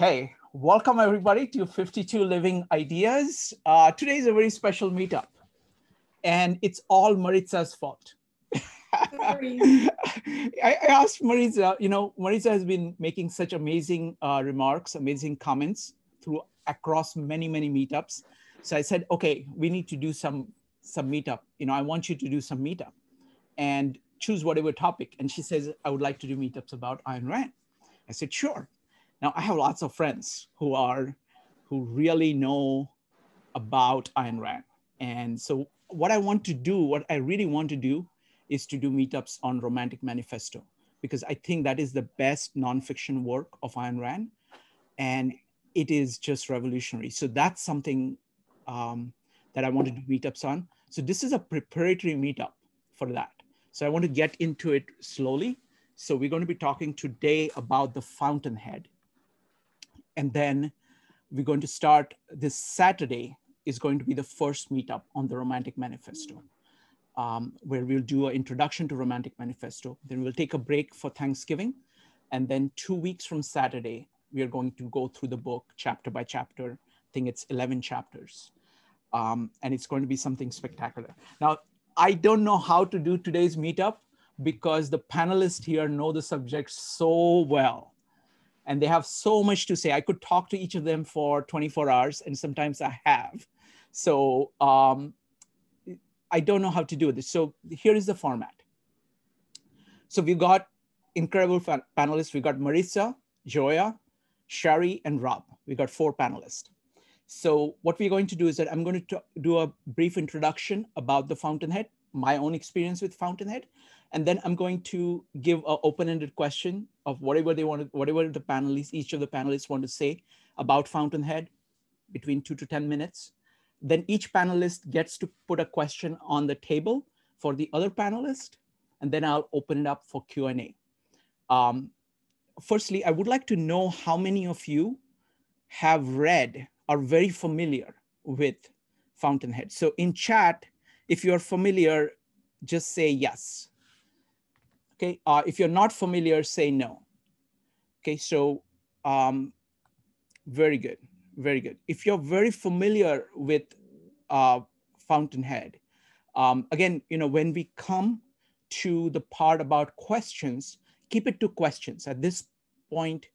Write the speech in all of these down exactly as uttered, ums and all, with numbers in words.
Okay, welcome everybody to fifty-two Living Ideas. Uh, today is a very special meetup and it's all Maritza's fault. Sorry. I, I asked Maritza, you know, Maritza has been making such amazing uh, remarks, amazing comments through across many, many meetups. So I said, okay, we need to do some, some meetup. You know, I want you to do some meetup and choose whatever topic. And she says, I would like to do meetups about Ayn Rand. I said, sure. Now I have lots of friends who are, who really know about Ayn Rand. And so what I want to do, what I really want to do is to do meetups on Romantic Manifesto, because I think that is the best nonfiction work of Ayn Rand. And it is just revolutionary. So that's something um, that I want to do meetups on. So this is a preparatory meetup for that. So I want to get into it slowly. So we're going to be talking today about The Fountainhead. And then we're going to start this Saturday is going to be the first meetup on the Romantic Manifesto, um, where we'll do an introduction to Romantic Manifesto. Then we'll take a break for Thanksgiving. And then two weeks from Saturday, we are going to go through the book chapter by chapter. I think it's eleven chapters. Um, and it's going to be something spectacular. Now, I don't know how to do today's meetup because the panelists here know the subject so well. And they have so much to say. I could talk to each of them for twenty-four hours, and sometimes I have. So um, I don't know how to do this. So here is the format. So we've got incredible panelists. We've got Maritza, Joya, Sherry, and Rob. We've got four panelists. So what we're going to do is that I'm going to do a brief introduction about The Fountainhead, my own experience with Fountainhead. And then I'm going to give an open-ended question of whatever they want, whatever the panelists, each of the panelists want to say about Fountainhead between two to ten minutes. Then each panelist gets to put a question on the table for the other panelist, and then I'll open it up for Q and A. Um, firstly, I would like to know how many of you have read, are very familiar with Fountainhead. So in chat, if you're familiar, just say yes. Okay, uh, if you're not familiar, say no. Okay, so um, very good, very good. If you're very familiar with uh, Fountainhead, um, again, you know, when we come to the part about questions, keep it to questions. At this point,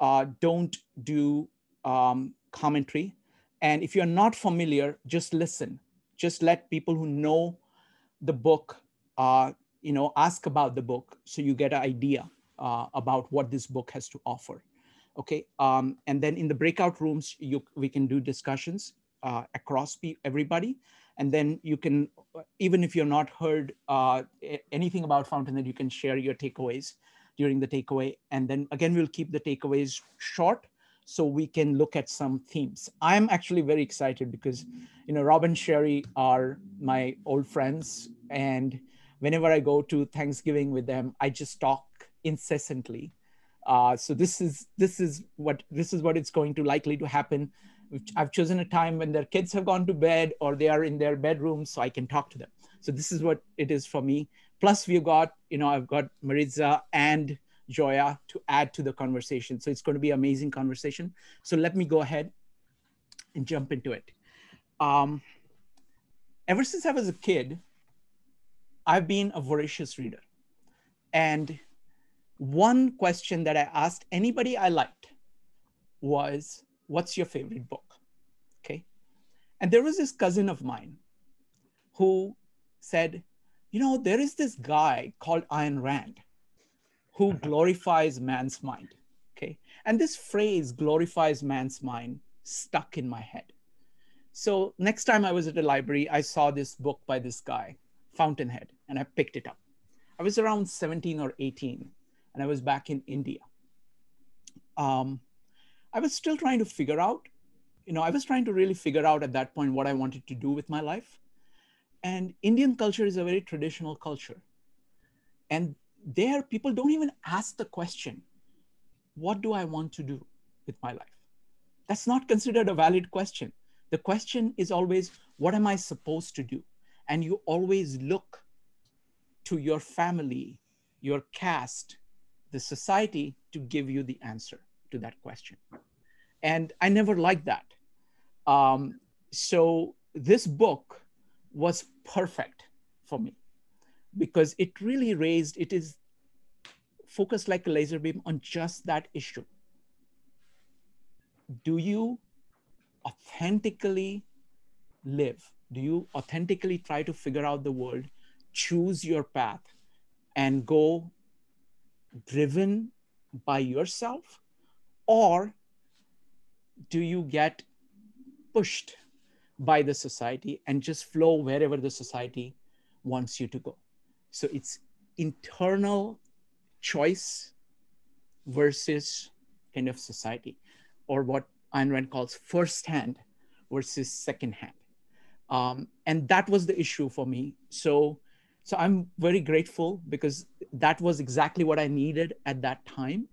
uh, don't do um, commentary. And if you're not familiar, just listen. Just let people who know the book uh, you know, ask about the book so you get an idea uh, about what this book has to offer, okay? Um, and then in the breakout rooms, you, we can do discussions uh, across everybody. And then you can, even if you're not heard uh, anything about Fountainhead, you can share your takeaways during the takeaway. And then again, we'll keep the takeaways short so we can look at some themes. I'm actually very excited because, you know, Rob and Sherry are my old friends, and whenever I go to Thanksgiving with them, I just talk incessantly. Uh, so this is this is what this is what it's going to likely to happen. I've chosen a time when their kids have gone to bed or they are in their bedroom, so I can talk to them. So this is what it is for me. Plus, we've got you know I've got Maritza and Joya to add to the conversation. So it's going to be an amazing conversation. So let me go ahead and jump into it. Um, ever since I was a kid, I've been a voracious reader. And one question that I asked anybody I liked was, what's your favorite book? Okay. And there was this cousin of mine who said, you know, there is this guy called Ayn Rand who glorifies man's mind. Okay. And this phrase glorifies man's mind stuck in my head. So next time I was at a library, I saw this book by this guy, Fountainhead, and I picked it up. I was around seventeen or eighteen, and I was back in India. Um, I was still trying to figure out, you know, I was trying to really figure out at that point what I wanted to do with my life. And Indian culture is a very traditional culture. And there, people don't even ask the question, what do I want to do with my life? That's not considered a valid question. The question is always, what am I supposed to do? And you always look to your family, your caste, the society to give you the answer to that question. And I never liked that. Um, so this book was perfect for me because it really raised, it is focused like a laser beam on just that issue. Do you authentically live? Do you authentically try to figure out the world, choose your path, and go driven by yourself? Or do you get pushed by the society and just flow wherever the society wants you to go? So it's internal choice versus kind of society, or what Ayn Rand calls firsthand versus secondhand. Um, and that was the issue for me. So, so I'm very grateful because that was exactly what I needed at that time.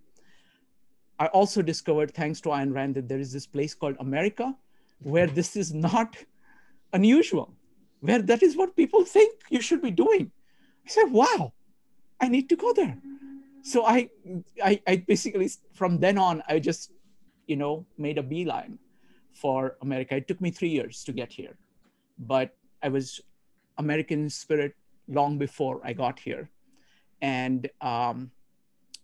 I also discovered, thanks to Ayn Rand, that there is this place called America where this is not unusual, where that is what people think you should be doing. I said, wow, I need to go there. So I, I, I basically, from then on, I just, you know, made a beeline for America. It took me three years to get here, but I was American spirit long before I got here. And um,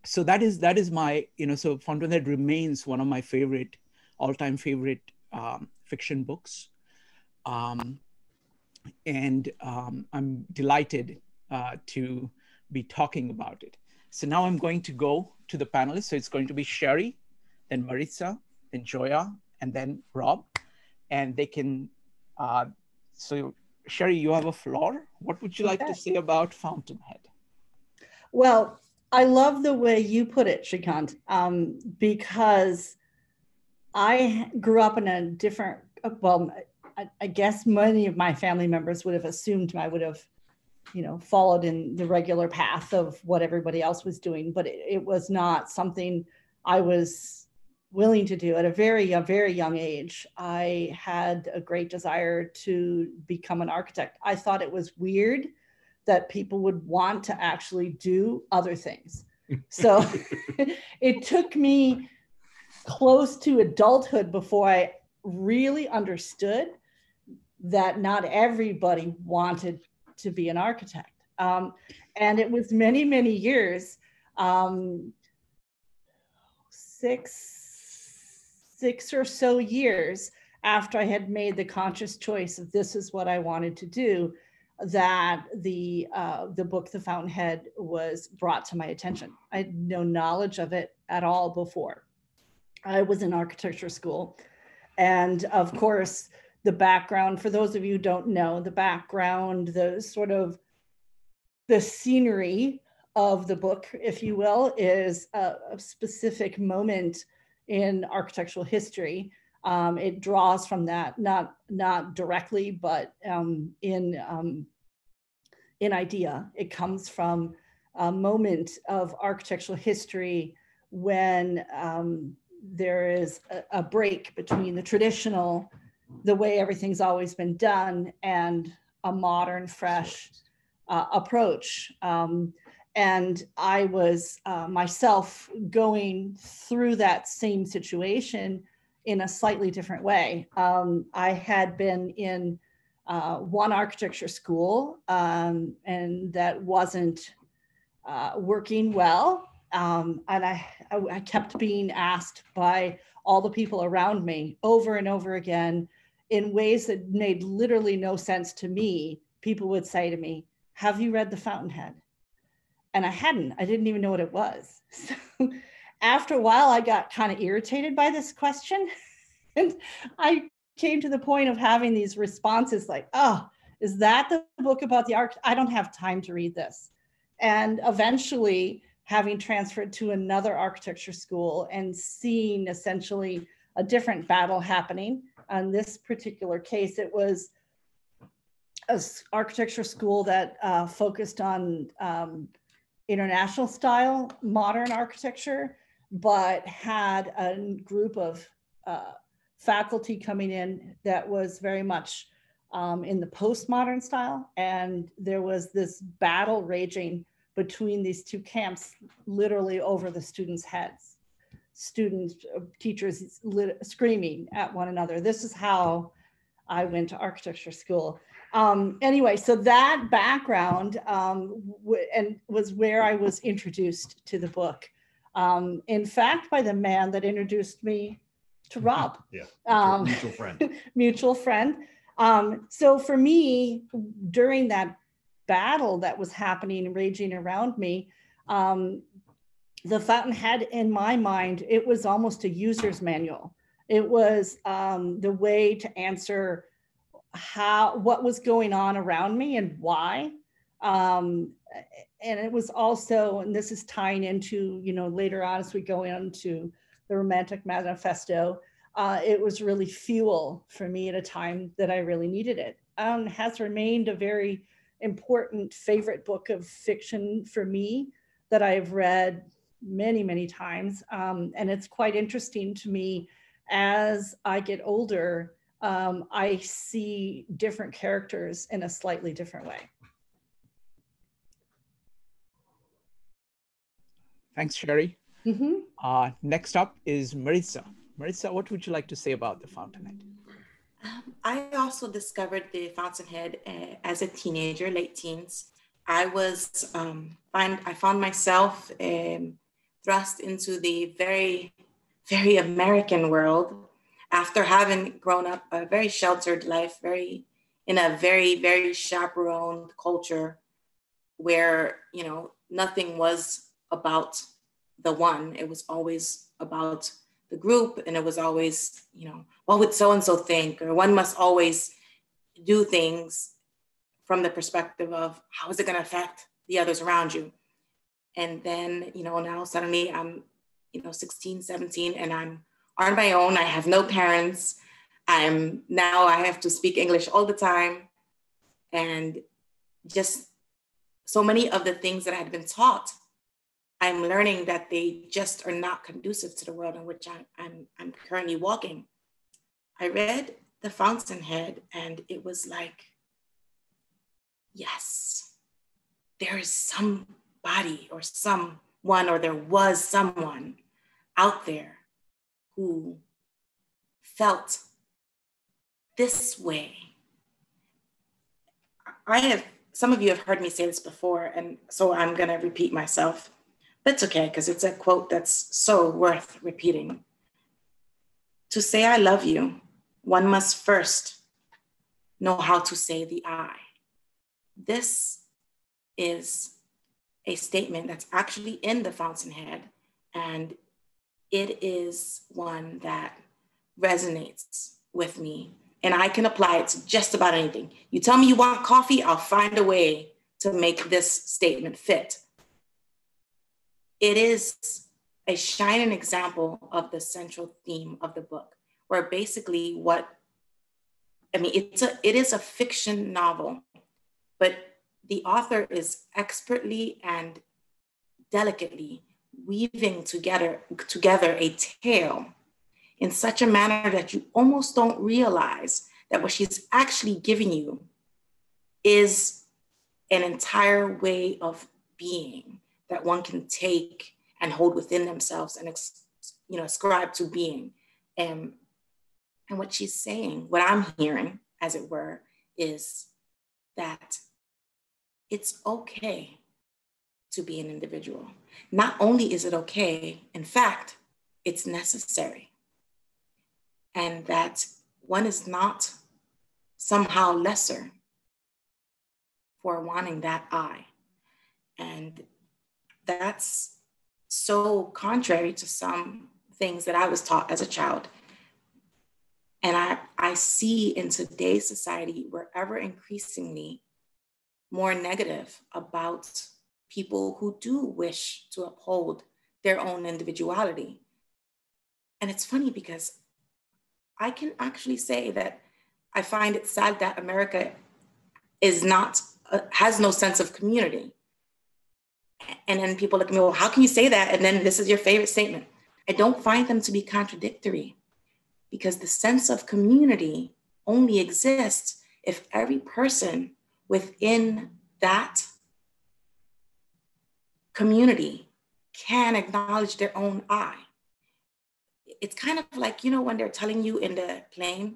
so that is, that is my, you know, so Fountainhead remains one of my favorite, all-time favorite um, fiction books. Um, and um, I'm delighted uh, to be talking about it. So now I'm going to go to the panelists. So it's going to be Sherry, then Maritza, then Joya, and then Rob. And they can, uh, so Sherry, you have a floor. What would you like okay. to say about Fountainhead? Well, I love the way you put it, Shrikant, um, because I grew up in a different, well, I, I guess many of my family members would have assumed I would have, you know, followed in the regular path of what everybody else was doing, but it, it was not something I was willing to do at a very, a very young age. I had a great desire to become an architect. I thought it was weird that people would want to actually do other things. So it took me close to adulthood before I really understood that not everybody wanted to be an architect. Um, and it was many, many years, um, six, six or so years after I had made the conscious choice of this is what I wanted to do, that the uh, the book, The Fountainhead, was brought to my attention. I had no knowledge of it at all before. I was in architecture school. And of course, the background, for those of you who don't know, the background, the sort of the scenery of the book, if you will, is a, a specific moment in architectural history. Um, it draws from that, not not directly, but um, in um, in idea. It comes from a moment of architectural history when um, there is a, a break between the traditional, the way everything's always been done, and a modern, fresh uh, approach. Um, and I was uh, myself going through that same situation in a slightly different way. Um, I had been in uh, one architecture school um, and that wasn't uh, working well. Um, and I, I kept being asked by all the people around me over and over again in ways that made literally no sense to me. People would say to me, have you read The Fountainhead? And I hadn't, I didn't even know what it was. So, after a while, I got kind of irritated by this question. And I came to the point of having these responses like, oh, is that the book about the arc? I don't have time to read this. And eventually, having transferred to another architecture school and seeing essentially a different battle happening, in this particular case, it was an architecture school that uh, focused on um, international style, modern architecture, but had a group of uh, faculty coming in that was very much um, in the postmodern style. And there was this battle raging between these two camps, literally over the students' heads. students, teachers lit, screaming at one another. This is how I went to architecture school. Um, anyway, so that background um, w and was where I was introduced to the book. Um, in fact, by the man that introduced me to Rob. Yeah, um, mutual friend. mutual friend. Um, so for me, during that battle that was happening and raging around me, um, The Fountainhead, in my mind, it was almost a user's manual. It was um, the way to answer how, what was going on around me and why. Um, and it was also, and this is tying into, you know, later on as we go into the Romantic Manifesto, uh, it was really fuel for me at a time that I really needed it. Um, has remained a very important favorite book of fiction for me that I've read many, many times. Um, and it's quite interesting to me, as I get older, um, I see different characters in a slightly different way. Thanks, Sherry. Mm-hmm. Uh, next up is Maritza. Maritza, what would you like to say about The Fountainhead? Um, I also discovered The Fountainhead uh, as a teenager, late teens. I was, um, find, I found myself um, thrust into the very, very American world after having grown up a very sheltered life, very, in a very, very chaperoned culture where, you know, nothing was about the one. It was always about the group, and it was always, you know, what would so-and-so think? Or one must always do things from the perspective of how is it going to affect the others around you. And then, you know, now suddenly I'm, you know, sixteen, seventeen, and I'm on my own. I have no parents. I'm now I have to speak English all the time. And just so many of the things that I had been taught, I'm learning that they just are not conducive to the world in which I, I'm, I'm currently walking. I read The Fountainhead, and it was like, yes, there is somebody or someone, or there was someone out there who felt this way. I have, some of you have heard me say this before, and so I'm gonna repeat myself. That's okay, because it's a quote that's so worth repeating. To say I love you, one must first know how to say the I. This is a statement that's actually in The Fountainhead, and it is one that resonates with me, and I can apply it to just about anything. You tell me you want coffee, I'll find a way to make this statement fit. It is a shining example of the central theme of the book, where basically what, I mean, it's a, it is a fiction novel, but the author is expertly and delicately weaving together, together a tale in such a manner that you almost don't realize that what she's actually giving you is an entire way of being that one can take and hold within themselves and, you know, ascribe to being. And, and what she's saying, what I'm hearing, as it were, is that it's okay to be an individual. Not only is it okay, in fact, it's necessary. And that one is not somehow lesser for wanting that I. And that's so contrary to some things that I was taught as a child. And I, I see in today's society, we're ever increasingly more negative about people who do wish to uphold their own individuality. And it's funny because I can actually say that I find it sad that America is not, uh, has no sense of community. And then people look at me, well, how can you say that? And then this is your favorite statement. I don't find them to be contradictory, because the sense of community only exists if every person within that community can acknowledge their own I. it's kind of like, you know, when they're telling you in the plane,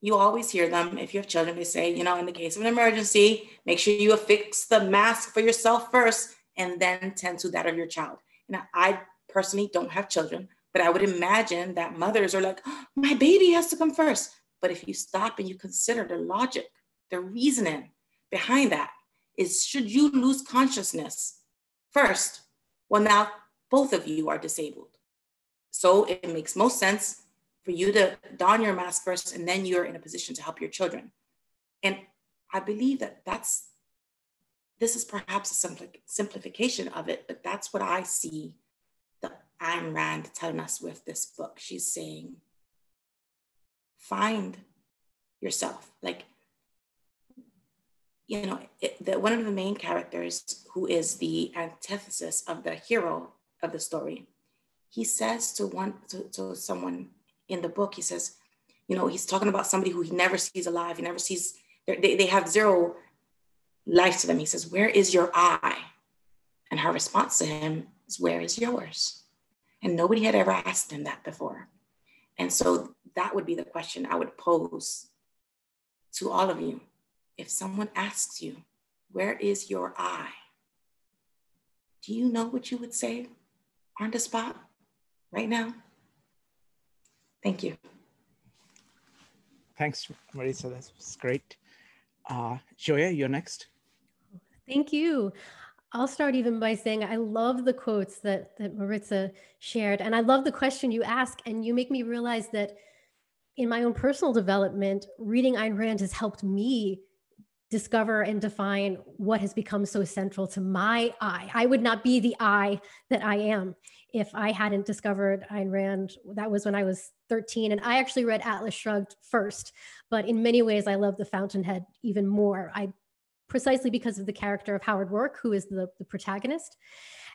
you always hear them, if you have children, they say, you know, in the case of an emergency, make sure you affix the mask for yourself first and then tend to that of your child. Now, I personally don't have children, but I would imagine that mothers are like, oh, my baby has to come first. But if you stop and you consider the logic, the reasoning behind that is, should you lose consciousness first? Well, now both of you are disabled. So it makes most sense for you to don your mask first, and then you're in a position to help your children. And I believe that that's, this is perhaps a simplification of it, but that's what I see that Ayn Rand telling us with this book. She's saying, find yourself. Like, you know, it, the, one of the main characters, who is the antithesis of the hero of the story, he says to one to, to someone in the book, he says, you know, he's talking about somebody who he never sees alive, he never sees, they, they have zero life to them. He says, where is your I? And her response to him is, where is yours? And nobody had ever asked him that before. And so that would be the question I would pose to all of you. If someone asks you, where is your I? Do you know what you would say on the spot right now? Thank you. Thanks, Maritza, that's great. Uh, Joya, you're next. Thank you. I'll start even by saying I love the quotes that, that Maritza shared, and I love the question you ask, and you make me realize that in my own personal development, reading Ayn Rand has helped me discover and define what has become so central to my I. I would not be the I that I am if I hadn't discovered Ayn Rand. That was when I was thirteen, and I actually read Atlas Shrugged first, but in many ways I love The Fountainhead even more. I precisely because of the character of Howard Roark, who is the, the protagonist.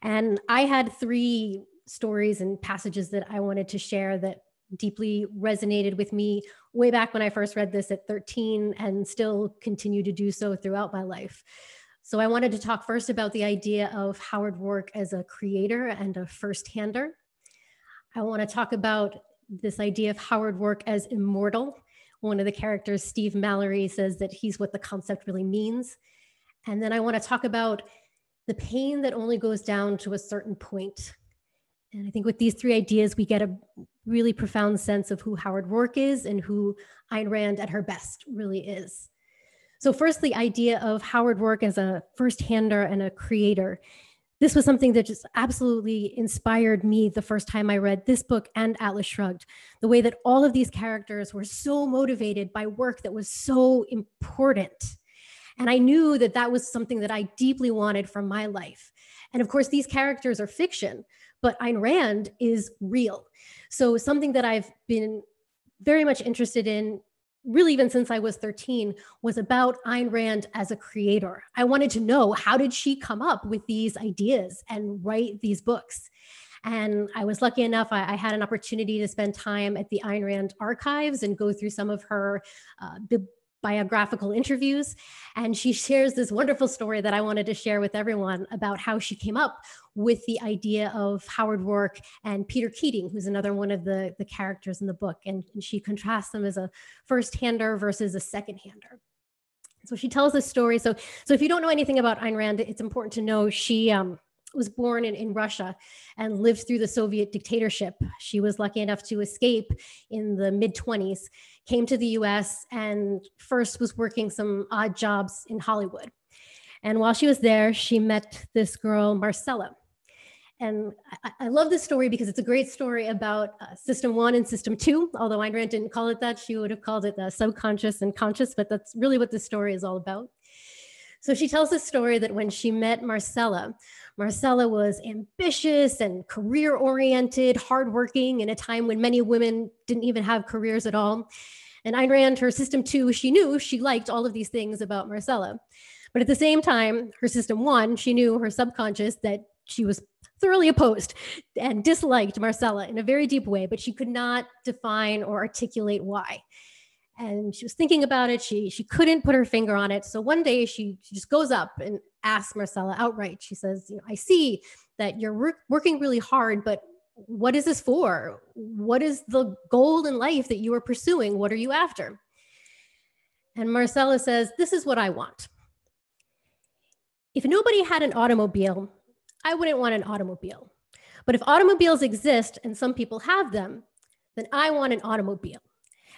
And I had three stories and passages that I wanted to share that deeply resonated with me way back when I first read this at thirteen, and still continue to do so throughout my life. So I wanted to talk first about the idea of Howard Roark as a creator and a first-hander. I want to talk about this idea of Howard Roark as immortal. One of the characters, Steve Mallory, says that he's what the concept really means. And then I want to talk about the pain that only goes down to a certain point. And I think with these three ideas, we get a really profound sense of who Howard Roark is and who Ayn Rand at her best really is. So first, the idea of Howard Roark as a first-hander and a creator. This was something that just absolutely inspired me the first time I read this book and Atlas Shrugged. The way that all of these characters were so motivated by work that was so important. And I knew that that was something that I deeply wanted from my life. And of course, these characters are fiction, but Ayn Rand is real. So something that I've been very much interested in, really even since I was thirteen, was about Ayn Rand as a creator. I wanted to know, how did she come up with these ideas and write these books? And I was lucky enough, I, I had an opportunity to spend time at the Ayn Rand archives and go through some of her uh, bi- biographical interviews. And she shares this wonderful story that I wanted to share with everyone about how she came up with the idea of Howard Roark and Peter Keating, who's another one of the, the characters in the book. And, and she contrasts them as a first-hander versus a second-hander. So she tells this story. So, so if you don't know anything about Ayn Rand, it's important to know she um, was born in, in Russia and lived through the Soviet dictatorship. She was lucky enough to escape in the mid twenties, came to the U S, and first was working some odd jobs in Hollywood. And while she was there, she met this girl, Marcella. And I, I love this story because it's a great story about uh, system one and system two, although Ayn Rand didn't call it that. She would have called it the subconscious and conscious, but that's really what this story is all about. So she tells this story that when she met Marcella, Marcella was ambitious and career-oriented, hardworking in a time when many women didn't even have careers at all. And Ayn Rand, her system two, she knew she liked all of these things about Marcella. But at the same time, her system one, she knew her subconscious that she was thoroughly opposed and disliked Marcella in a very deep way, but she could not define or articulate why. And she was thinking about it. She, she couldn't put her finger on it. So one day she, she just goes up and asks Marcella outright. She says, you know, I see that you're re- working really hard, but what is this for? What is the goal in life that you are pursuing? What are you after? And Marcella says, this is what I want. If nobody had an automobile, I wouldn't want an automobile. But if automobiles exist and some people have them, then I want an automobile.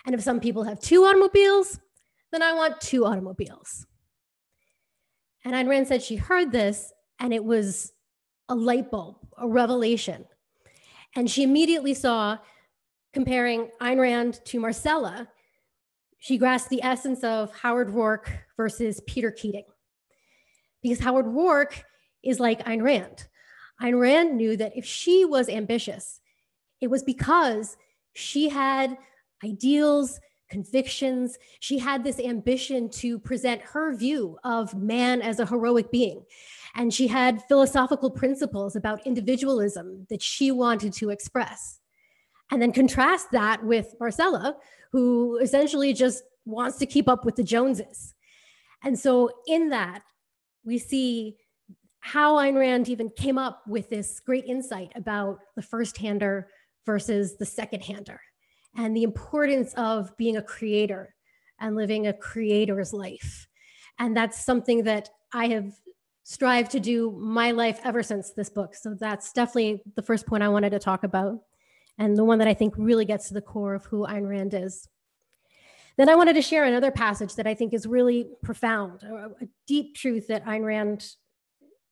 And if some people have two automobiles, then I want two automobiles. And Ayn Rand said she heard this and it was a light bulb, a revelation. And she immediately saw, comparing Ayn Rand to Marcella, she grasped the essence of Howard Roark versus Peter Keating. Because Howard Roark is like Ayn Rand. Ayn Rand knew that if she was ambitious, it was because she had ideals, convictions. She had this ambition to present her view of man as a heroic being. And she had philosophical principles about individualism that she wanted to express. And then contrast that with Marcella, who essentially just wants to keep up with the Joneses. And so in that, we see how Ayn Rand even came up with this great insight about the first-hander versus the second-hander, and the importance of being a creator and living a creator's life. And that's something that I have strived to do my life ever since this book. So that's definitely the first point I wanted to talk about, and the one that I think really gets to the core of who Ayn Rand is. Then I wanted to share another passage that I think is really profound, a deep truth that Ayn Rand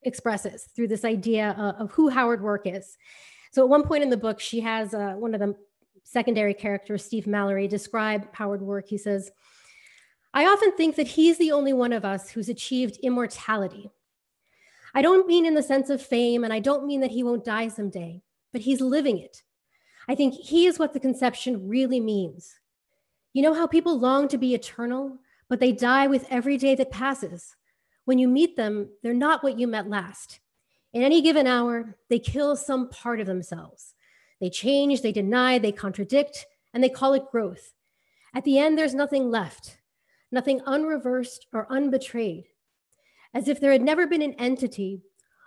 expresses through this idea of who Howard Roark is. So at one point in the book, she has uh, one of the secondary characters, Steve Mallory, describe Howard Roark. He says, I often think that he's the only one of us who's achieved immortality. I don't mean in the sense of fame, and I don't mean that he won't die someday, but he's living it. I think he is what the conception really means. You know how people long to be eternal, but they die with every day that passes. When you meet them, they're not what you met last. In any given hour, they kill some part of themselves. They change, they deny, they contradict, and they call it growth. At the end, there's nothing left, nothing unreversed or unbetrayed. As if there had never been an entity,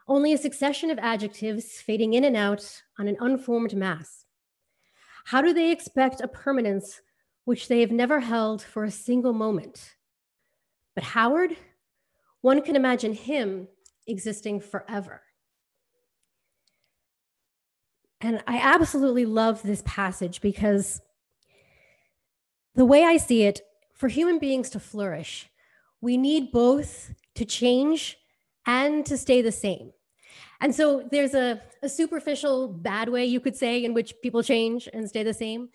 only a succession of adjectives fading in and out on an unformed mass. How do they expect a permanence which they have never held for a single moment? But Howard, one can imagine him existing forever. And I absolutely love this passage, because the way I see it, for human beings to flourish, we need both to change and to stay the same. And so there's a, a superficial bad way, you could say, in which people change and stay the same.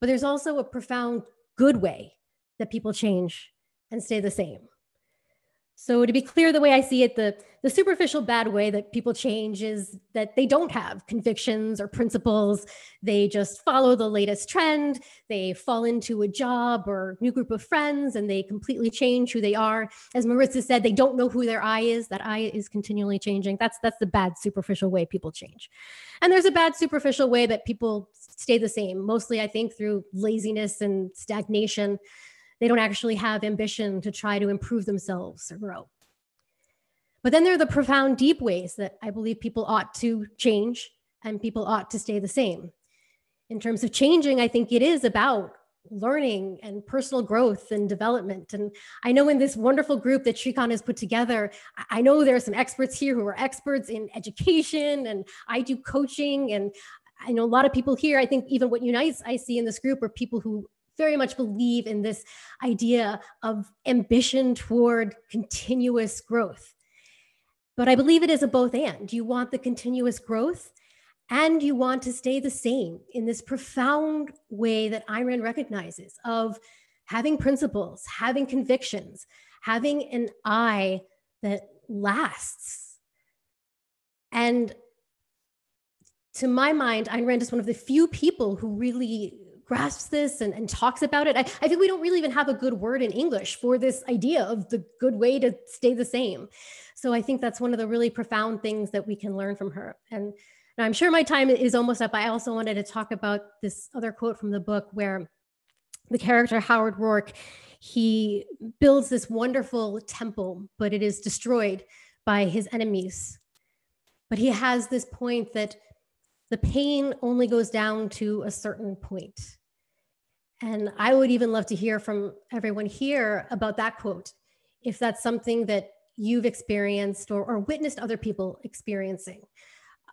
But there's also a profound good way that people change and stay the same. So to be clear, the way I see it, the, the superficial bad way that people change is that they don't have convictions or principles. They just follow the latest trend. They fall into a job or new group of friends, and they completely change who they are. As Maritza said, they don't know who their I is. That I is continually changing. That's, that's the bad superficial way people change. And there's a bad superficial way that people stay the same, mostly, I think, through laziness and stagnation. They don't actually have ambition to try to improve themselves or grow. But then there are the profound, deep ways that I believe people ought to change and people ought to stay the same. In terms of changing, I think it is about learning and personal growth and development. And I know in this wonderful group that Shrikant has put together, I know there are some experts here who are experts in education, and I do coaching. And I know a lot of people here, I think even what unites I see in this group are people who very much believe in this idea of ambition toward continuous growth. But I believe it is a both and. You want the continuous growth, and you want to stay the same in this profound way that Ayn Rand recognizes of having principles, having convictions, having an I that lasts. And to my mind, Ayn Rand is one of the few people who really grasps this and, and talks about it. I, I think we don't really even have a good word in English for this idea of the good way to stay the same. So I think that's one of the really profound things that we can learn from her. And, and I'm sure my time is almost up. I also wanted to talk about this other quote from the book where the character Howard Roark, he builds this wonderful temple, but it is destroyed by his enemies. But he has this point that the pain only goes down to a certain point. And I would even love to hear from everyone here about that quote, if that's something that you've experienced or, or witnessed other people experiencing.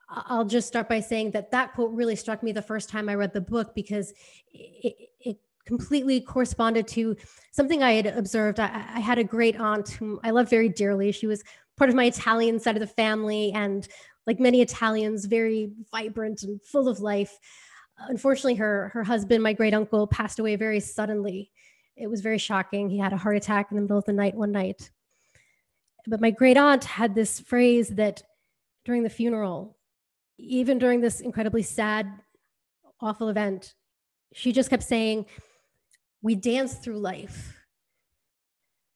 I'll just start by saying that that quote really struck me the first time I read the book, because it, it completely corresponded to something I had observed. I, I had a great aunt whom I loved very dearly. She was part of my Italian side of the family, and like many Italians, very vibrant and full of life. Unfortunately, her, her husband, my great uncle, passed away very suddenly. It was very shocking. He had a heart attack in the middle of the night one night. But my great aunt had this phrase that during the funeral, even during this incredibly sad, awful event, she just kept saying, "We dance through life."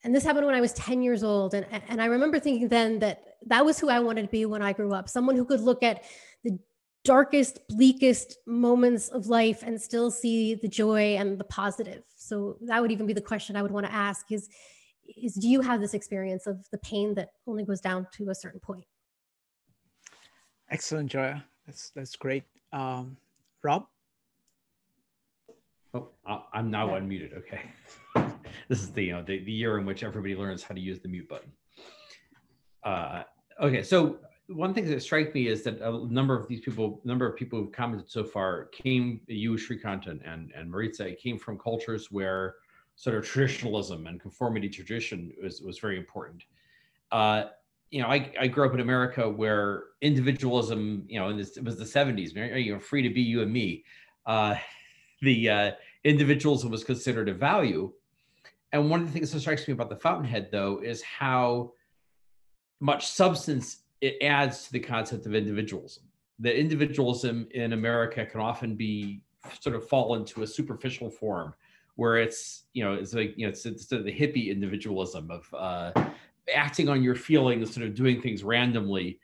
And this happened when I was ten years old. And, and I remember thinking then that that was who I wanted to be when I grew up, someone who could look at the darkest, bleakest moments of life and still see the joy and the positive. So that would even be the question I would want to ask is, is do you have this experience of the pain that only goes down to a certain point? Excellent, Joya. That's, that's great. Um, Rob? Oh, I'm now yeah. unmuted. Okay. This is the, you know, the, the year in which everybody learns how to use the mute button. Uh, okay. So one thing that strikes me is that a number of these people, number of people who've commented so far came, you, Shrikant, and, and Maritza, came from cultures where sort of traditionalism and conformity to tradition was, was very important. Uh, you know, I, I grew up in America where individualism, you know, in this, it was the seventies, you know, free to be you and me. Uh, the uh, individualism was considered a value. And one of the things that strikes me about The Fountainhead, though, is how much substance it adds to the concept of individualism. The individualism in America can often be sort of fall into a superficial form where it's, you know, it's like, you know, it's, it's sort of the hippie individualism of uh, acting on your feelings, sort of doing things randomly.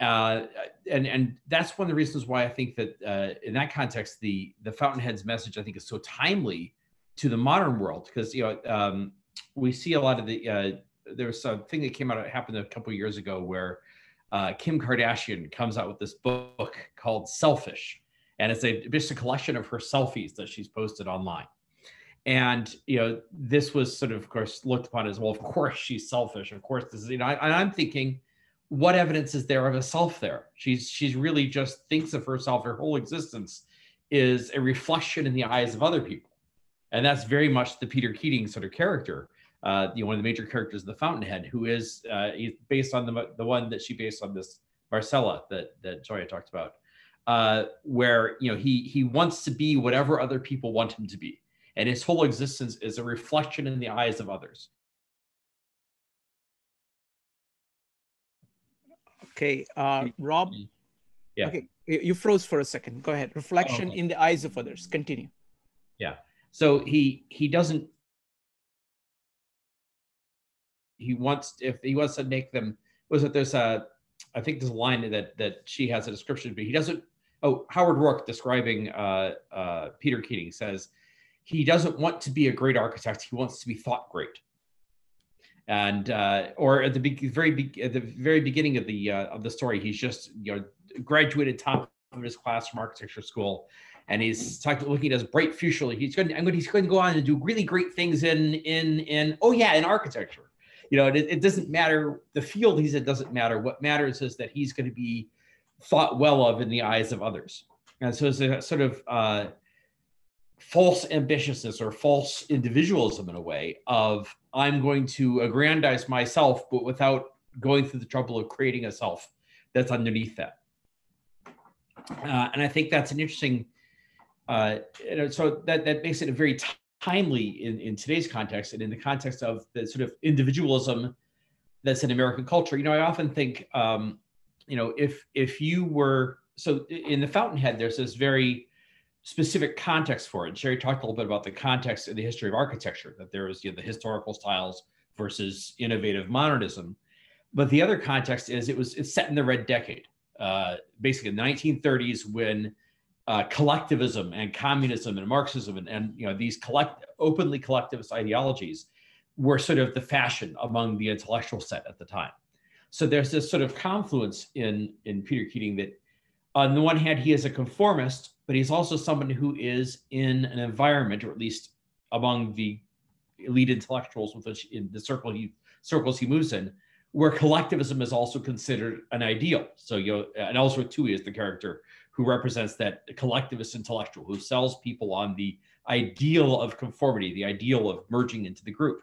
Uh, and, and that's one of the reasons why I think that uh, in that context, the, the Fountainhead's message, I think, is so timely to the modern world, because, you know, um, we see a lot of the, uh, there was something that came out, it happened a couple of years ago, where uh, Kim Kardashian comes out with this book called Selfish. And it's a, just a collection of her selfies that she's posted online. And, you know, this was sort of, of course, looked upon as, well, of course, she's selfish. Of course, this is, you know, and I'm thinking, what evidence is there of a self there? She's, she's really just thinks of herself. Her whole existence is a reflection in the eyes of other people. And that's very much the Peter Keating sort of character. Uh, you know, one of the major characters of The Fountainhead, who is uh, based on the, the one that she based on this Marcella that, that Joya talked about, uh, where, you know, he, he wants to be whatever other people want him to be. And his whole existence is a reflection in the eyes of others. Okay, uh, Rob. Yeah. Okay, you froze for a second. Go ahead. Reflection oh, okay. in the eyes of others. Continue. Yeah. So he he doesn't. He wants if he wants to make them. Was it there's a? I think there's a line that that she has a description, but he doesn't. Oh, Howard Roark describing uh, uh, Peter Keating says, he doesn't want to be a great architect. He wants to be thought great. And uh, or at the be very be at the very beginning of the uh, of the story, he's just, you know, graduated top of his class from architecture school, and he's talking, looking at his bright future. He's going, I'm going, he's going to go on and do really great things in in in oh yeah, in architecture. You know, it, it doesn't matter the field he's in. Doesn't matter. What matters is that he's going to be thought well of in the eyes of others. And so it's a sort of uh, false ambitiousness or false individualism in a way of, I'm going to aggrandize myself, but without going through the trouble of creating a self that's underneath that. Uh, and I think that's an interesting, uh, you know, so that, that makes it a very timely in, in today's context and in the context of the sort of individualism that's in American culture. You know, I often think, um, you know, if, if you were, so in The Fountainhead, there's this very specific context for it. Sherry talked a little bit about the context and the history of architecture, that there was, you know, the historical styles versus innovative modernism. But the other context is it was it's set in the Red Decade, uh, basically in the nineteen thirties, when uh, collectivism and communism and Marxism and, and you know, these collect, openly collectivist ideologies were sort of the fashion among the intellectual set at the time. So there's this sort of confluence in, in Peter Keating that on the one hand, he is a conformist, but he's also someone who is in an environment, or at least among the elite intellectuals with which in the circle he circles he moves in, where collectivism is also considered an ideal. So, you know, and Ellsworth Toohey is the character who represents that collectivist intellectual who sells people on the ideal of conformity, the ideal of merging into the group.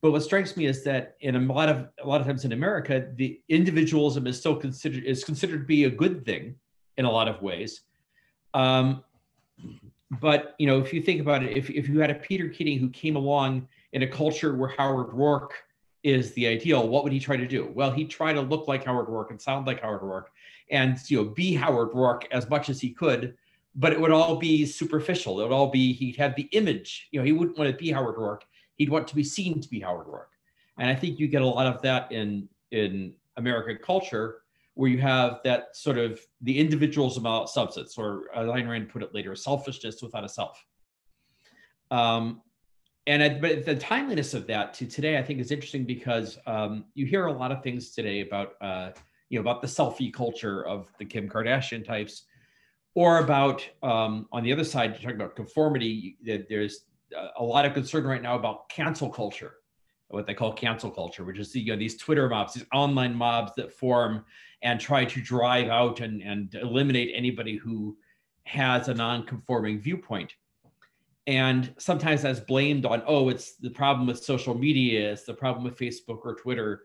But what strikes me is that in a lot of a lot of times in America, the individualism is still considered is considered to be a good thing in a lot of ways. Um, but you know, if you think about it, if if you had a Peter Keating who came along in a culture where Howard Roark is the ideal, what would he try to do? Well, he'd try to look like Howard Roark and sound like Howard Roark, and you know, be Howard Roark as much as he could. But it would all be superficial. It would all be he'd have the image. You know, he wouldn't want to be Howard Roark. He'd want to be seen to be Howard Roark. And I think you get a lot of that in, in American culture, where you have that sort of the individualism without substance, or as Ayn Rand put it later, selfishness without a self. Um, and I, but the timeliness of that to today, I think, is interesting because um, you hear a lot of things today about, uh, you know, about the selfie culture of the Kim Kardashian types, or about, um, on the other side, you're talking about conformity, that there's a lot of concern right now about cancel culture, what they call cancel culture, which is, you know, these Twitter mobs, these online mobs that form and try to drive out and, and eliminate anybody who has a non-conforming viewpoint. And sometimes that's blamed on, oh, it's the problem with social media, it's the problem with Facebook or Twitter,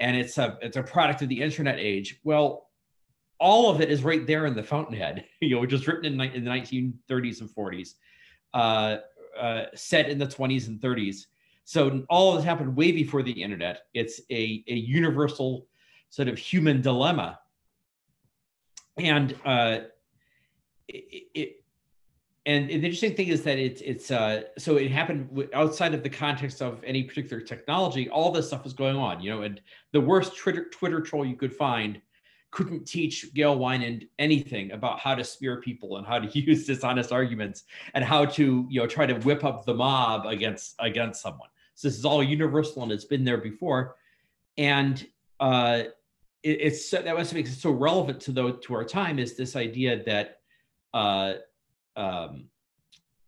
and it's a, it's a product of the internet age. Well, all of it is right there in The Fountainhead, you know, which was written in, in the nineteen thirties and forties. Uh, Uh, set in the twenties and thirties. So all of this happened way before the internet. It's a, a universal sort of human dilemma. And uh, it, it, and the interesting thing is that it's, it's uh, so it happened outside of the context of any particular technology. All this stuff is going on, you know, and the worst Twitter, Twitter troll you could find couldn't teach Gail Wynand anything about how to smear people and how to use dishonest arguments and how to, you know, try to whip up the mob against against someone. So this is all universal and it's been there before, and uh, it, it's that what makes it so relevant to the, to our time is this idea that uh, um,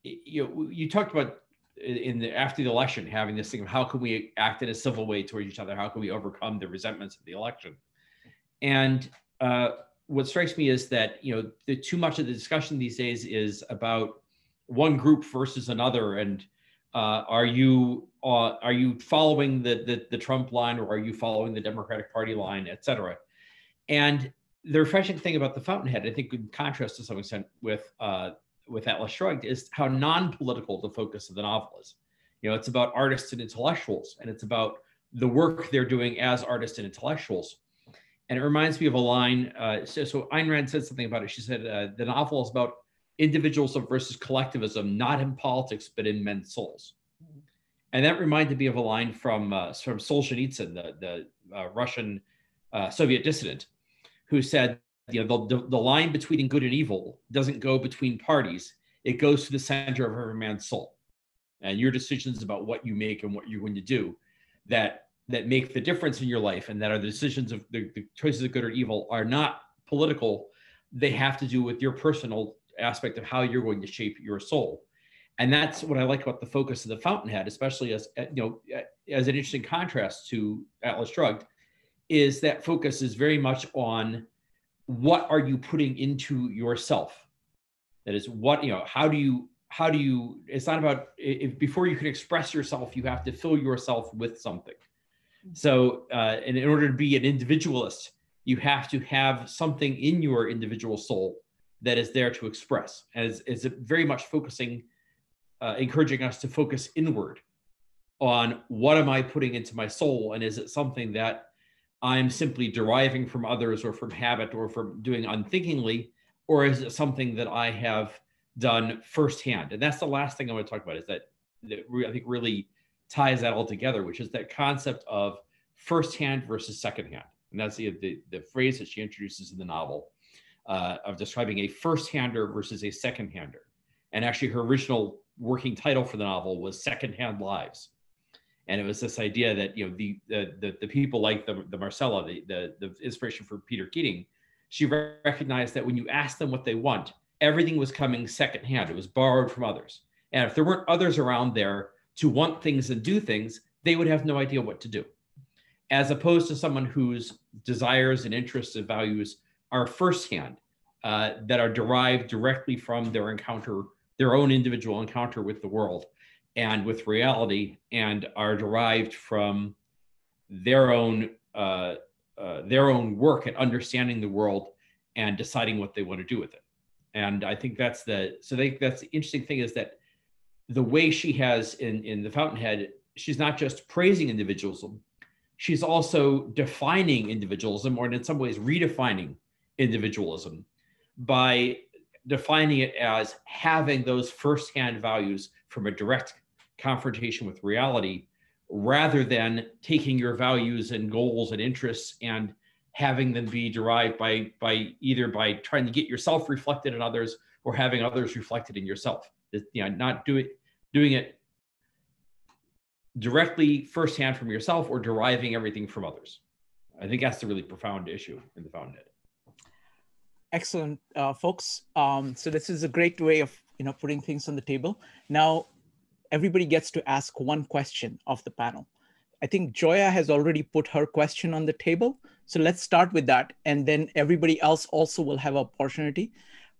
you know, you talked about in the after the election having this thing of how can we act in a civil way towards each other? How can we overcome the resentments of the election? And uh, what strikes me is that, you know, the, too much of the discussion these days is about one group versus another, and uh, are you uh, are you following the, the the Trump line, or are you following the Democratic Party line, et cetera. And the refreshing thing about The Fountainhead, I think, in contrast to some extent with uh, with Atlas Shrugged, is how non-political the focus of the novel is. You know, it's about artists and intellectuals, and it's about the work they're doing as artists and intellectuals. And it reminds me of a line, uh, so, so Ayn Rand said something about it. She said, uh, the novel is about individualism versus collectivism, not in politics, but in men's souls. And that reminded me of a line from, uh, from Solzhenitsyn, the, the uh, Russian uh, Soviet dissident, who said, you know, the, the line between good and evil doesn't go between parties. It goes to the center of every man's soul. And your decisions about what you make and what you're going to do, that that make the difference in your life, and that are the decisions of the, the choices of good or evil are not political. They have to do with your personal aspect of how you're going to shape your soul. And that's what I like about the focus of The Fountainhead, especially as, you know, as an interesting contrast to Atlas Shrugged, is that focus is very much on what are you putting into yourself? That is what, you know, how do you, how do you, it's not about, if before you can express yourself, you have to fill yourself with something. So uh, and in order to be an individualist, you have to have something in your individual soul that is there to express. And it's, it's very much focusing, uh, encouraging us to focus inward on what am I putting into my soul? And is it something that I'm simply deriving from others or from habit or from doing unthinkingly? Or is it something that I have done firsthand? And that's the last thing I want to talk about, is that, that I think really ties that all together, which is that concept of firsthand versus secondhand. And that's the, the, the phrase that she introduces in the novel uh, of describing a first-hander versus a second-hander. And actually her original working title for the novel was Secondhand Lives. And it was this idea that, you know, the the, the, the people like the, the Marcella, the, the, the inspiration for Peter Keating, she recognized that when you ask them what they want, everything was coming secondhand. It was borrowed from others. And if there weren't others around there to want things and do things, they would have no idea what to do. As opposed to someone whose desires and interests and values are firsthand, uh, that are derived directly from their encounter, their own individual encounter with the world and with reality, and are derived from their own uh, uh, their own work at understanding the world and deciding what they want to do with it. And I think that's the so they, that's the interesting thing, is that the way she has in in The Fountainhead, she's not just praising individualism, she's also defining individualism, or in some ways redefining individualism, by defining it as having those firsthand values from a direct confrontation with reality, rather than taking your values and goals and interests and having them be derived by, by either by trying to get yourself reflected in others or having others reflected in yourself. It, you know, not do it, doing it directly firsthand from yourself or deriving everything from others. I think that's the really profound issue in The Fountainhead. Excellent, uh, folks. Um, so this is a great way of you know putting things on the table. Now, everybody gets to ask one question of the panel. I think Joya has already put her question on the table. So let's start with that. And then everybody else also will have an opportunity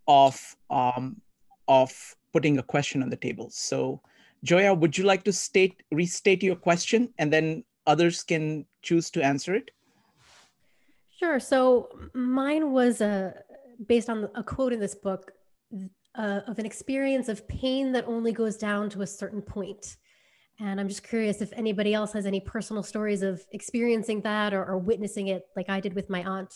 of, um, of putting a question on the table. So Joya, would you like to state, restate your question, and then others can choose to answer it? Sure. So mine was uh, based on a quote in this book, Uh, of an experience of pain that only goes down to a certain point. And I'm just curious if anybody else has any personal stories of experiencing that or, or witnessing it like I did with my aunt.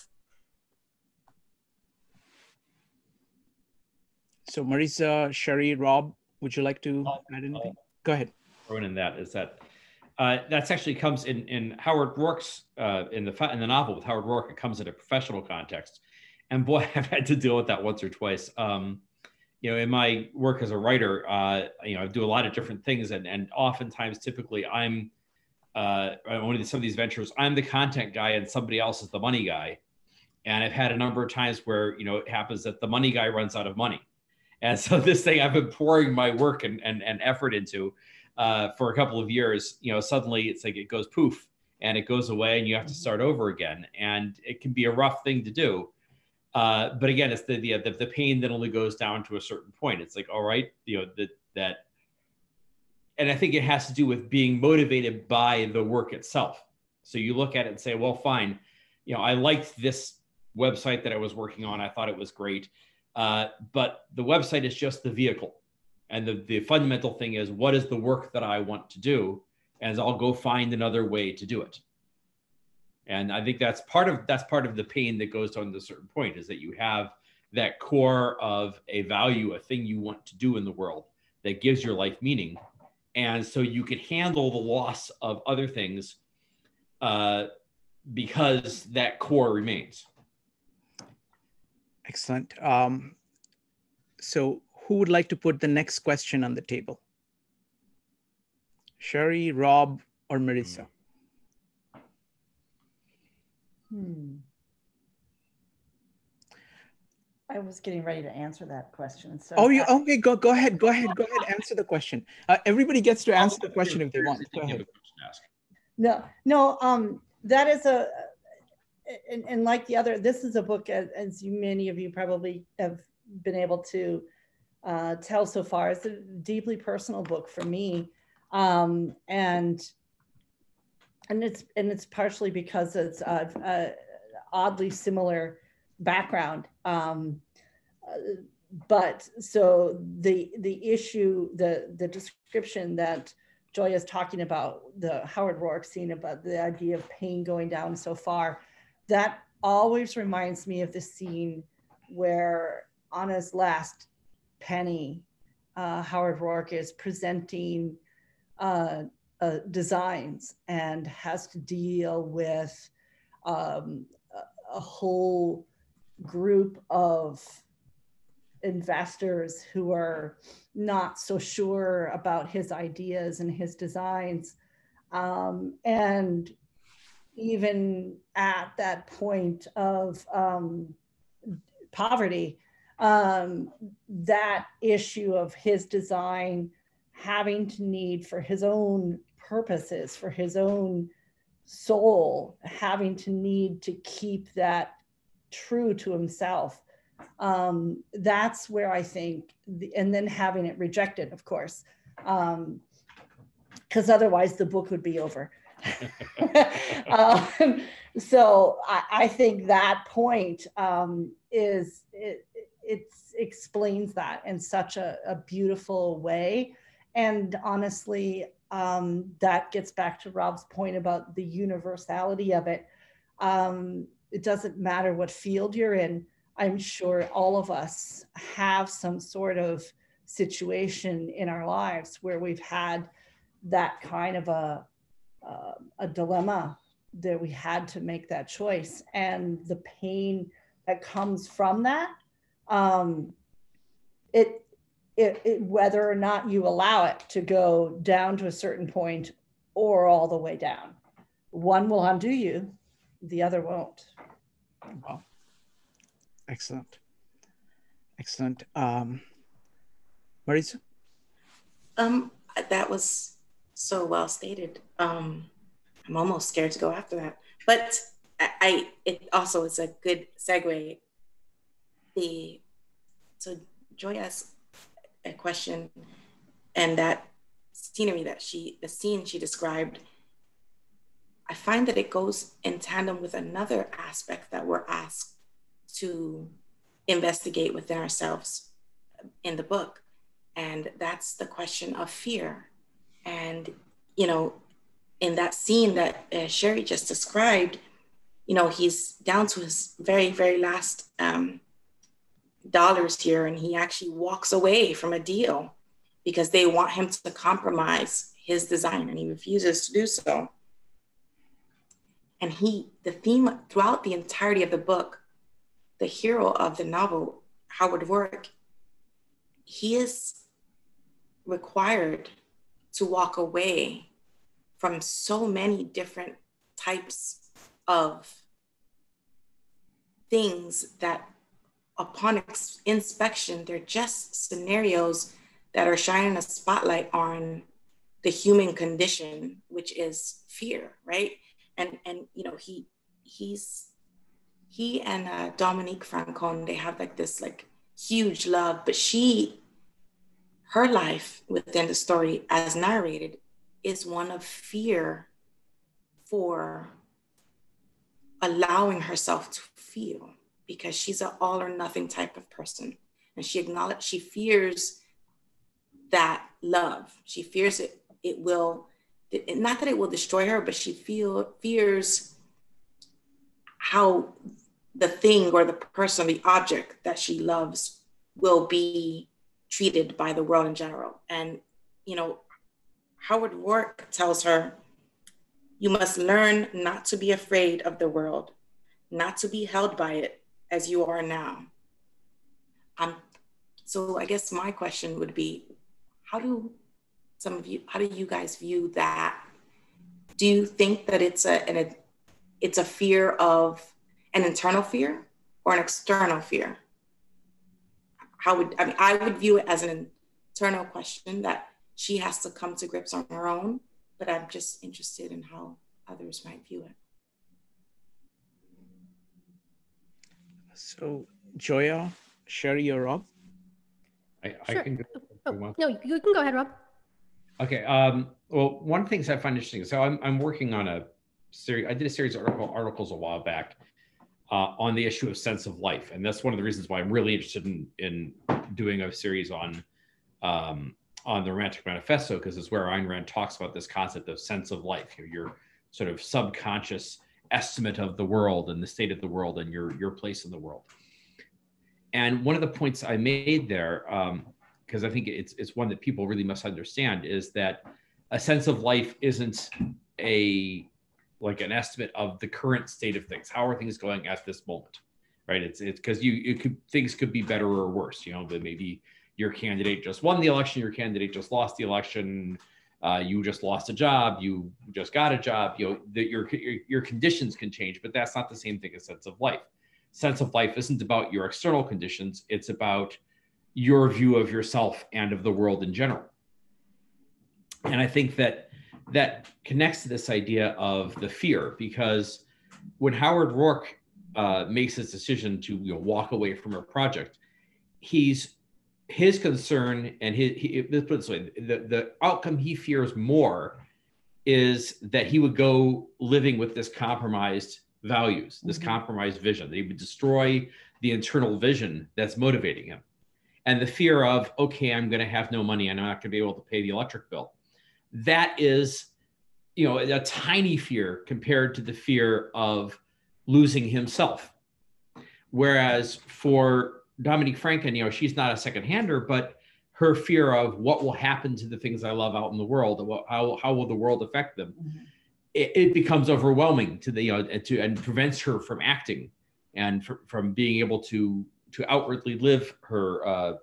So Maritza, Sherry, Rob, would you like to uh, add anything? Uh, Go ahead. Thrown in that is that, uh, that's actually comes in, in Howard Roark's, uh, in the in the novel with Howard Roark, it comes in a professional context. And boy, I've had to deal with that once or twice. Um, You know, in my work as a writer, uh, you know, I do a lot of different things, and and oftentimes, typically, I'm uh, on one of some of these ventures, I'm the content guy, and somebody else is the money guy. And I've had a number of times where you know it happens that the money guy runs out of money, and so this thing I've been pouring my work and and, and effort into uh, for a couple of years, you know, suddenly it's like it goes poof, and it goes away, and you have to start over again, and it can be a rough thing to do. Uh, but again, it's the, the the pain that only goes down to a certain point. It's like, all right, you know, that, that, and I think it has to do with being motivated by the work itself. So you look at it and say, well, fine, you know, I liked this website that I was working on. I thought it was great. Uh, but the website is just the vehicle. And the, the fundamental thing is, what is the work that I want to do? And I'll go find another way to do it. And I think that's part of that's part of the pain that goes down to a certain point, is that you have that core of a value, a thing you want to do in the world that gives your life meaning. And so you can handle the loss of other things uh, because that core remains. Excellent. Um, so who would like to put the next question on the table? Sherry, Rob, or Maritza? Mm-hmm. Hmm. I was getting ready to answer that question. So oh, you okay? Go, go ahead. Go ahead. Go ahead. Answer the question. Uh, everybody gets to answer the question if they want. Go ahead. No, no. Um, that is a, and, and like the other, this is a book, as, as many of you probably have been able to uh, tell so far. It's a deeply personal book for me, um, and. And it's and it's partially because it's uh, uh, oddly similar background, um, uh, but so the the issue, the the description that Joya is talking about, the Howard Roark scene about the idea of pain going down so far, that always reminds me of the scene where on his last penny, uh, Howard Roark is presenting. Uh, Uh, designs and has to deal with um, a, a whole group of investors who are not so sure about his ideas and his designs. Um, and even at that point of um, poverty, um, that issue of his design having to need for his own purposes, for his own soul, having to need to keep that true to himself. Um, that's where I think, the, and then having it rejected, of course, um, because otherwise the book would be over. um, so I, I think that point um, is, it, it explains that in such a, a beautiful way. And honestly, um, that gets back to Rob's point about the universality of it. Um, it doesn't matter what field you're in. I'm sure all of us have some sort of situation in our lives where we've had that kind of a, uh, a dilemma that we had to make that choice, and the pain that comes from that, um, it, it, it, whether or not you allow it to go down to a certain point or all the way down, one will undo you, the other won't. Wow. Excellent. Excellent. Um, Maritza? Um, that was so well stated. Um, I'm almost scared to go after that. But I, I it also is a good segue. The, so Joya asked a question, and that scenery that she, the scene she described, I find that it goes in tandem with another aspect that we're asked to investigate within ourselves in the book. And that's the question of fear. And, you know, in that scene that uh, Sherry just described, you know, he's down to his very, very last um, dollars here. And he actually walks away from a deal because they want him to compromise his design, and he refuses to do so. And he, the theme throughout the entirety of the book, the hero of the novel, Howard Roark, he is required to walk away from so many different types of things that upon inspection, they're just scenarios that are shining a spotlight on the human condition, which is fear, right? And, and you know, he he's, He and uh, Dominique Francon, they have like this like huge love, but she, her life within the story as narrated is one of fear for allowing herself to feel, because she's an all or nothing type of person. And she acknowledges, she fears that love. She fears it, it will, it, not that it will destroy her, but she feel, fears how the thing or the person, the object that she loves will be treated by the world in general. And, you know, Howard Roark tells her, you must learn not to be afraid of the world, not to be held by it as you are now. Um, so I guess my question would be, how do some of you, how do you guys view that? Do you think that it's a, an, a, it's a fear of, an internal fear or an external fear? How would, I mean, I would view it as an internal question that she has to come to grips on her own, but I'm just interested in how others might view it. So Joya, Sherry, or Rob? I, I sure. can go. Oh, no, you can go ahead, Rob. Okay, um, well, one of the things I find interesting, so I'm, I'm working on a series, I did a series of article, articles a while back Uh, on the issue of sense of life. And that's one of the reasons why I'm really interested in, in doing a series on um, on the Romantic Manifesto, because it's where Ayn Rand talks about this concept of sense of life, your, your sort of subconscious estimate of the world and the state of the world and your, your place in the world. And one of the points I made there, because um, I think it's, it's one that people really must understand, is that a sense of life isn't a like an estimate of the current state of things. How are things going at this moment, right? It's it's because you it could things could be better or worse. You know, but maybe your candidate just won the election, your candidate just lost the election, uh, you just lost a job, you just got a job. You know, that your, your your conditions can change, but that's not the same thing as sense of life. sense of life isn't about your external conditions, it's about your view of yourself and of the world in general. And I think that that connects to this idea of the fear, because when Howard Roark uh, makes his decision to you know, walk away from a project, he's his concern and his, he, let's put it this way, the, the outcome he fears more is that he would go living with this compromised values, this mm-hmm. compromised vision, that he would destroy the internal vision that's motivating him. And the fear of, okay, I'm going to have no money and I'm not going to be able to pay the electric bill. That is, you know, a tiny fear compared to the fear of losing himself. Whereas for Dominique Francon, you know, she's not a second-hander, but her fear of what will happen to the things I love out in the world, how, how will the world affect them, mm-hmm. it, it becomes overwhelming to the, you know, to, and prevents her from acting and fr- from being able to to outwardly live her, uh,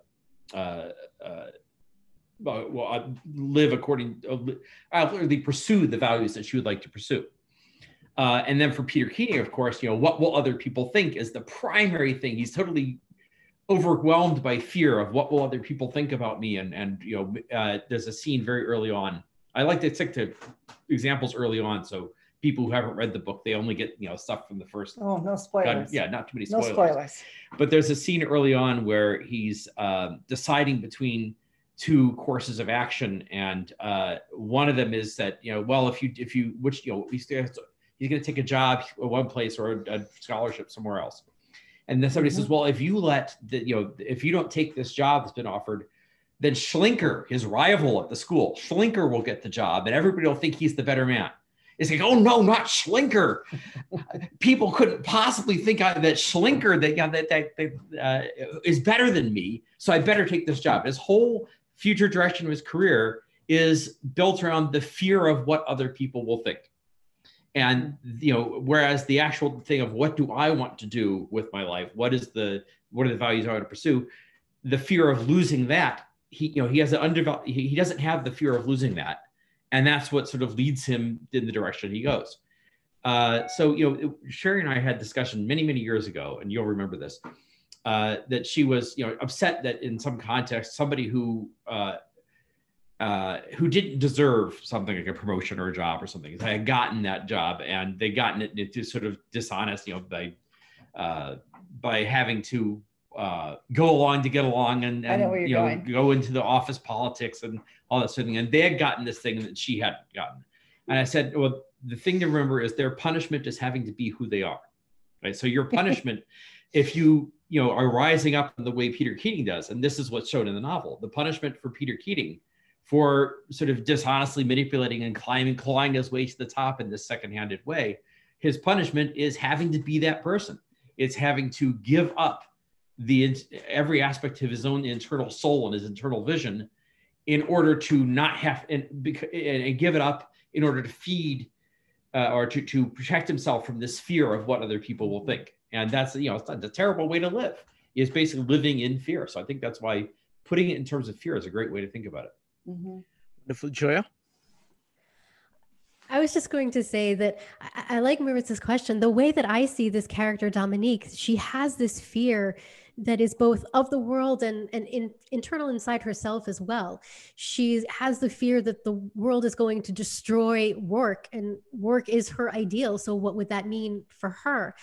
uh, uh, well, live according, uh, outwardly pursue the values that she would like to pursue. Uh, and then for Peter Keating, of course, you know, what will other people think is the primary thing. He's totally overwhelmed by fear of what will other people think about me. And, and you know, uh, there's a scene very early on. I like to stick to examples early on, so people who haven't read the book, they only get, you know, stuff from the first. Oh, no spoilers. God, yeah, not too many spoilers. No spoilers. But there's a scene early on where he's uh, deciding between two courses of action, and uh, one of them is that, you know, well, if you, if you, which, you know, he's, he's going to take a job at one place or a, a scholarship somewhere else. And then somebody mm-hmm. says, well, if you let, the, you know, if you don't take this job that's been offered, then Schlinker, his rival at the school, Schlinker will get the job and everybody will think he's the better man. It's like, oh no, not Schlinker. People couldn't possibly think I, that Schlinker that, yeah, that, that, that uh, is better than me, so I better take this job. His whole future direction of his career is built around the fear of what other people will think. And, you know, whereas the actual thing of what do I want to do with my life? What is the, what are the values I want to pursue? The fear of losing that, he, you know, he has an undeveloped, he, he doesn't have the fear of losing that. And that's what sort of leads him in the direction he goes. Uh, so, you know, Sherry and I had discussion many, many years ago, and you'll remember this, uh, that she was, you know, upset that in some context, somebody who uh, uh, who didn't deserve something like a promotion or a job or something had gotten that job, and they'd gotten it into sort of dishonest, you know, by, uh, by having to uh, go along to get along and, and know you know, going. go into the office politics and all that sort of thing. And they had gotten this thing that she hadn't gotten. And I said, well, the thing to remember is their punishment is having to be who they are, right? So your punishment, if you, you know, are rising up in the way Peter Keating does, and this is what's shown in the novel, the punishment for Peter Keating for sort of dishonestly manipulating and climbing, clawing his way to the top in this second-handed way, his punishment is having to be that person. It's having to give up the every aspect of his own internal soul and his internal vision in order to not have and, and give it up in order to feed uh, or to, to protect himself from this fear of what other people will think. And that's, you know, it's a terrible way to live. It's basically living in fear. So I think that's why putting it in terms of fear is a great way to think about it. Mm-hmm. Wonderful. Joya? I was just going to say that I, I like Maritza's question. The way that I see this character, Dominique, she has this fear that is both of the world and, and in, internal inside herself as well. She has the fear that the world is going to destroy work, and work is her ideal. So what would that mean for her?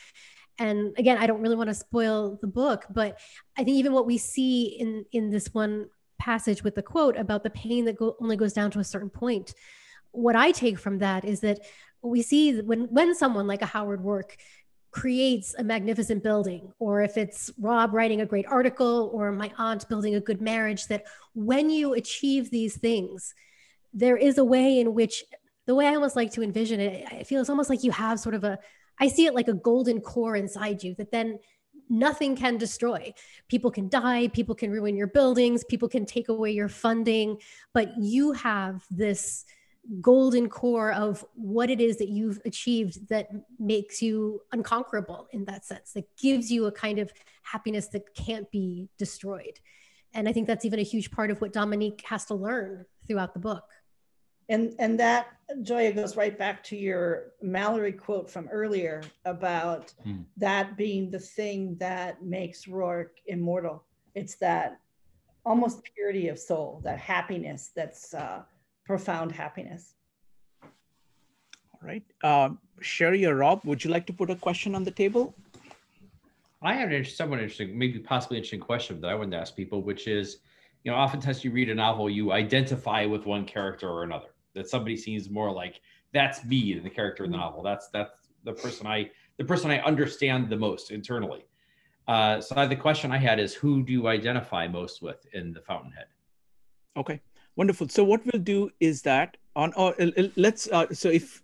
And again, I don't really want to spoil the book, but I think even what we see in, in this one passage with the quote about the pain that go, only goes down to a certain point. What I take from that is that we see that when, when someone like a Howard Roark creates a magnificent building, or if it's Rob writing a great article, or my aunt building a good marriage, that when you achieve these things, there is a way in which, the way I almost like to envision it, I feel it's almost like you have sort of a, I see it like a golden core inside you that then nothing can destroy. People can die, people can ruin your buildings, people can take away your funding, but you have this golden core of what it is that you've achieved that makes you unconquerable in that sense, that gives you a kind of happiness that can't be destroyed. And I think that's even a huge part of what Dominique has to learn throughout the book. And, and that, Joya, goes right back to your Mallory quote from earlier about mm. that being the thing that makes Roark immortal. It's that almost purity of soul, that happiness, that's uh, profound happiness. All right. Uh, Sherry or Rob, would you like to put a question on the table? I have an somewhat interesting, maybe possibly interesting question that I wouldn't ask people, which is, you know, oftentimes you read a novel, you identify with one character or another, that somebody seems more like, that's me than the character in the novel. That's that's the person I the person I understand the most internally. Uh, so the question I had is, who do you identify most with in The Fountainhead? Okay, wonderful. So what we'll do is that on, or let's, uh, so if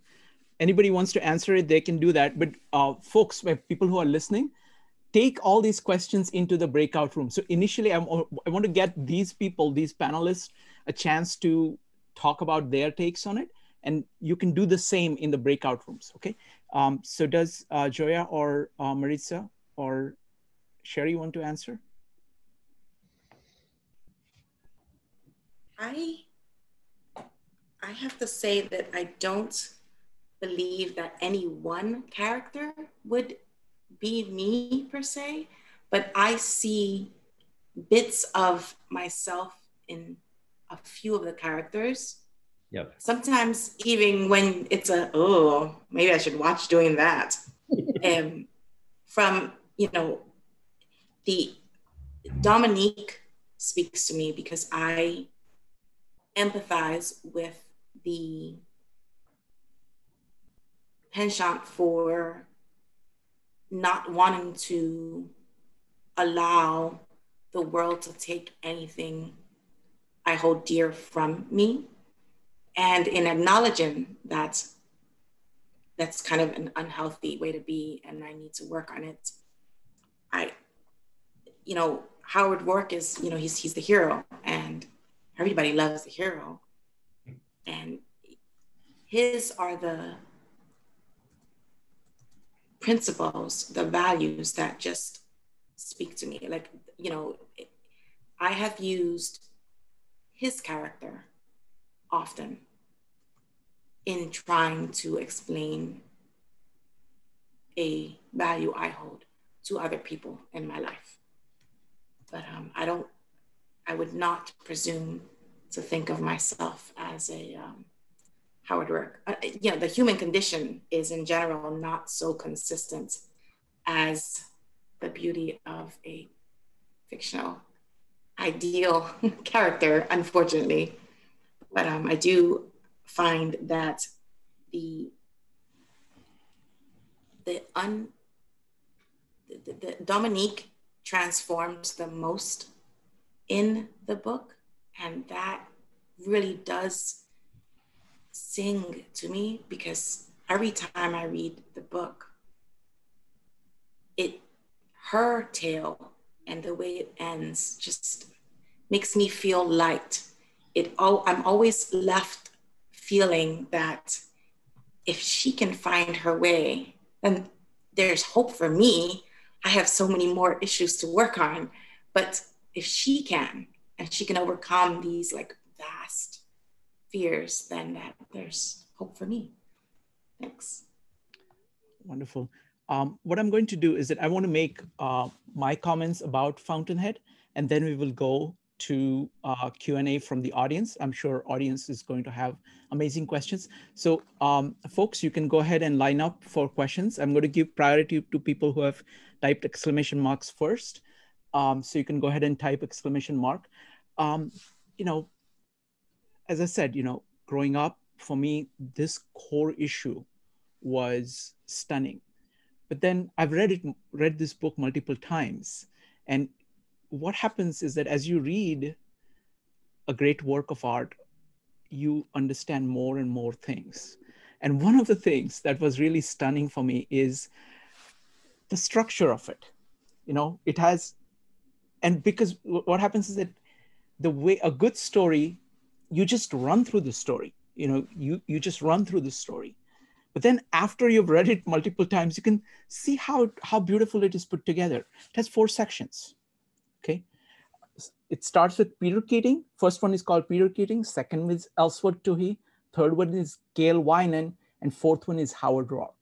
anybody wants to answer it, they can do that. But uh, folks, people who are listening, take all these questions into the breakout room. So initially, I'm, I want to get these people, these panelists, a chance to talk about their takes on it. And you can do the same in the breakout rooms, okay? Um, so does uh, Joya or uh, Maritza or Sherry want to answer? I, I have to say that I don't believe that any one character would be me per se, but I see bits of myself in a few of the characters. Yep. Sometimes even when it's a, oh, maybe I should watch doing that. um, from, you know, the Dominique speaks to me because I empathize with the penchant for not wanting to allow the world to take anything I hold dear from me. And in acknowledging that, that's kind of an unhealthy way to be and I need to work on it. I, you know, Howard Roark is, you know, he's, he's the hero and everybody loves the hero. And his are the principles, the values that just speak to me. Like, you know, I have used his character often in trying to explain a value I hold to other people in my life. But um, I don't, I would not presume to think of myself as a, um, Howard Roark. Uh, you know, the human condition is in general not so consistent as the beauty of a fictional ideal character, unfortunately. But um, I do find that the the un the, the Dominique transforms the most in the book, and that really does sing to me, because every time I read the book, it, her tale and the way it ends just makes me feel light. It all, I'm always left feeling that if she can find her way, then there's hope for me. I have so many more issues to work on, but if she can, and she can overcome these like vast fears, then that there's hope for me. Thanks. Wonderful. Um, what I'm going to do is that I want to make uh, my comments about Fountainhead, and then we will go to uh, Q and A from the audience. I'm sure audience is going to have amazing questions. So um, folks, you can go ahead and line up for questions. I'm going to give priority to people who have typed exclamation marks first. Um, so you can go ahead and type exclamation mark. Um, you know, as I said, you know, growing up for me, this core issue was stunning. But then I've read it, read this book multiple times. And what happens is that as you read a great work of art, you understand more and more things. And one of the things that was really stunning for me is the structure of it. You know, it has, and because what happens is that the way a good story, you just run through the story, you know, you, you just run through the story. But then after you've read it multiple times, you can see how, how beautiful it is put together. It has four sections, okay? It starts with Peter Keating. First one is called Peter Keating. Second is Ellsworth Toohey. Third one is Gail Wynand, and fourth one is Howard Roark.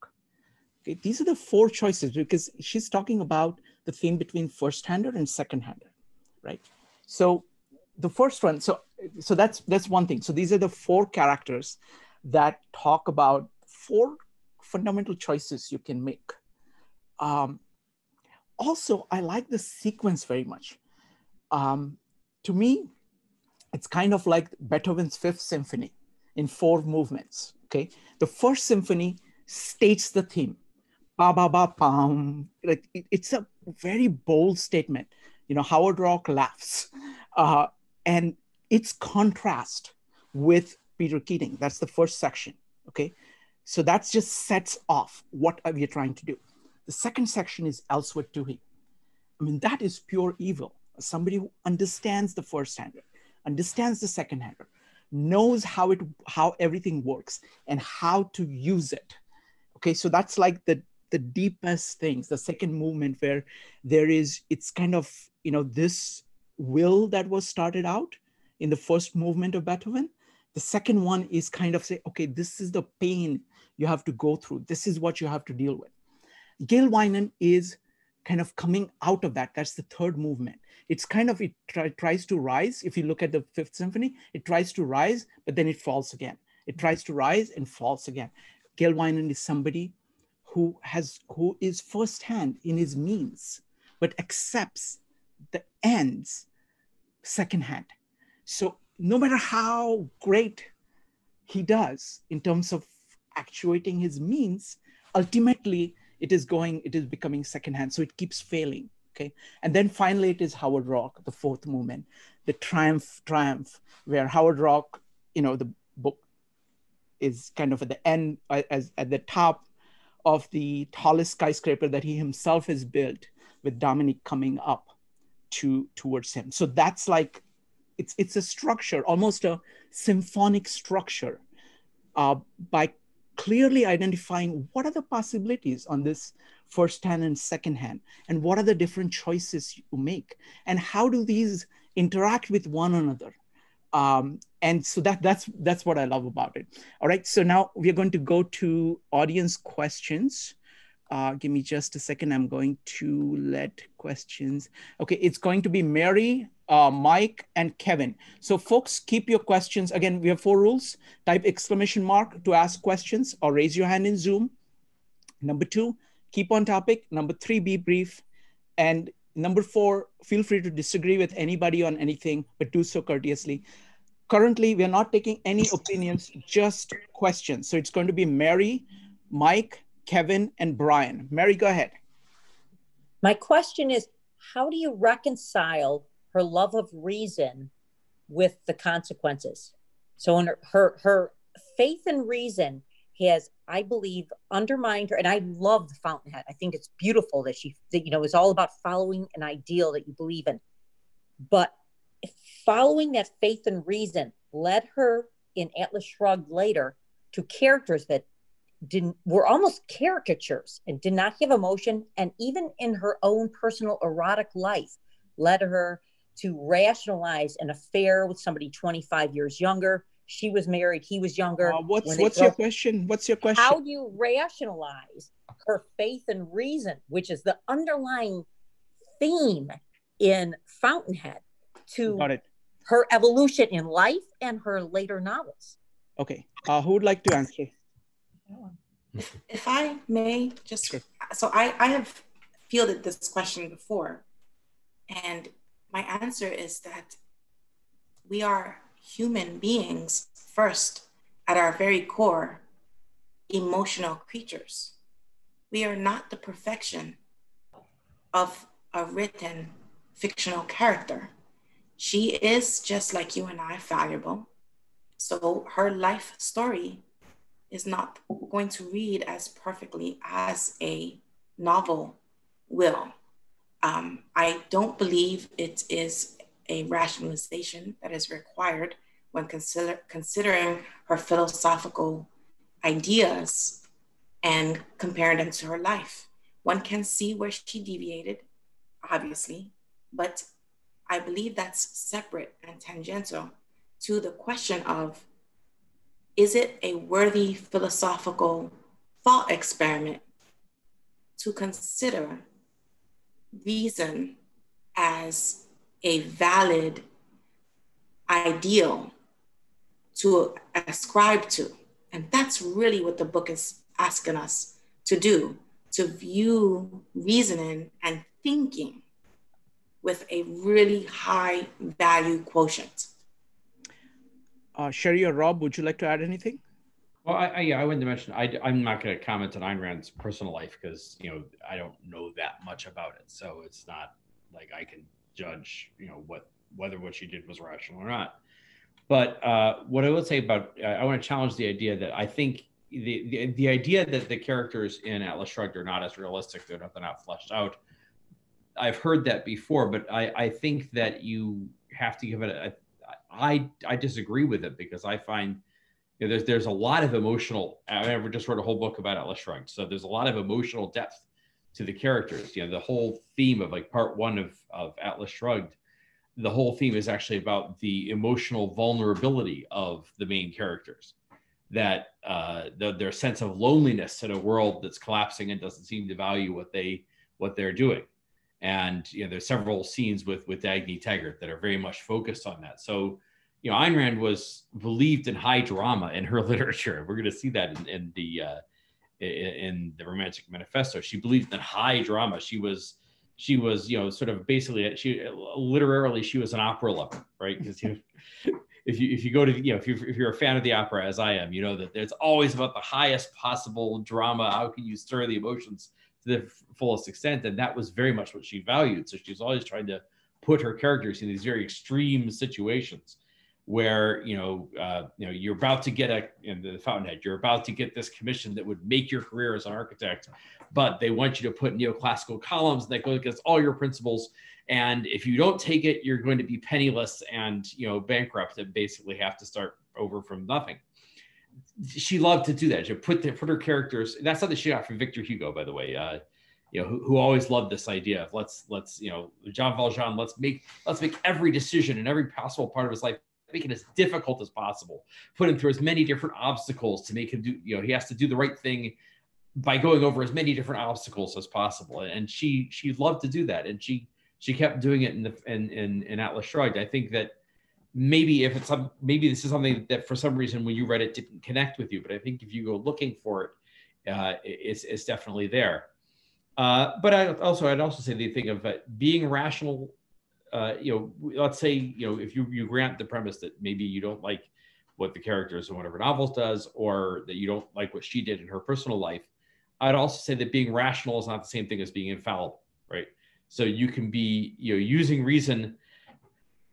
Okay, these are the four choices because she's talking about the theme between first-hander and second-hander, right? So the first one, so so that's that's one thing. So these are the four characters that talk about four fundamental choices you can make. Um, also, I like the sequence very much. Um, to me, it's kind of like Beethoven's Fifth Symphony in four movements, okay? The first symphony states the theme, ba ba ba pam. Like it, it's a very bold statement. You know, Howard Roark laughs. Uh, and it's contrast with Peter Keating. That's the first section, okay? So that just sets off what are we trying to do. The second section is Ellsworth Toohey. I mean, that is pure evil. Somebody who understands the first-hander, understands the second-hander, knows how it how everything works and how to use it. Okay, so that's like the the deepest things, the second movement where there is, it's kind of, you know, this will that was started out in the first movement of Beethoven. The second one is kind of say, okay, this is the pain you have to go through. This is what you have to deal with. Gail Wynand is kind of coming out of that. That's the third movement. It's kind of, it try, tries to rise. If you look at the Fifth Symphony, it tries to rise, but then it falls again. It tries to rise and falls again. Gail Wynand is somebody who has, who is firsthand in his means, but accepts the ends secondhand. So no matter how great he does in terms of actuating his means, ultimately, it is going, it is becoming secondhand. So it keeps failing, okay? And then finally it is Howard Roark, the fourth movement, the triumph, triumph, where Howard Roark, you know, the book is kind of at the end, as at the top of the tallest skyscraper that he himself has built, with Dominique coming up to towards him. So that's like, it's, it's a structure, almost a symphonic structure uh, by clearly identifying what are the possibilities on this first hand and second hand, and what are the different choices you make, and how do these interact with one another. Um, and so that, that's, that's what I love about it. All right, so now we're going to go to audience questions. Uh, give me just a second, I'm going to let questions. Okay, it's going to be Mary, uh, Mike, and Kevin. So folks, keep your questions. Again, we have four rules. Type exclamation mark to ask questions or raise your hand in Zoom. Number two, keep on topic. Number three, be brief. And number four, feel free to disagree with anybody on anything, but do so courteously. Currently, we are not taking any opinions, just questions. So it's going to be Mary, Mike, Kevin, and Brian. Mary, go ahead. My question is, how do you reconcile her love of reason with the consequences? So in her, her, her faith in reason has, I believe, undermined her. And I love The Fountainhead. I think it's beautiful that she, that, you know, is all about following an ideal that you believe in. But following that faith in reason led her in Atlas Shrugged later to characters that didn't, were almost caricatures and did not give emotion, and even in her own personal erotic life led her to rationalize an affair with somebody twenty-five years younger. She was married, he was younger. Uh, what's what's your question? What's your question? How do you rationalize her faith and reason, which is the underlying theme in Fountainhead, to her evolution in life and her later novels? Okay, uh, who would like to answer? If, if I may just, sure. so I, I have fielded this question before, and my answer is that we are human beings first, at our very core, emotional creatures. We are not the perfection of a written fictional character. She is just like you and I, fallible. So her life story is not going to read as perfectly as a novel will. Um, I don't believe it is a rationalization that is required when consider considering her philosophical ideas and comparing them to her life. One can see where she deviated, obviously, but I believe that's separate and tangential to the question of is it a worthy philosophical thought experiment to consider reason as a valid ideal to ascribe to? And that's really what the book is asking us to do, to view reasoning and thinking with a really high value quotient. Uh, Sherry or Rob, would you like to add anything? Well, I, I, yeah, I wouldn't mention, I, I'm not going to comment on Ayn Rand's personal life because, you know, I don't know that much about it. So it's not like I can judge, you know, what whether what she did was rational or not. But uh, what I will say about, uh, I want to challenge the idea that I think the, the, the idea that the characters in Atlas Shrugged are not as realistic, they're not, they're not fleshed out. I've heard that before, but I, I think that you have to give it a, I, I disagree with it because I find, you know, there's there's a lot of emotional, I never just wrote a whole book about Atlas Shrugged. So there's a lot of emotional depth to the characters. You know, the whole theme of like part one of, of Atlas Shrugged, the whole theme is actually about the emotional vulnerability of the main characters, that uh, the, their sense of loneliness in a world that's collapsing and doesn't seem to value what, they, what they're doing. And you know, there's several scenes with, with Dagny Taggart that are very much focused on that. So, you know, Ayn Rand was believed in high drama in her literature. We're going to see that in, in the uh, in, in the Romantic Manifesto. She believed in high drama. She was she was you know sort of basically she literally she was an opera lover, right? Because you know, if you if you go to you know if you if you're a fan of the opera as I am, you know that it's always about the highest possible drama. How can you stir the emotions the fullest extent? And that was very much what she valued. So she was always trying to put her characters in these very extreme situations where, you know, uh, you know, you're about to get a, in the Fountainhead, you're about to get this commission that would make your career as an architect, but they want you to put neoclassical columns that go against all your principles. And if you don't take it, you're going to be penniless and, you know, bankrupt and basically have to start over from nothing. She loved to do that. She put the, put her characters. That's something she got from Victor Hugo, by the way. Uh, you know, who, who always loved this idea of let's let's you know Jean Valjean. Let's make let's make every decision in every possible part of his life, make it as difficult as possible. Put him through as many different obstacles to make him do. You know, he has to do the right thing by going over as many different obstacles as possible. And she she loved to do that, and she she kept doing it in the in in, in Atlas Shrugged. I think that. Maybe if it's some, maybe this is something that for some reason when you read it didn't connect with you, but I think if you go looking for it, uh, it's it's definitely there. Uh, but I also I'd also say the thing of uh, being rational. Uh, you know, let's say you know if you you grant the premise that maybe you don't like what the characters in one of her novels does, or that you don't like what she did in her personal life, I'd also say that being rational is not the same thing as being infallible, right? So you can be you know using reason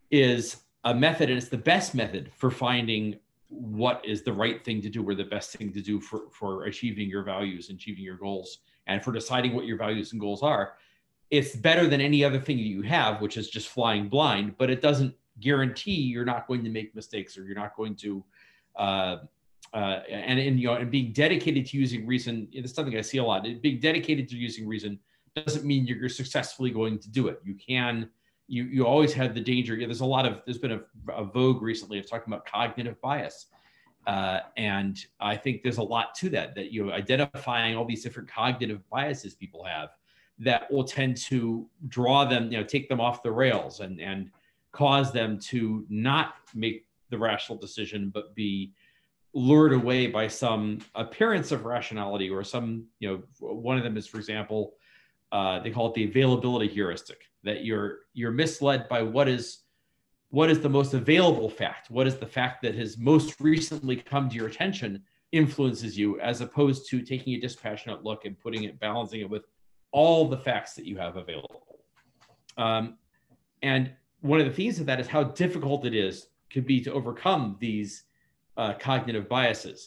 is a method, and it's the best method for finding what is the right thing to do or the best thing to do for, for achieving your values, achieving your goals, and for deciding what your values and goals are. It's better than any other thing that you have, which is just flying blind, but it doesn't guarantee you're not going to make mistakes or you're not going to, uh, uh, and, and, you know, and being dedicated to using reason, it's something I see a lot. Being dedicated to using reason doesn't mean you're, you're successfully going to do it. You can You, you always have the danger. Yeah, there's a lot of, there's been a, a vogue recently of talking about cognitive bias. Uh, and I think there's a lot to that, that you know, identifying all these different cognitive biases people have that will tend to draw them, you know, take them off the rails and, and cause them to not make the rational decision, but be lured away by some appearance of rationality or some, you know, one of them is, for example, Uh, they call it the availability heuristic, that you're you're misled by what is what is the most available fact, what is the fact that has most recently come to your attention influences you, as opposed to taking a dispassionate look and putting it, balancing it with all the facts that you have available. Um, and one of the themes of that is how difficult it is could be to overcome these uh, cognitive biases,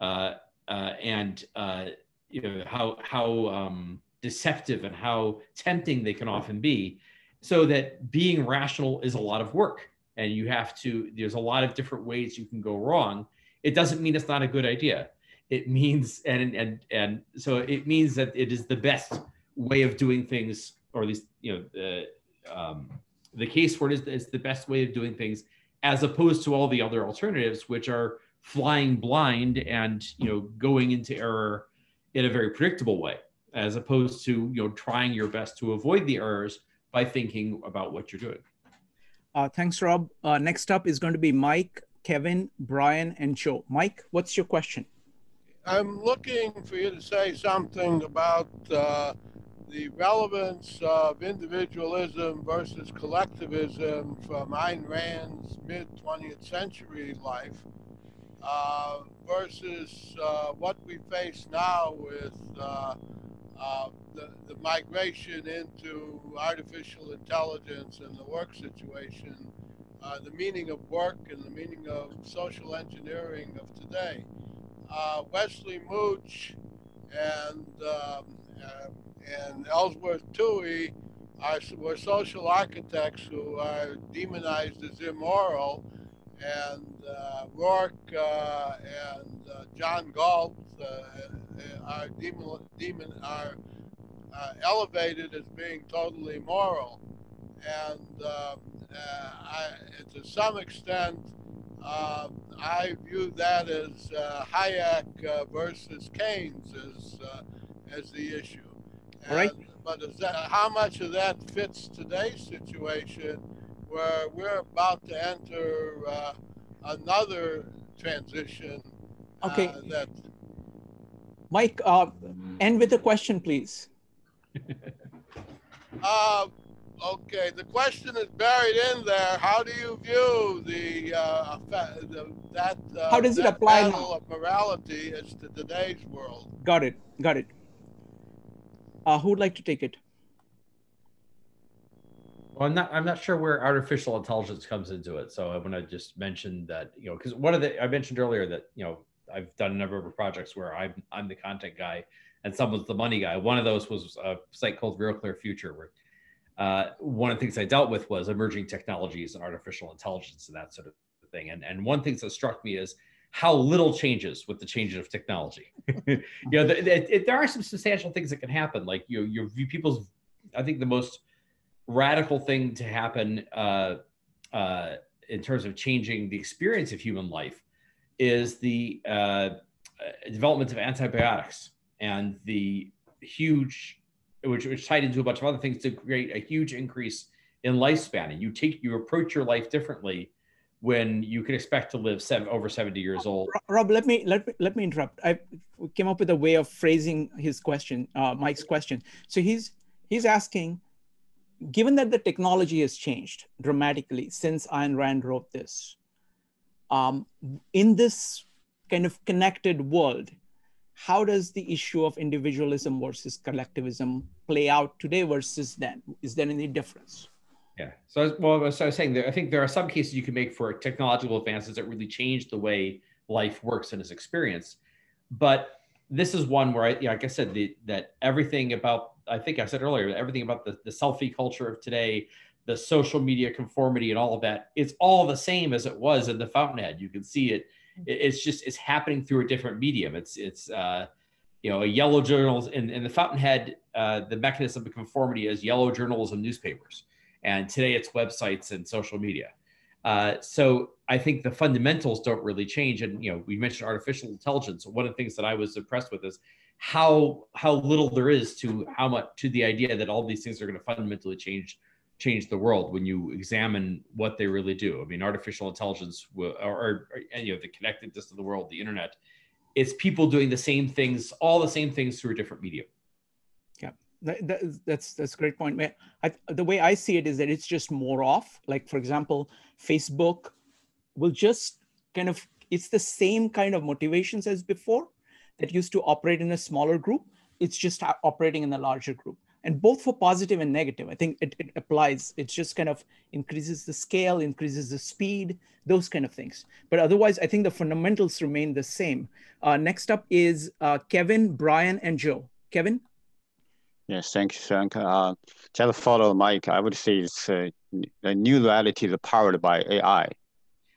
uh, uh, and uh, you know how how um, deceptive and how tempting they can often be, so that being rational is a lot of work, and you have to, there's a lot of different ways you can go wrong. It doesn't mean it's not a good idea. It means, and and and so it means that it is the best way of doing things, or at least, you know, the, um, the case for it is, is the best way of doing things, as opposed to all the other alternatives, which are flying blind and, you know, going into error in a very predictable way, as opposed to, you know, trying your best to avoid the errors by thinking about what you're doing. Uh, thanks, Rob. Uh, next up is going to be Mike, Kevin, Brian, and Joe. Mike, what's your question? I'm looking for you to say something about uh, the relevance of individualism versus collectivism from Ayn Rand's mid-twentieth century life uh, versus uh, what we face now with uh, uh, the, the migration into artificial intelligence and the work situation, uh, the meaning of work and the meaning of social engineering of today. Uh, Wesley Mooch and um, uh, and Ellsworth Toohey are, were social architects who are demonized as immoral, and uh, Roark uh, and uh, John Galt uh, are, demon, demon, are uh, elevated as being totally moral. And um, uh, I, to some extent, Uh, I view that as uh, Hayek uh, versus Keynes as uh, as the issue. And, right. But is that, how much of that fits today's situation, where we're about to enter uh, another transition? Okay. Uh, that... Mike, uh, end with a question, please. uh, Okay, the question is buried in there. How do you view the, uh, the that, uh, How does that it apply battle now? Of morality as to today's world? Got it, got it. Uh, who would like to take it? Well, I'm not, I'm not sure where artificial intelligence comes into it. So I want to just mention that, you know, because one of the, I mentioned earlier that, you know, I've done a number of projects where I'm, I'm the content guy and someone's the money guy. One of those was a site called Real Clear Future, where Uh, one of the things I dealt with was emerging technologies and artificial intelligence and that sort of thing. And, and one thing that struck me is how little changes with the changes of technology. you know, the, the, it, there are some substantial things that can happen. Like, you know, your view people's, I think the most radical thing to happen uh, uh, in terms of changing the experience of human life is the uh, development of antibiotics and the huge Which, which tied into a bunch of other things to create a huge increase in lifespan. And you take, you approach your life differently when you can expect to live seven, over seventy years old. Rob, let me, let me, let me interrupt. I came up with a way of phrasing his question, uh, Mike's question. So he's, he's asking, given that the technology has changed dramatically since Ayn Rand wrote this, um, in this kind of connected world, how does the issue of individualism versus collectivism play out today versus then? Is there any difference? Yeah. So, well, so I was saying that I think there are some cases you can make for technological advances that really change the way life works and is experienced. But this is one where, I, you know, like I said, the, that everything about, I think I said earlier, everything about the, the selfie culture of today, the social media conformity and all of that, it's all the same as it was in The Fountainhead. You can see it. It's just, it's happening through a different medium. It's, it's uh, you know, a yellow journals in, in The Fountainhead, uh, the mechanism of conformity is yellow journals and newspapers. And today it's websites and social media. Uh, so I think the fundamentals don't really change. And, you know, we mentioned artificial intelligence. One of the things that I was impressed with is how, how little there is to how much, to the idea that all these things are going to fundamentally change change the world when you examine what they really do. I mean, artificial intelligence will, or, or you know, the connectedness of the world, the internet, it's people doing the same things, all the same things through a different medium. Yeah, that, that, that's, that's a great point. I, the way I see it is that it's just more off. Like, for example, Facebook will just kind of, it's the same kind of motivations as before that used to operate in a smaller group. It's just operating in a larger group. And both for positive and negative, I think it, it applies. It just kind of increases the scale, increases the speed, those kind of things. But otherwise, I think the fundamentals remain the same. Uh, next up is uh, Kevin, Brian, and Joe. Kevin? Yes, thank you, Shankar. Uh, to follow Mike, I would say it's uh, a new reality powered by A I.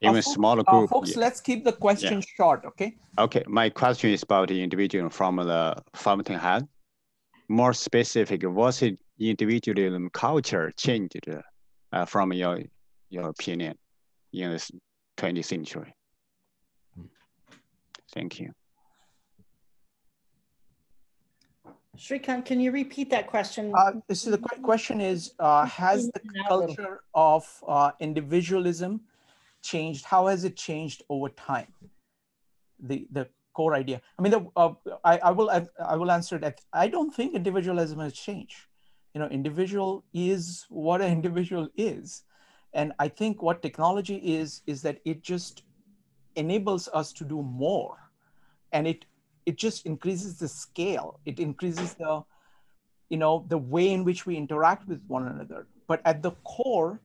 Even uh, smaller group. Uh, folks, yeah. Let's keep the question yeah. short, okay? Okay, my question is about the individual from the Fountainhead. More specific, what's individualism culture changed uh, from your your opinion in this twentieth century? Thank you. Shrikant, can you repeat that question? Uh, so the question is, uh, has the culture of uh, individualism changed? How has it changed over time? The the core idea. I mean, the, uh, I I will I, I will answer that. I don't think individualism has changed. You know, individual is what an individual is, and I think what technology is is that it just enables us to do more, and it. It just increases the scale. It increases the, you know, the way in which we interact with one another. But at the core,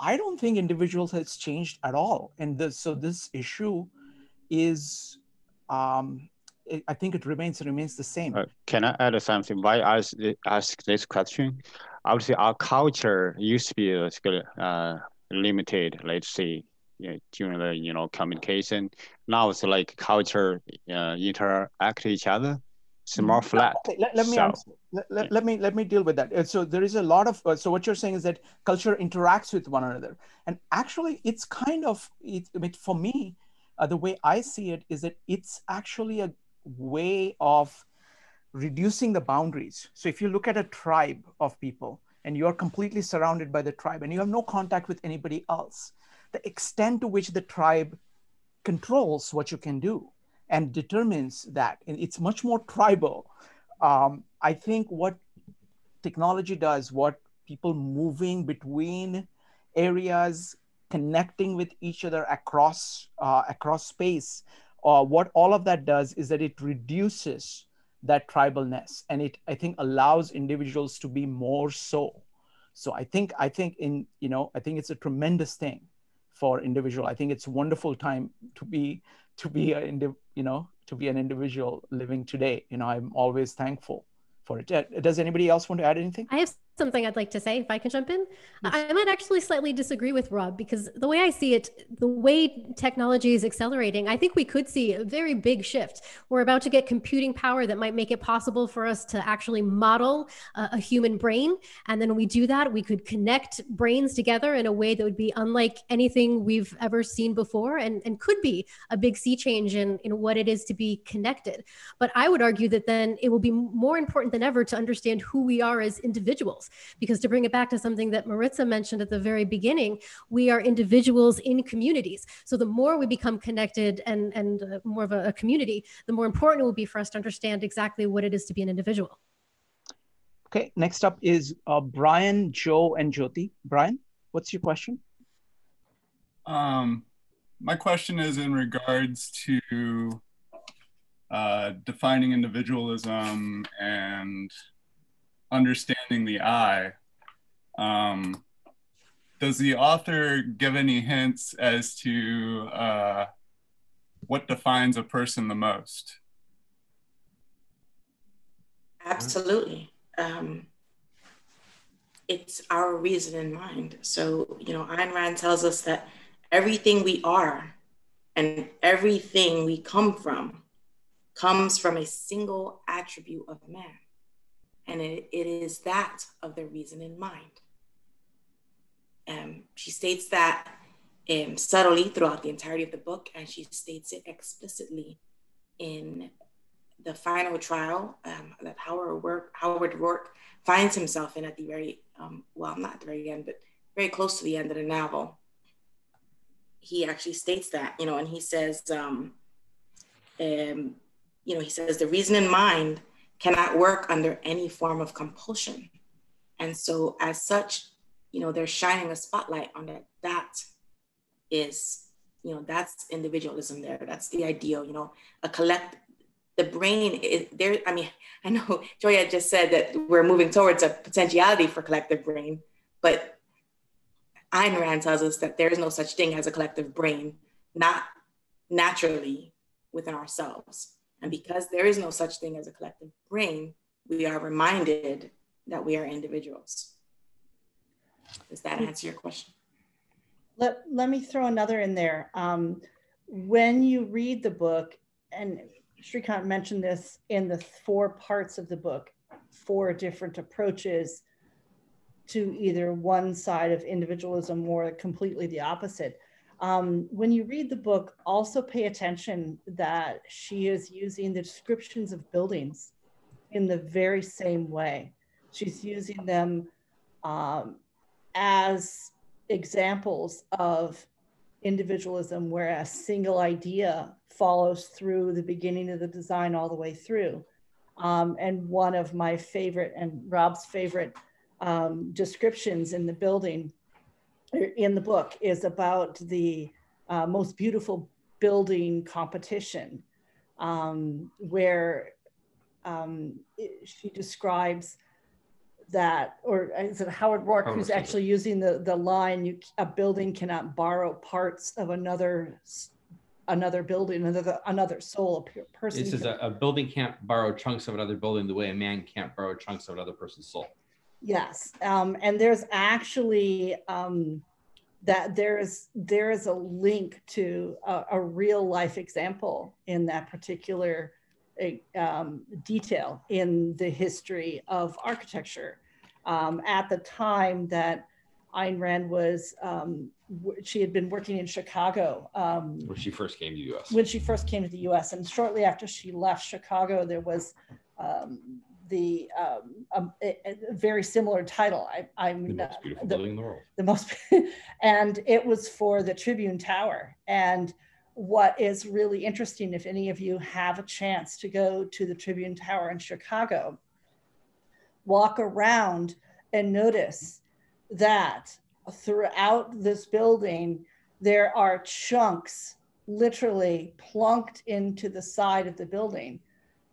I don't think individuals has changed at all. And this, so this issue is, um, it, I think it remains it remains the same. Uh, can I add something? Why I ask, ask this question? I would say our culture used to be uh, limited. Let's see. Yeah, during the you know communication, now it's like culture uh, interact each other. It's more flat. Okay, let, let me so, let, let, yeah. let me let me deal with that. So there is a lot of uh, so what you're saying is that culture interacts with one another, and actually it's kind of it, I mean, for me, uh, the way I see it is that it's actually a way of reducing the boundaries. So if you look at a tribe of people and you are completely surrounded by the tribe and you have no contact with anybody else. The extent to which the tribe controls what you can do and determines that, and it's much more tribal. Um, I think what technology does, what people moving between areas, connecting with each other across uh, across space, uh, what all of that does is that it reduces that tribalness, and it I think allows individuals to be more so. So I think I think in you know I think it's a tremendous thing. For individual, I think it's a wonderful time to be to be a you know to be an individual living today. You know, I'm always thankful for it. Does anybody else want to add anything? I have something I'd like to say if I can jump in. Yes. I might actually slightly disagree with Rob because the way I see it, the way technology is accelerating, I think we could see a very big shift. We're about to get computing power that might make it possible for us to actually model a, a human brain. And then when we do that, we could connect brains together in a way that would be unlike anything we've ever seen before and, and could be a big sea change in, in what it is to be connected. But I would argue that then it will be more important than ever to understand who we are as individuals. Because to bring it back to something that Maritza mentioned at the very beginning, we are individuals in communities. So the more we become connected and, and uh, more of a, a community, the more important it will be for us to understand exactly what it is to be an individual. Okay, next up is uh, Brian, Joe, and Jyoti. Brian, what's your question? Um, my question is in regards to uh, defining individualism and understanding the I. Um, does the author give any hints as to uh, what defines a person the most? Absolutely. Um, it's our reason in mind. So, you know, Ayn Rand tells us that everything we are and everything we come from comes from a single attribute of man. And it, it is that of their reason in mind. Um, she states that um, subtly throughout the entirety of the book, and she states it explicitly in the final trial um, that Howard Roark, Howard Roark finds himself in at the very, um, well, not at the very end, but very close to the end of the novel. He actually states that, you know, and he says, um, um, you know, he says the reason in mind cannot work under any form of compulsion. And so as such, you know, they're shining a spotlight on that. That is, you know, that's individualism there. That's the ideal, you know, a collect, the brain is there. I mean, I know Joya just said that we're moving towards a potentiality for collective brain, but Ayn Rand tells us that there is no such thing as a collective brain, not naturally within ourselves. And because there is no such thing as a collective brain, we are reminded that we are individuals. Does that answer your question? Let, let me throw another in there. Um, when you read the book, and Shrikant mentioned this in the four parts of the book, four different approaches to either one side of individualism or completely the opposite. Um, when you read the book, also pay attention that she is using the descriptions of buildings in the very same way. She's using them um, as examples of individualism, whereas single idea follows through the beginning of the design all the way through. Um, and one of my favorite and Rob's favorite um, descriptions in the building, in the book, is about the uh, most beautiful building competition, um, where um, it, she describes that, or is it Howard Roark, who's actually using the, the line, you, a building cannot borrow parts of another another building, another, another soul, a person. This is a, a building can't borrow chunks of another building the way a man can't borrow chunks of another person's soul. Yes, um, and there's actually um, that there's there is a link to a, a real life example in that particular uh, um, detail in the history of architecture. Um, at the time that Ayn Rand was, um, she had been working in Chicago. Um, when she first came to the U S. When she first came to the U S, and shortly after she left Chicago, there was um, the um, um, a, a very similar title. I, I'm the most beautiful uh, the, building in the world. The most, and it was for the Tribune Tower. And what is really interesting, if any of you have a chance to go to the Tribune Tower in Chicago, walk around and notice that throughout this building, there are chunks literally plunked into the side of the building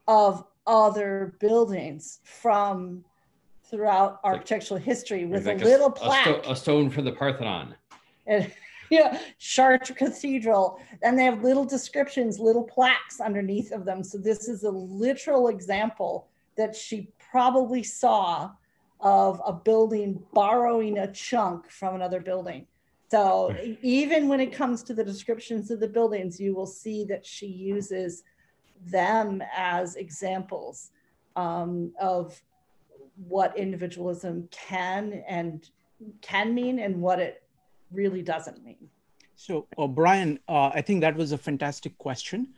of other buildings from throughout architectural like, history with like a little a, plaque. A, sto a stone from the Parthenon. And yeah, Chartres Cathedral. And they have little descriptions, little plaques underneath of them. So this is a literal example that she probably saw of a building borrowing a chunk from another building. So even when it comes to the descriptions of the buildings, you will see that she uses them as examples um, of what individualism can and can mean and what it really doesn't mean. So, uh, Brian, uh, I think that was a fantastic question.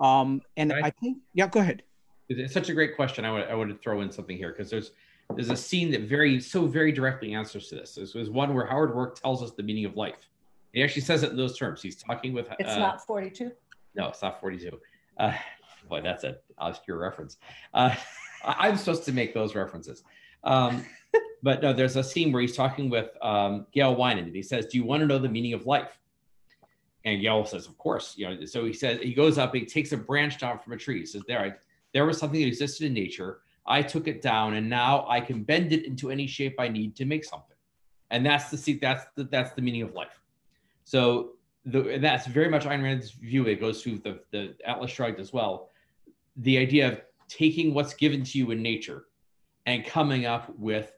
Um, and I, I think, yeah, go ahead. It's such a great question. I would, I would throw in something here because there's there's a scene that very, so very directly answers to this. This was one where Howard Roark tells us the meaning of life. He actually says it in those terms. He's talking with- It's uh, not forty-two? No, it's not forty-two. Uh, boy, that's an obscure reference. Uh, I'm supposed to make those references. Um, but no, there's a scene where he's talking with um, Gail Wynand, and he says, do you want to know the meaning of life? And Gail says, of course. You know, so he says, he goes up, he takes a branch down from a tree. He says, there, I, there was something that existed in nature. I took it down and now I can bend it into any shape I need to make something. And that's the, that's the, that's the meaning of life. So the, and that's very much Ayn Rand's view. It goes through the, the Atlas Shrugged as well. The idea of taking what's given to you in nature and coming up with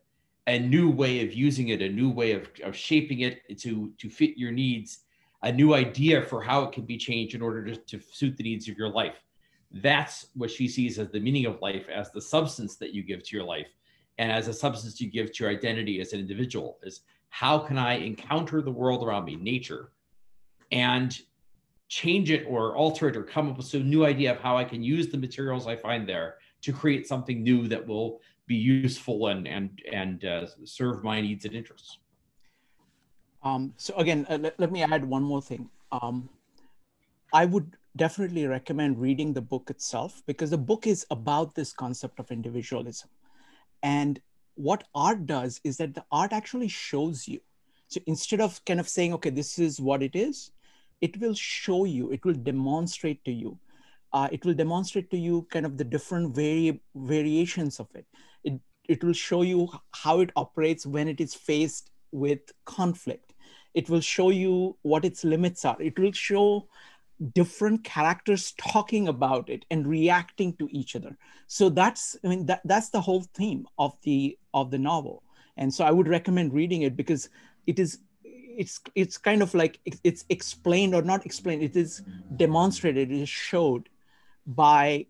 a new way of using it, a new way of, of shaping it to, to fit your needs, a new idea for how it can be changed in order to, to suit the needs of your life. That's what she sees as the meaning of life, as the substance that you give to your life, and as a substance you give to your identity as an individual, is how can I encounter the world around me, nature, and change it or alter it or come up with a new idea of how I can use the materials I find there to create something new that will be useful and, and, and uh, serve my needs and interests. Um, so again, uh, let, let me add one more thing. Um, I would definitely recommend reading the book itself because the book is about this concept of individualism. And what art does is that the art actually shows you. So instead of kind of saying, okay, this is what it is, it will show you, it will demonstrate to you. Uh, it will demonstrate to you kind of the different vari variations of it. it. It will show you how it operates when it is faced with conflict. It will show you what its limits are. It will show different characters talking about it and reacting to each other. So that's, I mean, that, that's the whole theme of the, of the novel. And so I would recommend reading it because it is, it's, it's kind of like it's explained or not explained. It is demonstrated, it is showed by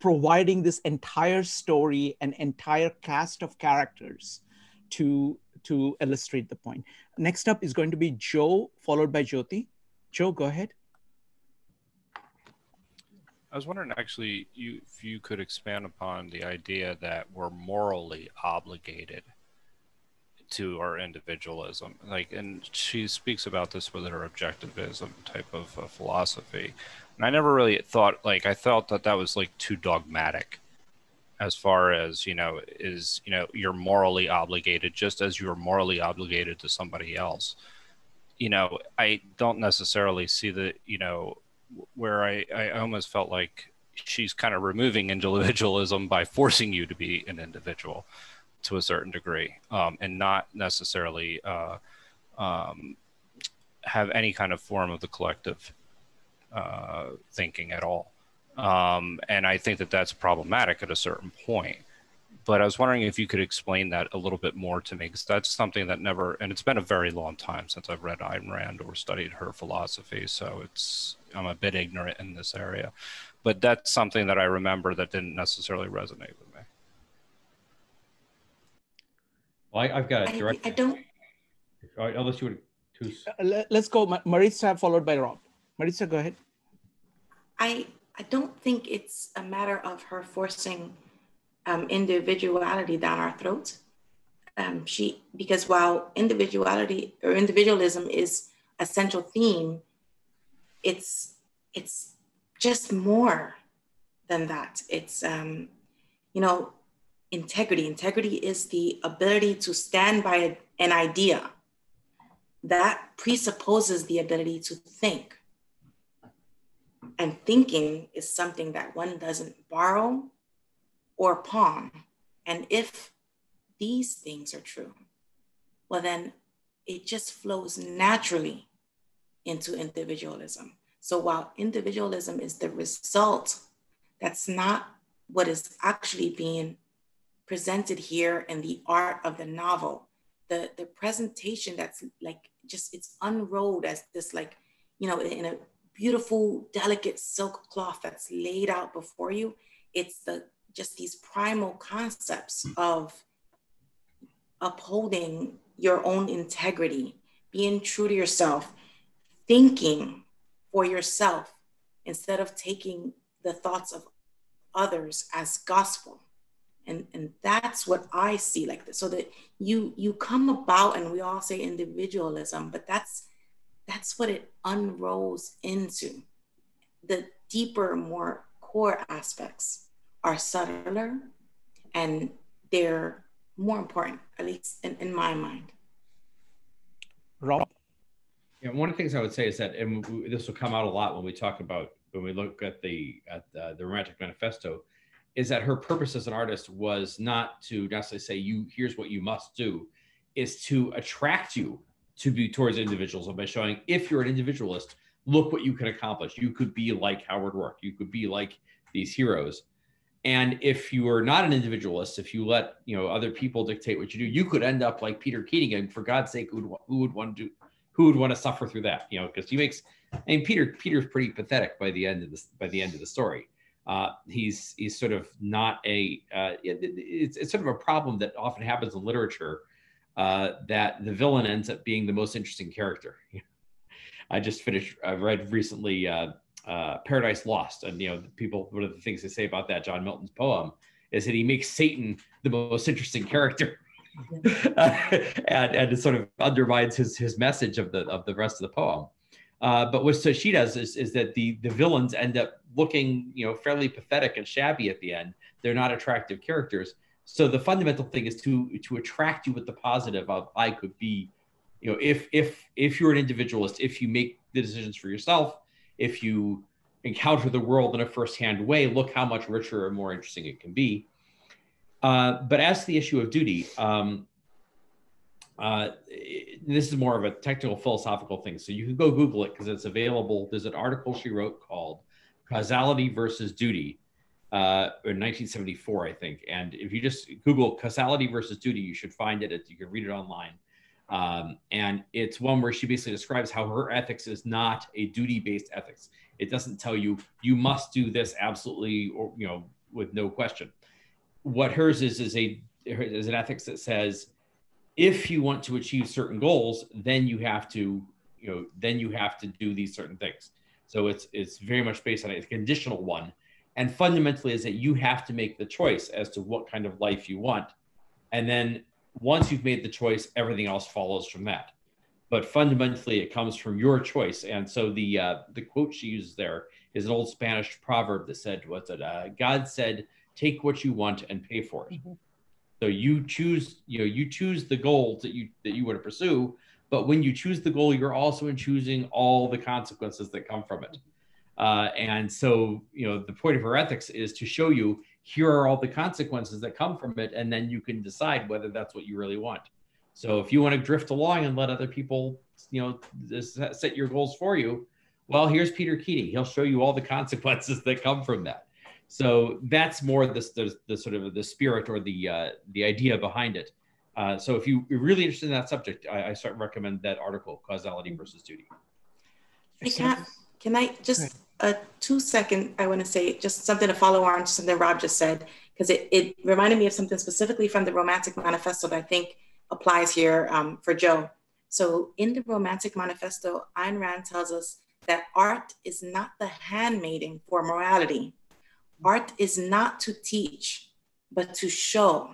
providing this entire story and entire cast of characters to, to illustrate the point. Next up is going to be Joe, followed by Jyoti. Joe, go ahead. I was wondering, actually, you, if you could expand upon the idea that we're morally obligated to our individualism. Like, and she speaks about this with her objectivism type of uh, philosophy. And I never really thought, like, I felt that that was like too dogmatic as far as, you know, is, you know, you're morally obligated just as you're morally obligated to somebody else. You know, I don't necessarily see the, you know, where I, I almost felt like she's kind of removing individualism by forcing you to be an individual to a certain degree, um, and not necessarily uh, um, have any kind of form of the collective uh, thinking at all. Um, and I think that that's problematic at a certain point. But I was wondering if you could explain that a little bit more to me, because that's something that never, and it's been a very long time since I've read Ayn Rand or studied her philosophy, so it's, I'm a bit ignorant in this area. But that's something that I remember that didn't necessarily resonate with me. Well, I, I've got a direct... I, I don't... All right, unless you would... Uh, let's go, Maritza, followed by Rob. Maritza, go ahead. I, I don't think it's a matter of her forcing Um, individuality down our throats. Um, she, because while individuality or individualism is a central theme, it's it's just more than that. It's um, you know, integrity. Integrity is the ability to stand by a, an idea. That presupposes the ability to think, and thinking is something that one doesn't borrow or palm. And if these things are true, well then it just flows naturally into individualism. So while individualism is the result, that's not what is actually being presented here in the art of the novel. The, the presentation that's like, just it's unrolled as this like, you know, in a beautiful, delicate silk cloth that's laid out before you. It's the just these primal concepts of upholding your own integrity, being true to yourself, thinking for yourself instead of taking the thoughts of others as gospel. And, and that's what I see like this. So that you, you come about, and we all say individualism, but that's, that's what it unrolls into. The deeper, more core aspects are subtler, and they're more important, at least in, in my mind. Rob? Yeah, one of the things I would say is that, and we, this will come out a lot when we talk about, when we look at the, at the, the Romantic Manifesto, is that her purpose as an artist was not to necessarily say, you, here's what you must do, is to attract you to be towards individuals by showing, if you're an individualist, look what you can accomplish. You could be like Howard Roark. You could be like these heroes. And if you are not an individualist, if you let, you know, other people dictate what you do, you could end up like Peter Keating. And for God's sake, who would, who would want to do, who would want to suffer through that? You know, because he makes, I mean, Peter Peter's pretty pathetic by the end of this, by the end of the story. Uh, he's he's sort of not a uh, it, it's it's sort of a problem that often happens in literature, uh, that the villain ends up being the most interesting character. I just finished. I read recently. Uh, Uh, Paradise Lost, and you know, people, one of the things they say about that, John Milton's poem, is that he makes Satan the most interesting character, uh, and, and it sort of undermines his his message of the of the rest of the poem. Uh, but what so she does is is that the the villains end up looking, you know, fairly pathetic and shabby at the end. They're not attractive characters. So the fundamental thing is to to attract you with the positive of, I could be, you know, if if if you're an individualist, if you make the decisions for yourself, if you encounter the world in a firsthand way, look how much richer and more interesting it can be. Uh, but as to the issue of duty, um, uh, it, this is more of a technical philosophical thing. So you can go Google it because it's available. There's an article she wrote called Causality versus Duty uh, in nineteen seventy-four, I think. And if you just Google Causality versus Duty, you should find it. You can read it online. Um, and it's one where she basically describes how her ethics is not a duty-based ethics. It doesn't tell you, you must do this absolutely, or, you know, with no question. What hers is, is a, is an ethics that says, if you want to achieve certain goals, then you have to, you know, then you have to do these certain things. So it's it's very much based on a conditional one. And fundamentally is that you have to make the choice as to what kind of life you want. And then once you've made the choice, everything else follows from that. But fundamentally, it comes from your choice. And so the uh, the quote she uses there is an old Spanish proverb that said, what's it? Uh, God said, take what you want and pay for it. Mm-hmm. So you choose, you know, you choose the goal that you that you want to pursue. But when you choose the goal, you're also in choosing all the consequences that come from it. Uh, and so, you know, the point of her ethics is to show you here are all the consequences that come from it, and then you can decide whether that's what you really want. So if you want to drift along and let other people, you know, set your goals for you, well, here's Peter Keating. He'll show you all the consequences that come from that. So that's more this the, the sort of the spirit or the uh, the idea behind it. Uh, so if you, you're really interested in that subject, I, I sort of recommend that article, Causality versus Duty. Hey, can, I, can I just a two second, I want to say just something to follow on to something Rob just said, because it, it reminded me of something specifically from the Romantic Manifesto that I think applies here um, for Joe. So in the Romantic Manifesto, Ayn Rand tells us that art is not the handmaiden for morality. Art is not to teach, but to show.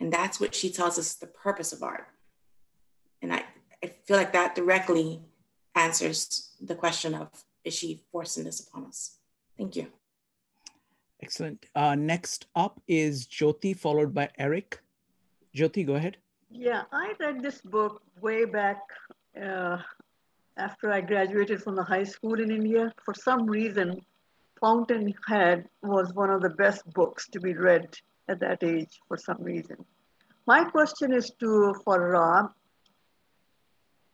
And that's what she tells us the purpose of art. And I, I feel like that directly answers the question of, is she forcing this upon us? Thank you. Excellent. Uh, next up is Jyoti, followed by Eric. Jyoti, go ahead. Yeah, I read this book way back uh, after I graduated from the high school in India. For some reason, Fountainhead was one of the best books to be read at that age for some reason. My question is to, for Rob,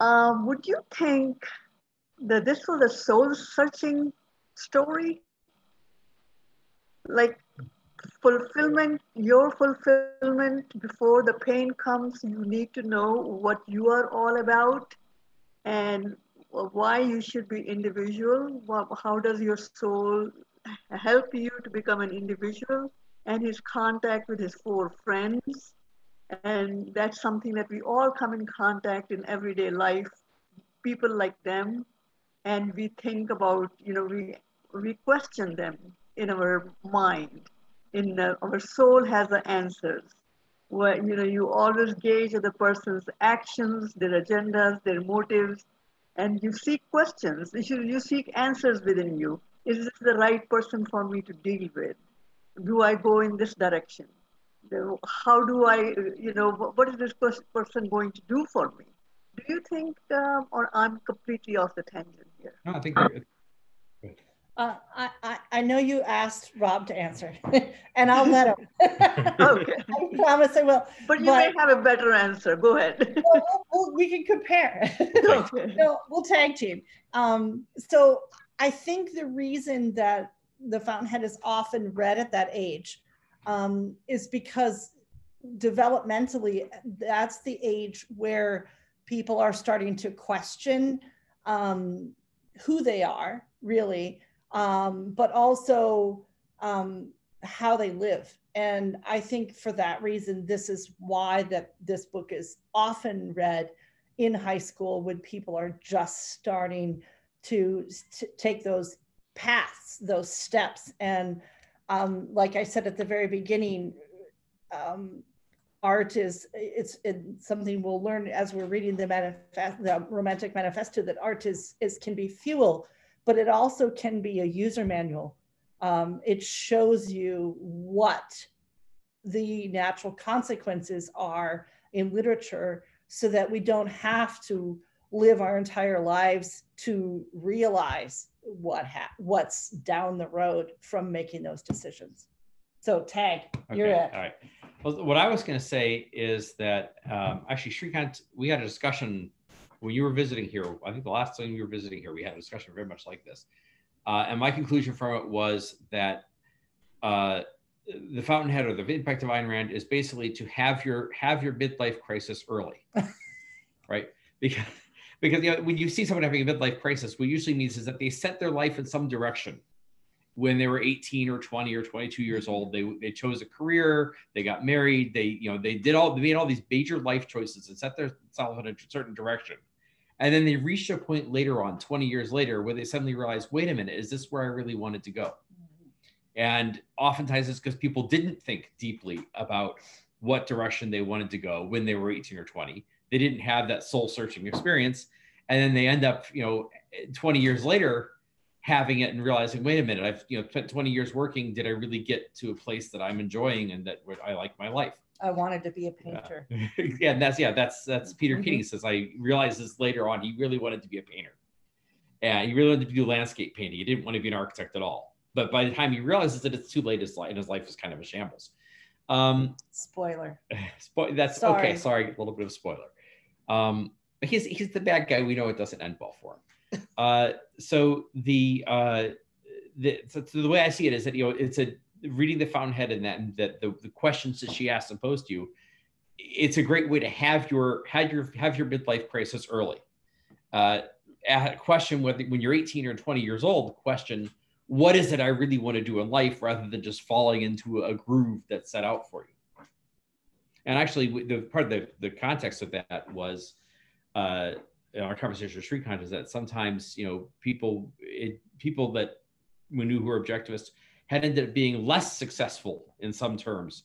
uh, would you think that this was a soul-searching story? Like fulfillment, your fulfillment before the pain comes, you need to know what you are all about and why you should be individual. How does your soul help you to become an individual? And his contact with his four friends. And that's something that we all come in contact in everyday life, people like them. And we think about, you know, we, we question them in our mind. In the, our soul has the answers. Where, you know, you always gauge the person's actions, their agendas, their motives, and you seek questions. You, you seek answers within you. Is this the right person for me to deal with? Do I go in this direction? How do I, you know, what is this person going to do for me? Do you think, um, or I'm completely off the tangent here? No, I think you're good. Uh, I, I, I know you asked Rob to answer, and I'll let him. Okay. I promise I will. But you but, may have a better answer. Go ahead. Well, we'll, we'll, we can compare. Okay. No, we'll tag team. Um, so I think the reason that The Fountainhead is often read at that age um, is because developmentally, that's the age where people are starting to question um, who they are, really, um, but also um, how they live. And I think for that reason, this is why that this book is often read in high school when people are just starting to take those paths, those steps. And um, like I said at the very beginning, um, art is it's, it's something we'll learn as we're reading the, manifest, the Romantic Manifesto, that art is, is can be fuel, but it also can be a user manual. Um, it shows you what the natural consequences are in literature so that we don't have to live our entire lives to realize what ha what's down the road from making those decisions. So tag, okay, you're it. All right. Well, what I was going to say is that um, actually, Shrikant, we had a discussion when you were visiting here. I think the last time you were visiting here, we had a discussion very much like this. Uh, and my conclusion from it was that uh, the Fountainhead or the impact of Ayn Rand is basically to have your have your midlife crisis early, right? Because Because you know, when you see someone having a midlife crisis, what usually means is that they set their life in some direction. when they were eighteen or twenty or twenty-two years old, they they chose a career, they got married, they you know they did all they made all these major life choices and set their self in a certain direction, and then they reached a point later on, twenty years later, where they suddenly realized, wait a minute, is this where I really wanted to go? And oftentimes it's because people didn't think deeply about what direction they wanted to go when they were eighteen or twenty. They didn't have that soul-searching experience, and then they end up, you know, twenty years later, having it and realizing, wait a minute, I've you know spent twenty years working. Did I really get to a place that I'm enjoying and that I like my life? I wanted to be a painter. Yeah, yeah and that's yeah, that's that's Peter mm-hmm. Keating says. I realized this later on. He really wanted to be a painter, and he really wanted to do landscape painting. He didn't want to be an architect at all. But by the time he realizes that it's too late, his life and his life is kind of a shambles. Um, spoiler. Spo- that's sorry. okay. Sorry, a little bit of a spoiler. Um, but he's he's the bad guy. We know it doesn't end well for him. Uh, so the uh, the so the way I see it is that you know it's a reading The Fountainhead and that and that the, the questions that she asks and posed to you. It's a great way to have your have your have your midlife crisis early. Uh, question whether when you're eighteen or twenty years old. Question what is it I really want to do in life rather than just falling into a groove that's set out for you. And actually, the part of the the context of that was. Uh, In our conversation with Shrikant is that sometimes, you know, people it, people that we knew who were objectivists had ended up being less successful in some terms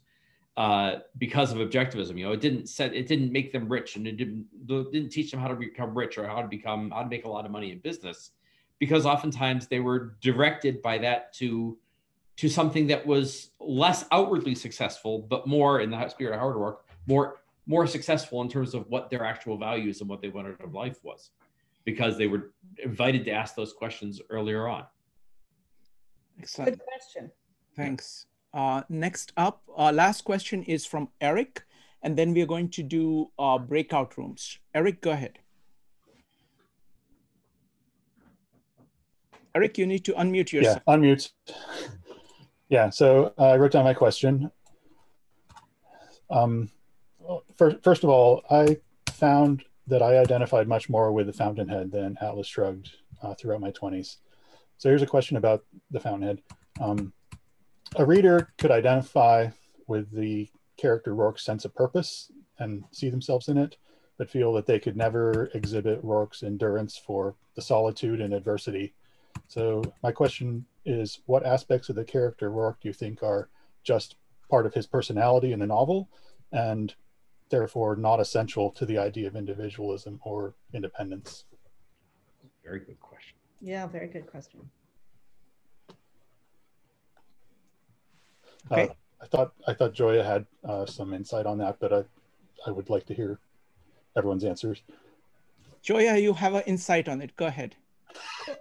uh, because of objectivism. You know, it didn't set, it didn't make them rich, and it didn't it didn't teach them how to become rich or how to become how to make a lot of money in business, because oftentimes they were directed by that to to something that was less outwardly successful, but more in the spirit of Howard Roark, more. more successful in terms of what their actual values and what they wanted of life was, because they were invited to ask those questions earlier on. Excellent. Good question. Thanks. Uh, next up, uh, last question is from Eric, and then we're going to do uh, breakout rooms. Eric, go ahead. Eric, you need to unmute yourself. Yeah, unmute. Yeah, so uh, I wrote down my question. Um, First, first of all, I found that I identified much more with The Fountainhead than Atlas Shrugged uh, throughout my twenties. So here's a question about The Fountainhead. Um, a reader could identify with the character Roark's sense of purpose and see themselves in it, but feel that they could never exhibit Roark's endurance for the solitude and adversity. So my question is, what aspects of the character Roark do you think are just part of his personality in the novel, and therefore not essential to the idea of individualism or independence? Very good question. Yeah, very good question. Okay. Uh, I thought I thought Joya had uh, some insight on that, but I, I would like to hear everyone's answers. Joya, you have an insight on it. Go ahead.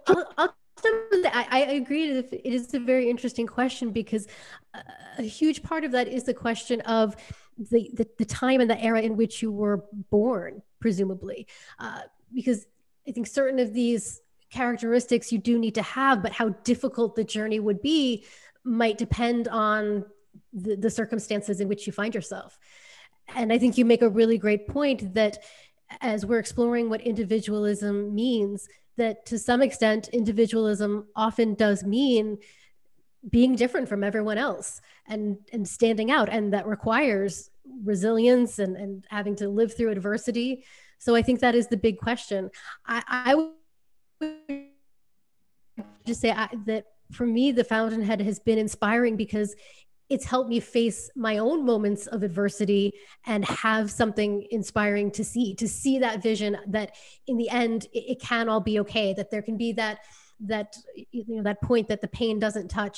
I'll, I'll start with that. I, I agree. It is a very interesting question, because a huge part of that is the question of The, the, the time and the era in which you were born, presumably, uh, because I think certain of these characteristics you do need to have, but how difficult the journey would be might depend on the, the circumstances in which you find yourself. And I think you make a really great point that as we're exploring what individualism means, that to some extent, individualism often does mean being different from everyone else and and standing out, and that requires resilience and, and having to live through adversity. So I think that is the big question. I, I would just say I, that for me, The Fountainhead has been inspiring because it's helped me face my own moments of adversity and have something inspiring to see, to see that vision that in the end, it, it can all be okay, that there can be that that you know that point that the pain doesn't touch,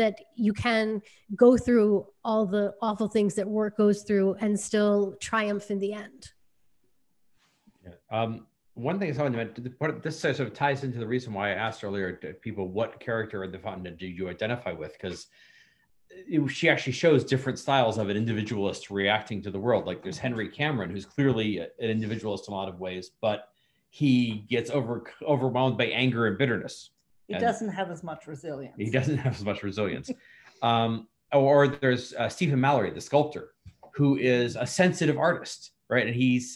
that you can go through all the awful things that Roark goes through and still triumph in the end. Yeah. Um, one thing is I meant the part of this sort of ties into the reason why I asked earlier to people what character in The Fountainhead do you identify with, because she actually shows different styles of an individualist reacting to the world. Like there's Henry Cameron, who's clearly an individualist in a lot of ways, but he gets over, overwhelmed by anger and bitterness. He and doesn't have as much resilience. He doesn't have as much resilience. um, or there's uh, Stephen Mallory, the sculptor, who is a sensitive artist, right? And he's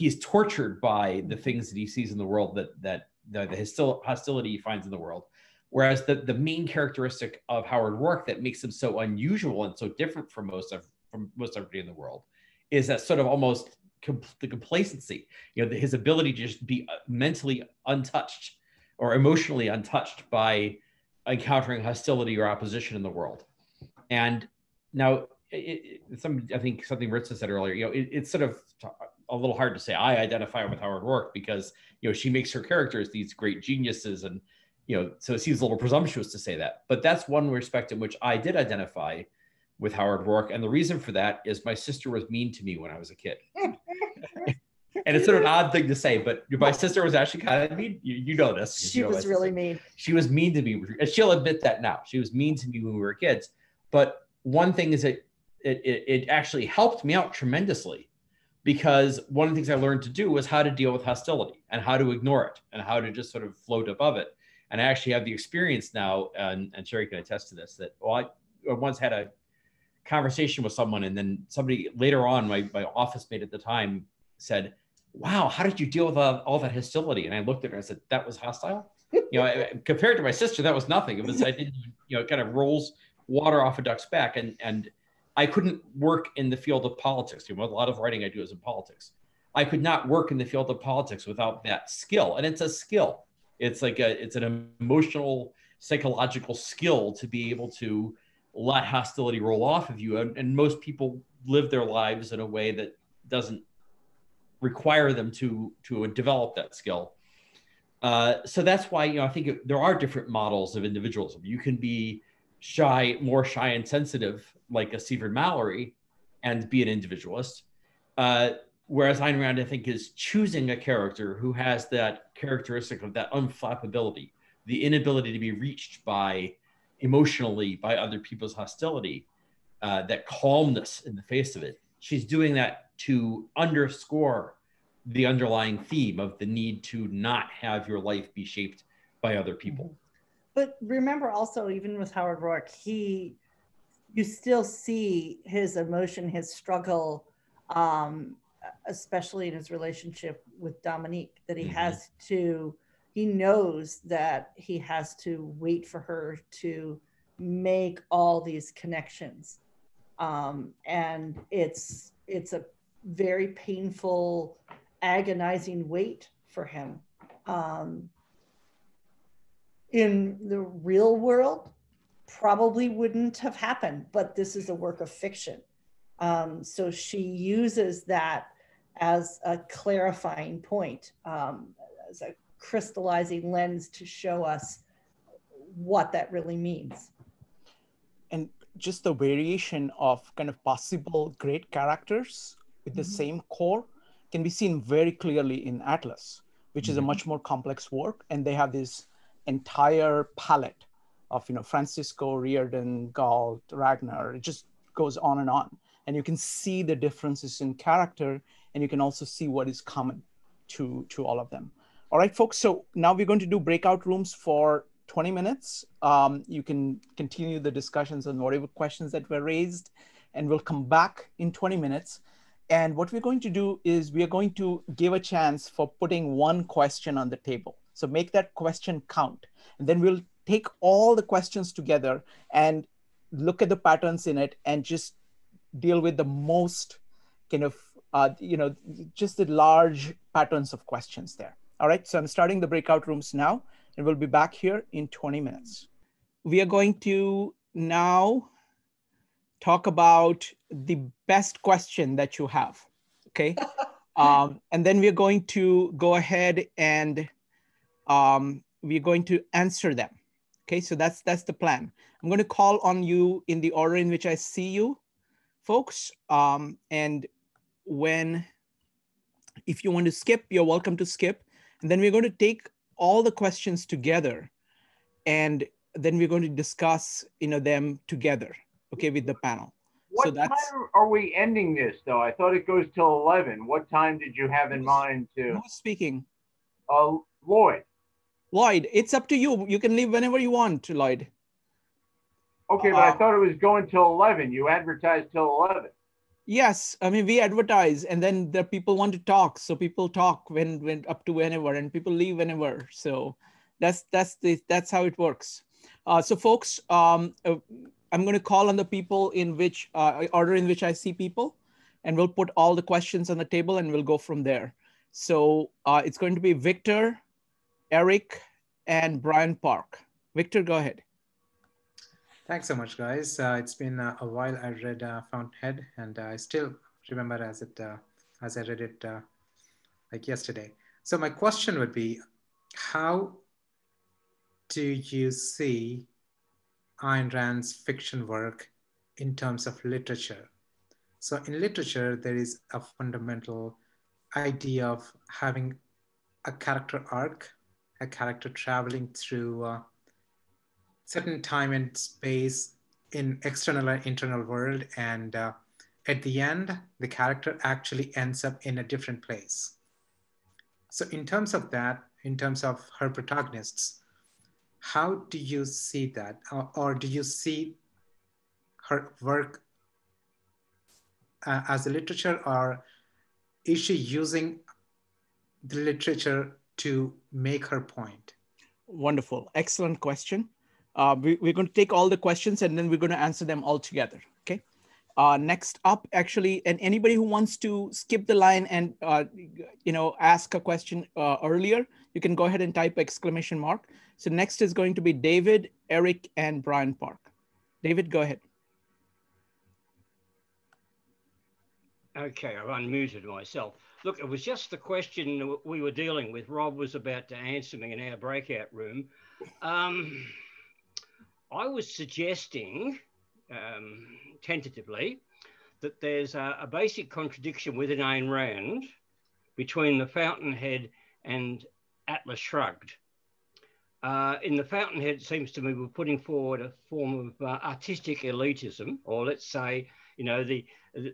he's tortured by the things that he sees in the world, that that the, the hostility he finds in the world. Whereas the, the main characteristic of Howard Roark that makes him so unusual and so different from most of from most everybody in the world is that sort of almost compl the complacency, you know, the, his ability to just be mentally untouched or emotionally untouched by encountering hostility or opposition in the world. And now, it, it, some I think something Maritza said earlier, you know, it, it's sort of a little hard to say I identify with Howard Roark because, you know, she makes her characters these great geniuses and, you know, so it seems a little presumptuous to say that, but that's one respect in which I did identify with Howard Roark. And the reason for that is my sister was mean to me when I was a kid. And it's sort of an odd thing to say, but my sister was actually kind of mean. You, you know this. She you know was really mean. She was mean to me. And she'll admit that now. She was mean to me when we were kids. But one thing is that it, it, it actually helped me out tremendously, because one of the things I learned to do was how to deal with hostility and how to ignore it and how to just sort of float above it. And I actually have the experience now, and, and Sherry can attest to this, that well, I once had a conversation with someone, and then somebody later on, my, my office mate at the time said, wow, how did you deal with uh, all that hostility? And I looked at her and I said, that was hostile? You know, I, compared to my sister, that was nothing. It was, I didn't, you know, it kind of rolls water off a duck's back. And, and I couldn't work in the field of politics. You know, a lot of writing I do is in politics. I could not work in the field of politics without that skill. And it's a skill. It's like a, it's an emotional, psychological skill to be able to let hostility roll off of you. And, and most people live their lives in a way that doesn't require them to, to develop that skill. Uh, so that's why, you know, I think it, there are different models of individualism. You can be shy, more shy and sensitive, like a Steve Mallory, and be an individualist. Uh, Whereas Ayn Rand, I think, is choosing a character who has that characteristic of that unflappability, the inability to be reached by emotionally by other people's hostility, uh, that calmness in the face of it. She's doing that to underscore the underlying theme of the need to not have your life be shaped by other people. But remember also, even with Howard Roark, he, you still see his emotion, his struggle, um, especially in his relationship with Dominique, that he mm-hmm. has to, he knows that he has to wait for her to make all these connections. Um, and it's, it's a very painful, agonizing wait for him. Um, in the real world, probably wouldn't have happened, but this is a work of fiction. Um, so she uses that as a clarifying point, um, as a crystallizing lens to show us what that really means. And just the variation of kind of possible great characters with mm-hmm. the same core can be seen very clearly in Atlas, which mm-hmm. is a much more complex work. And they have this entire palette of, you know, Francisco, Rearden, Galt, Ragnar. It just goes on and on. And you can see the differences in character, and you can also see what is common to, to all of them. All right, folks, so now we're going to do breakout rooms for twenty minutes. Um, you can continue the discussions on whatever questions that were raised, and we'll come back in twenty minutes. And what we're going to do is we are going to give a chance for putting one question on the table. So make that question count. And then we'll take all the questions together and look at the patterns in it and just deal with the most kind of, uh, you know, just the large patterns of questions there. All right, so I'm starting the breakout rooms now, and we'll be back here in twenty minutes. We are going to now talk about the best question that you have, okay? um, and then we're going to go ahead and um, we're going to answer them, okay? So that's, that's the plan. I'm gonna call on you in the order in which I see you, folks, um, and when, if you want to skip, you're welcome to skip. And then we're going to take all the questions together, and then we're going to discuss, you know, them together, okay, with the panel. What so that's, time are we ending this, though? I thought it goes till eleven. What time did you have in who's, mind to? Who's speaking? Uh, Lloyd. Lloyd, it's up to you. You can leave whenever you want, Lloyd. Okay, but I thought it was going till eleven. You advertised till eleven. Yes, I mean, we advertise, and then the people want to talk, so people talk when, when up to whenever, and people leave whenever. So that's that's the that's how it works. Uh, so, folks, um, uh, I'm going to call on the people in which uh, order in which I see people, and we'll put all the questions on the table and we'll go from there. So uh, it's going to be Victor, Eric, and Brian Park. Victor, go ahead. Thanks so much, guys. Uh, it's been uh, a while. I read uh, Fountainhead, and uh, I still remember as it uh, as I read it uh, like yesterday. So my question would be, how do you see Ayn Rand's fiction work in terms of literature? So in literature, there is a fundamental idea of having a character arc, a character traveling through uh, certain time and space in external and internal world. And uh, at the end, the character actually ends up in a different place. So in terms of that, in terms of her protagonists, how do you see that? Or, or do you see her work uh, as a literature, or is she using the literature to make her point? Wonderful, excellent question. Uh, we, we're going to take all the questions and then we're going to answer them all together, okay? Uh, next up, actually, and anybody who wants to skip the line and uh, you know, ask a question uh, earlier, you can go ahead and type exclamation mark. So next is going to be David, Eric, and Brian Park. David, go ahead. Okay, I've unmuted myself. Look, it was just the question we were dealing with. Rob was about to answer me in our breakout room. Um, I was suggesting, um, tentatively, that there's a, a basic contradiction within Ayn Rand between The Fountainhead and Atlas Shrugged. Uh, in The Fountainhead, it seems to me we're putting forward a form of uh, artistic elitism, or let's say, you know, the,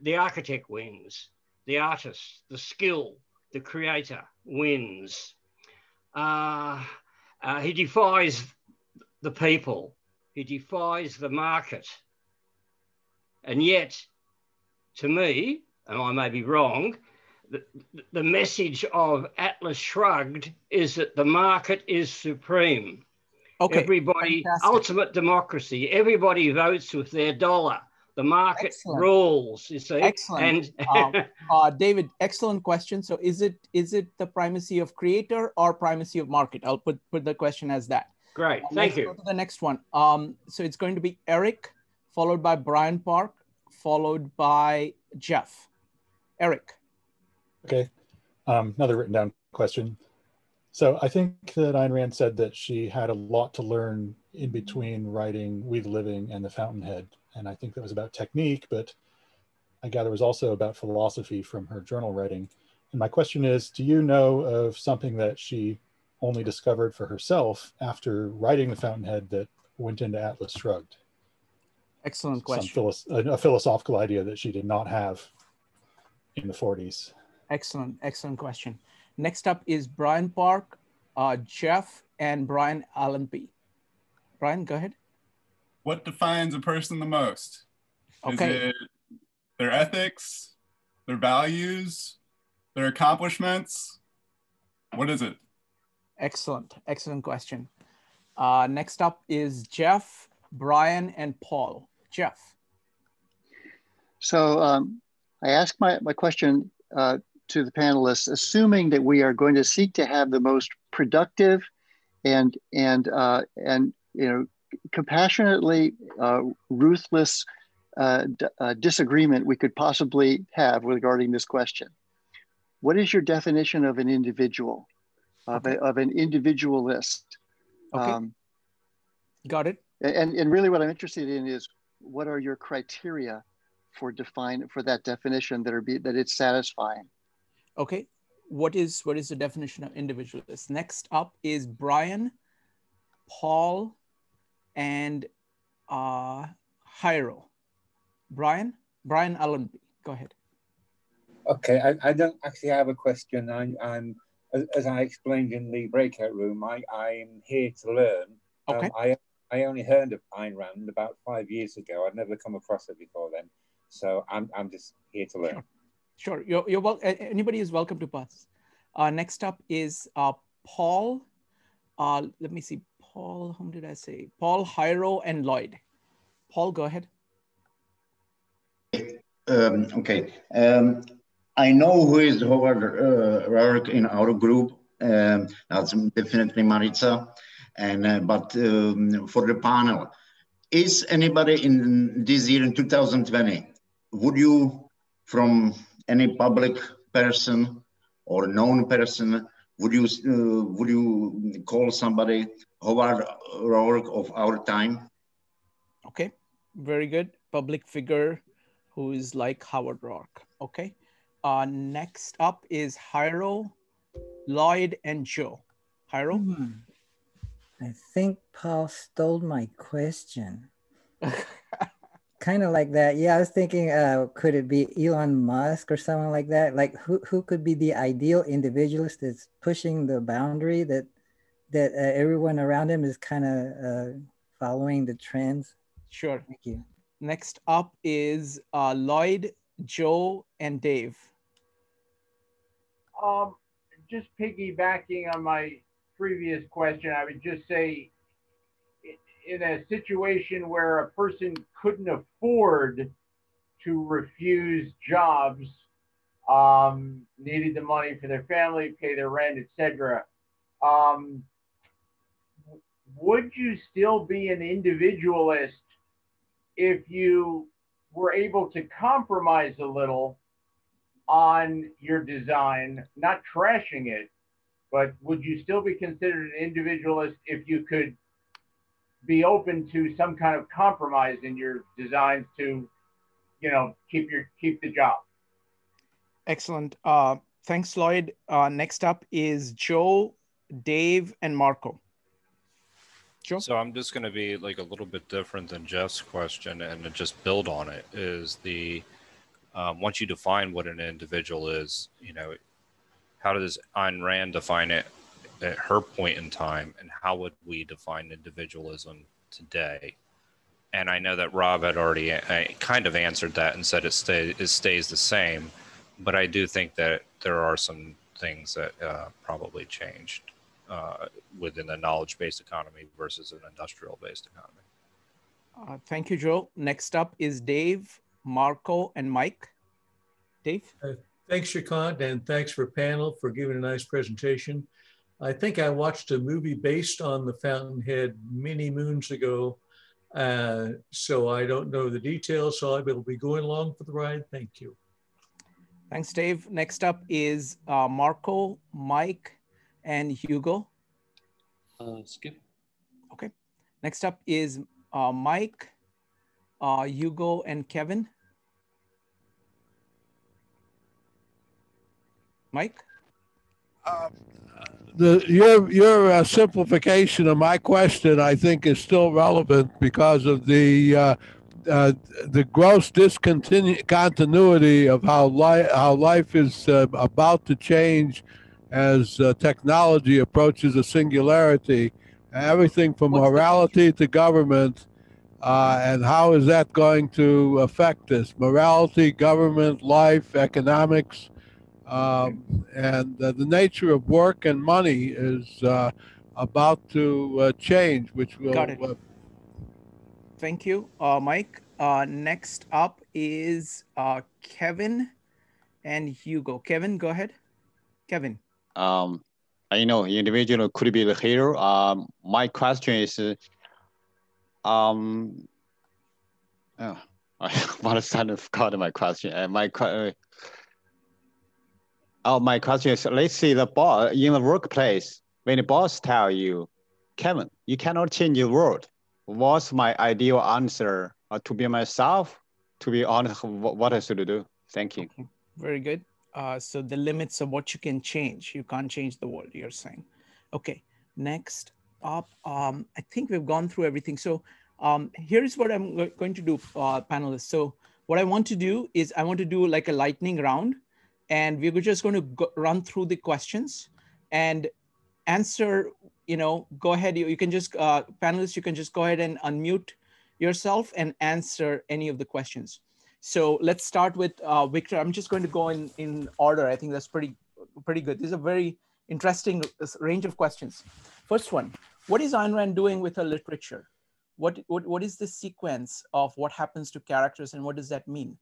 the architect wins, the artist, the skill, the creator wins. Uh, uh, he defies the people. He defies the market. And yet, to me, and I may be wrong, the, the message of Atlas Shrugged is that the market is supreme. Okay. Everybody, fantastic. Ultimate democracy, everybody votes with their dollar. The market excellent. Rules, you see. Excellent. And uh, uh, David, excellent question. So is it is it the primacy of creator or primacy of market? I'll put, put the question as that. Great, uh, thank you. Go to the next one. Um, so it's going to be Eric, followed by Brian Park, followed by Jeff. Eric. Okay, um, another written down question. So I think that Ayn Rand said that she had a lot to learn in between writing We the Living and The Fountainhead. And I think that was about technique, but I gather it was also about philosophy from her journal writing. And my question is, do you know of something that she only discovered for herself after writing The Fountainhead that went into Atlas Shrugged? Excellent question. Some, a philosophical idea that she did not have in the forties. Excellent, excellent question. Next up is Brian Park, uh, Jeff, and Brian Allenby. Brian, go ahead. What defines a person the most? Okay. Is it their ethics, their values, their accomplishments? What is it? Excellent, excellent question. Uh, next up is Jeff, Brian, and Paul. Jeff. So um, I asked my, my question uh, to the panelists, assuming that we are going to seek to have the most productive and, and, uh, and you know, compassionately uh, ruthless uh, d uh, disagreement we could possibly have regarding this question. What is your definition of an individual, of, okay. a, of an individualist? Okay. Um, Got it. And, and really what I'm interested in is, what are your criteria for define for that definition that are be, that it's satisfying? Okay, what is, what is the definition of individualist? Next up is Brian, Paul, and uh, Jairo. Brian, Brian Allenby, go ahead. Okay, I, I don't actually have a question. I'm, I'm as, as I explained in the breakout room, I, I'm here to learn. Okay. Um, I, I only heard of Ayn Rand about five years ago. I'd never come across her before then. So I'm, I'm just here to learn. Sure, sure. You're, you're well, anybody is welcome to pass. Uh, next up is uh, Paul, Uh, let me see, Paul, whom did I say? Paul, Jairo, and Lloyd. Paul, go ahead. Um, okay. Um, I know who is Howard uh, Roark in our group. Um, that's definitely Maritza. And, uh, but um, for the panel, is anybody in this year, in two thousand twenty, would you, from any public person or known person, would you, uh, would you call somebody Howard Roark of our time? Okay, very good. Public figure who is like Howard Roark. Okay, uh, next up is Jairo, Lloyd, and Joe. Jairo? Mm-hmm. I think Paul stole my question. Kind of like that. Yeah, I was thinking, uh, could it be Elon Musk or someone like that? Like who, who could be the ideal individualist that's pushing the boundary that, that uh, everyone around him is kind of uh, following the trends? Sure. Thank you. Next up is uh, Lloyd, Joe, and Dave. Um, just piggybacking on my previous question, I would just say, in a situation where a person couldn't afford to refuse jobs, um, needed the money for their family, pay their rent, et cetera, um, would you still be an individualist if you were able to compromise a little on your design, not trashing it, but would you still be considered an individualist if you could be open to some kind of compromise in your designs to, you know, keep your keep the job? Excellent. Uh, thanks, Lloyd. Uh, next up is Joe, Dave, and Marco. Joe? So I'm just going to be like a little bit different than Jeff's question and just build on it. Is the um, once you define what an individual is, you know, how does Ayn Rand define it at her point in time, and how would we define individualism today? And I know that Rob had already kind of answered that and said it, stay, it stays the same, but I do think that there are some things that uh, probably changed uh, within a knowledge-based economy versus an industrial-based economy. Uh, thank you, Joe. Next up is Dave, Marco, and Mike. Dave? Uh, Thanks, Shrikant, and thanks for panel for giving a nice presentation. I think I watched a movie based on The Fountainhead many moons ago, uh, so I don't know the details, so I will be going along for the ride. Thank you. Thanks, Dave. Next up is uh, Marco, Mike, and Hugo. Uh, skip. Okay. Next up is uh, Mike, uh, Hugo, and Kevin. Mike? Uh, the, your your uh, simplification of my question, I think, is still relevant because of the uh, uh, the gross discontinuity of how, li how life is uh, about to change as uh, technology approaches a singularity. Everything from morality to government, uh, and how is that going to affect us? Morality, government, life, economics. Um, and uh, the nature of work and money is uh, about to uh, change, which will... Got it. Uh, Thank you, uh, Mike. Uh, next up is uh, Kevin and Hugo. Kevin, go ahead. Kevin. Um, I know individual could be the hero. Um, my question is, uh, um, oh, I forgot my question. Uh, my uh, Oh, my question is, let's see the boss in the workplace. When the boss tell you, Kevin, you cannot change the world. What's my ideal answer? Uh, to be myself, to be honest, what I should do? Thank you. Okay. Very good. Uh, so the limits of what you can change. You can't change the world, you're saying. Okay, next up, um, I think we've gone through everything. So um, here's what I'm going to do, uh, panelists. So what I want to do is I want to do like a lightning round. And we were just going to go, run through the questions and answer, you know, go ahead. You, you can just, uh, panelists, you can just go ahead and unmute yourself and answer any of the questions. So let's start with uh, Victor. I'm just going to go in, in order. I think that's pretty, pretty good. This is a very interesting range of questions. First one, what is Ayn Rand doing with her literature? What, what, what is the sequence of what happens to characters and what does that mean?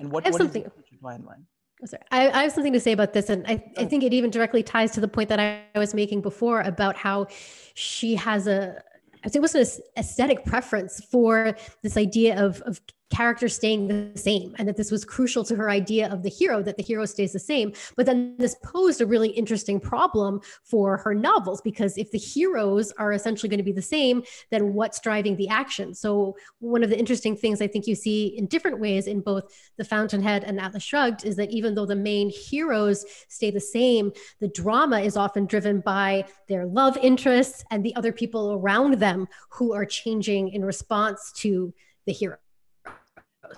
And what, what is the literature of Ayn Rand? Sorry. I, I have something to say about this, and I, I think it even directly ties to the point that I, I was making before about how she has a, I think it was an aesthetic preference for this idea of, of character staying the same, and that this was crucial to her idea of the hero, that the hero stays the same. But then this posed a really interesting problem for her novels, because if the heroes are essentially going to be the same, then what's driving the action? So one of the interesting things I think you see in different ways in both The Fountainhead and Atlas Shrugged is that even though the main heroes stay the same, the drama is often driven by their love interests and the other people around them who are changing in response to the hero.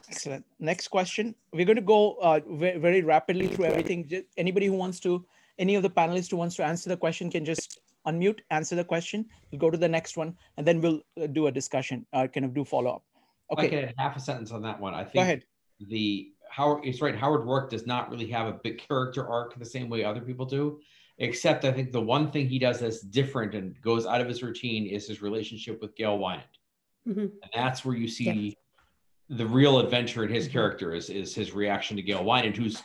Excellent. Next question. We're going to go uh, very, very rapidly through everything. Just anybody who wants to, any of the panelists who wants to answer the question can just unmute, answer the question. We'll go to the next one, and then we'll do a discussion, uh, kind of do follow-up. Okay. I can add half a sentence on that one. I think go ahead. The, Howard, it's right, Howard Roark does not really have a big character arc in the same way other people do, except I think the one thing he does that's different and goes out of his routine is his relationship with Gail Wynand. Mm-hmm. And that's where you see... Yeah. The real adventure in his character is, is his reaction to Gail Wynand, who's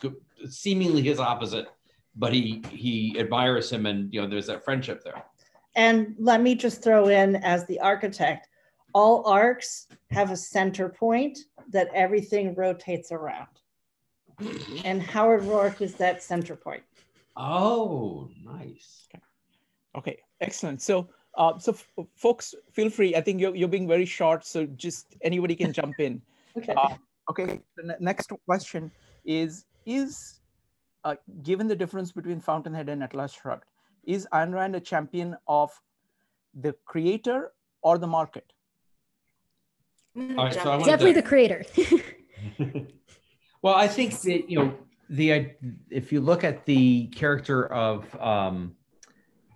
seemingly his opposite, but he he admires him, and you know there's that friendship there. And let me just throw in, as the architect, all arcs have a center point that everything rotates around. And Howard Roark is that center point. Oh, nice. Okay, okay. Excellent. So. Uh, so folks, feel free. I think you're, you're being very short, so just anybody can jump in. Okay. Uh, okay. The next question is, is uh, given the difference between Fountainhead and Atlas Shrugged, is Ayn Rand a champion of the creator or the market? All right, so I Definitely to... the creator. Well, I think that, you know, the, if you look at the character of um,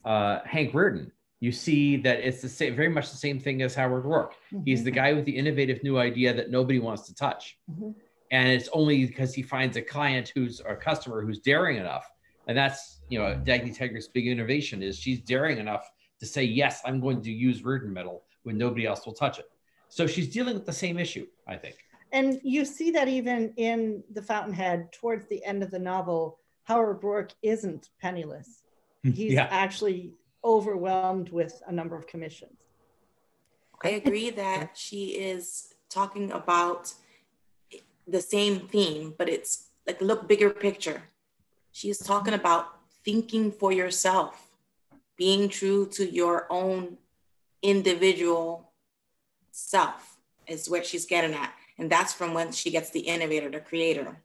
uh, Hank Rearden, you see that it's the same, very much the same thing as Howard Roark. Mm-hmm. He's the guy with the innovative new idea that nobody wants to touch. Mm-hmm. And it's only because he finds a client who's, or a customer who's daring enough. And that's, you know, Dagny Taggart's big innovation is she's daring enough to say, yes, I'm going to use Rearden metal when nobody else will touch it. So she's dealing with the same issue, I think. And you see that even in The Fountainhead, towards the end of the novel, Howard Roark isn't penniless. He's yeah. actually... overwhelmed with a number of commissions. I agree that she is talking about the same theme, but it's like, look, bigger picture. She's talking about thinking for yourself, being true to your own individual self is what she's getting at. And that's from when she gets the innovator, the creator.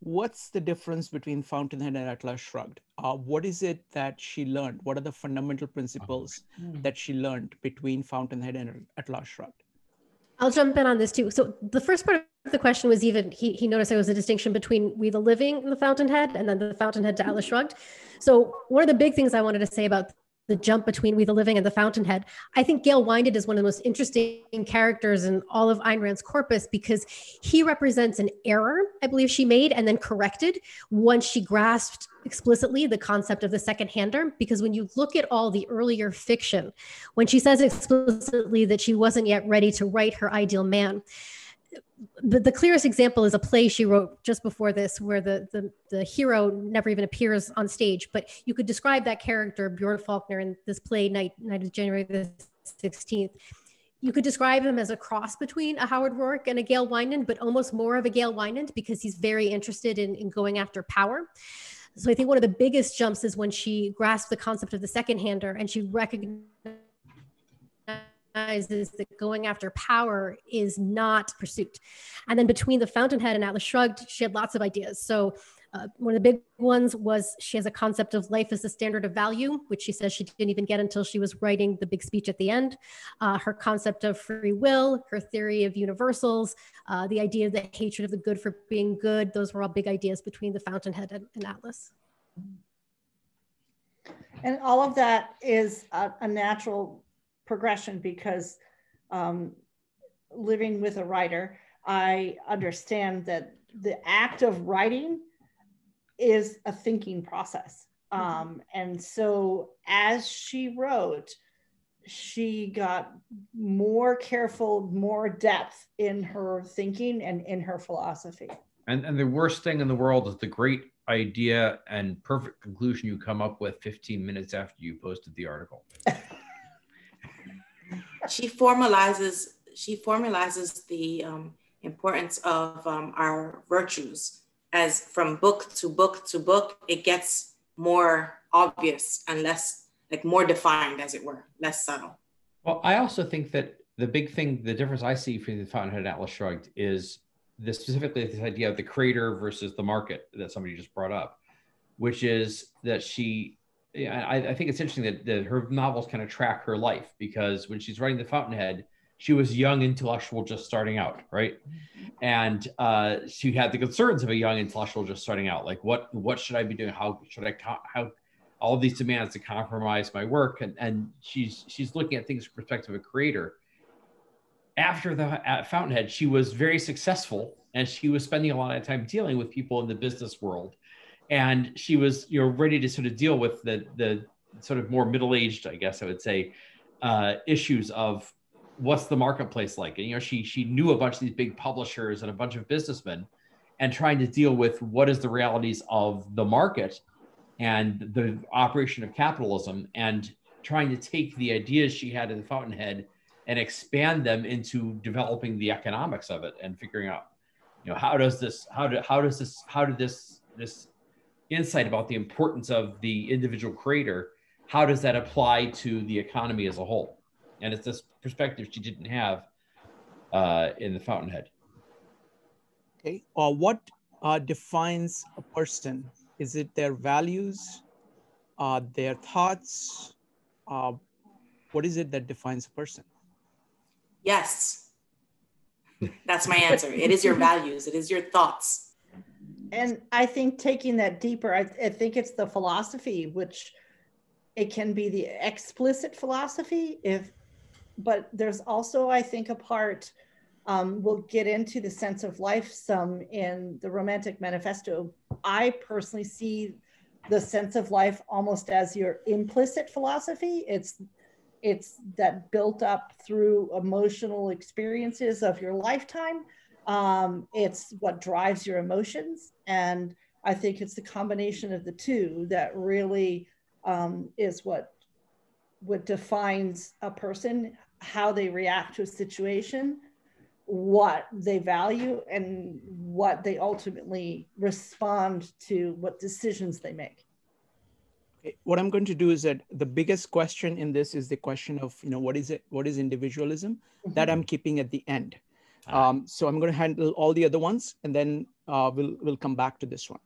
What's the difference between Fountainhead and Atlas Shrugged? Uh, what is it that she learned? What are the fundamental principles mm. that she learned between Fountainhead and Atlas Shrugged? I'll jump in on this too. So the first part of the question was even, he, he noticed there was a distinction between We the Living and The Fountainhead and then The Fountainhead to Atlas Shrugged. So one of the big things I wanted to say about the jump between We the Living and The Fountainhead, I think Gail Wynand is one of the most interesting characters in all of Ayn Rand's corpus because he represents an error, I believe she made and then corrected once she grasped explicitly the concept of the second-hander, because when you look at all the earlier fiction, when she says explicitly that she wasn't yet ready to write her ideal man, but the clearest example is a play she wrote just before this where the, the, the hero never even appears on stage, but you could describe that character, Bjorn Faulkner, in this play, Night, Night of January the sixteenth. You could describe him as a cross between a Howard Roark and a Gail Wynand, but almost more of a Gail Wynand because he's very interested in, in going after power. So I think one of the biggest jumps is when she grasped the concept of the second-hander and she recognized is that going after power is not pursuit. And then between The Fountainhead and Atlas Shrugged, she had lots of ideas. So uh, one of the big ones was she has a concept of life as the standard of value, which she says she didn't even get until she was writing the big speech at the end. Uh, her concept of free will, her theory of universals, uh, the idea of the hatred of the good for being good, those were all big ideas between The Fountainhead and, and Atlas. And all of that is a, a natural progression because um, living with a writer, I understand that the act of writing is a thinking process. Um, mm-hmm. And so as she wrote, she got more careful, more depth in her thinking and in her philosophy. And, and the worst thing in the world is the great idea and perfect conclusion you come up with fifteen minutes after you posted the article. She formalizes, she formalizes the um, importance of um, our virtues as from book to book to book, it gets more obvious and less, like more defined as it were, less subtle. Well, I also think that the big thing, the difference I see between The Fountainhead and Atlas Shrugged is this specifically this idea of the creator versus the market that somebody just brought up, which is that she, yeah, I, I think it's interesting that, that her novels kind of track her life, because when she's writing The Fountainhead, she was young intellectual just starting out, right? And uh, she had the concerns of a young intellectual just starting out, like what what should I be doing? How should I, how, all of these demands to compromise my work. And, and she's she's looking at things from the perspective of a creator. After The Fountainhead, she was very successful and she was spending a lot of time dealing with people in the business world. And she was, you know, ready to sort of deal with the, the sort of more middle-aged, I guess I would say, uh, issues of what's the marketplace like? And, you know, she, she knew a bunch of these big publishers and a bunch of businessmen and trying to deal with what is the realities of the market and the operation of capitalism, and trying to take the ideas she had in The Fountainhead and expand them into developing the economics of it and figuring out, you know, how does this, how do, how does this, how did this, this insight about the importance of the individual creator, how does that apply to the economy as a whole? And it's this perspective she didn't have uh, in The Fountainhead. Okay, uh, what uh, defines a person? Is it their values, uh, their thoughts? Uh, what is it that defines a person? Yes, that's my answer. It is your values, it is your thoughts. And I think taking that deeper, I, I think it's the philosophy, which it can be the explicit philosophy, if, but there's also, I think, a part, um, we'll get into the sense of life some in the Romantic Manifesto. I personally see the sense of life almost as your implicit philosophy. It's, it's that built up through emotional experiences of your lifetime. Um, it's what drives your emotions. And I think it's the combination of the two that really um, is what, what defines a person, how they react to a situation, what they value, and what they ultimately respond to, what decisions they make. What I'm going to do is that the biggest question in this is the question of, you know, what is it, what is individualism? Mm-hmm. That I'm keeping at the end. Um, so I'm going to handle all the other ones, and then uh, we'll, we'll come back to this one.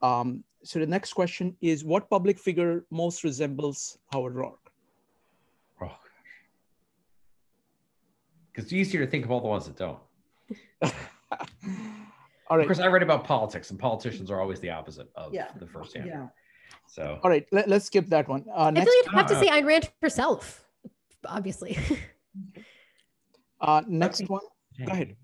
Um, so the next question is, what public figure most resembles Howard Roark? Oh, gosh. Because it's easier to think of all the ones that don't. All right. Of course, I read about politics, and politicians are always the opposite of yeah. the first hand. Yeah. So. All right, let, let's skip that one. Uh, next, I feel you'd have to say Ayn Rand herself, obviously. uh, next one. Go ahead.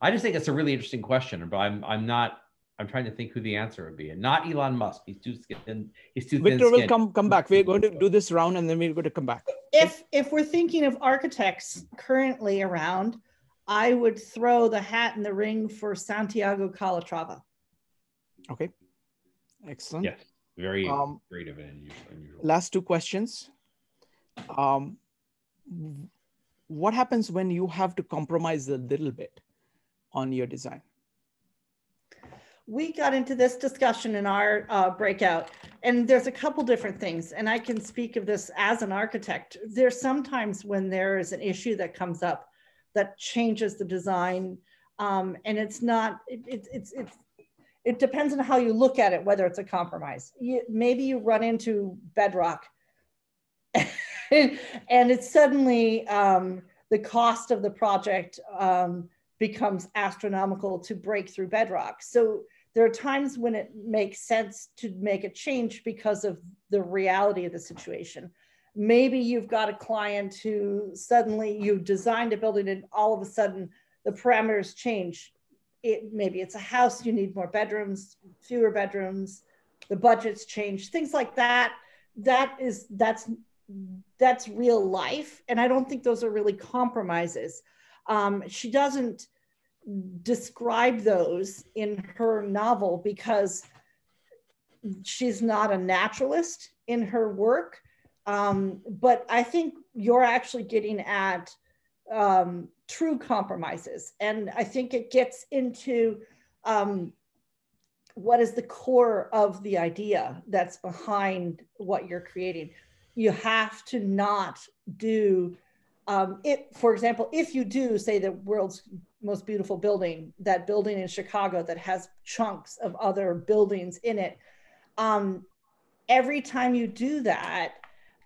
I just think it's a really interesting question, but I'm I'm not I'm trying to think who the answer would be, and not Elon Musk. He's too thin. He's too Victor will come come back. We're going to do this round, and then we're going to come back. If if we're thinking of architects currently around, I would throw the hat in the ring for Santiago Calatrava. Okay, excellent. Yes, very um, creative and unusual. Last two questions. Um, What happens when you have to compromise a little bit on your design? We got into this discussion in our uh, breakout, and there's a couple different things, and I can speak of this as an architect. There's sometimes when there is an issue that comes up that changes the design, um, and it's not, it, it, it's, it's, it depends on how you look at it, whether it's a compromise. You, maybe you run into bedrock and it's suddenly um, the cost of the project um, becomes astronomical to break through bedrock. So there are times when it makes sense to make a change because of the reality of the situation. Maybe you've got a client who suddenly you've designed a building and all of a sudden the parameters change. It, maybe it's a house, you need more bedrooms, fewer bedrooms, the budget's changed, things like that. That is, that's, that's real life. And I don't think those are really compromises. Um, she doesn't describe those in her novel because she's not a naturalist in her work. Um, but I think you're actually getting at um, true compromises. And I think it gets into um, what is the core of the idea that's behind what you're creating. You have to not do um, it. For example, if you do say the world's most beautiful building, that building in Chicago that has chunks of other buildings in it, um, every time you do that,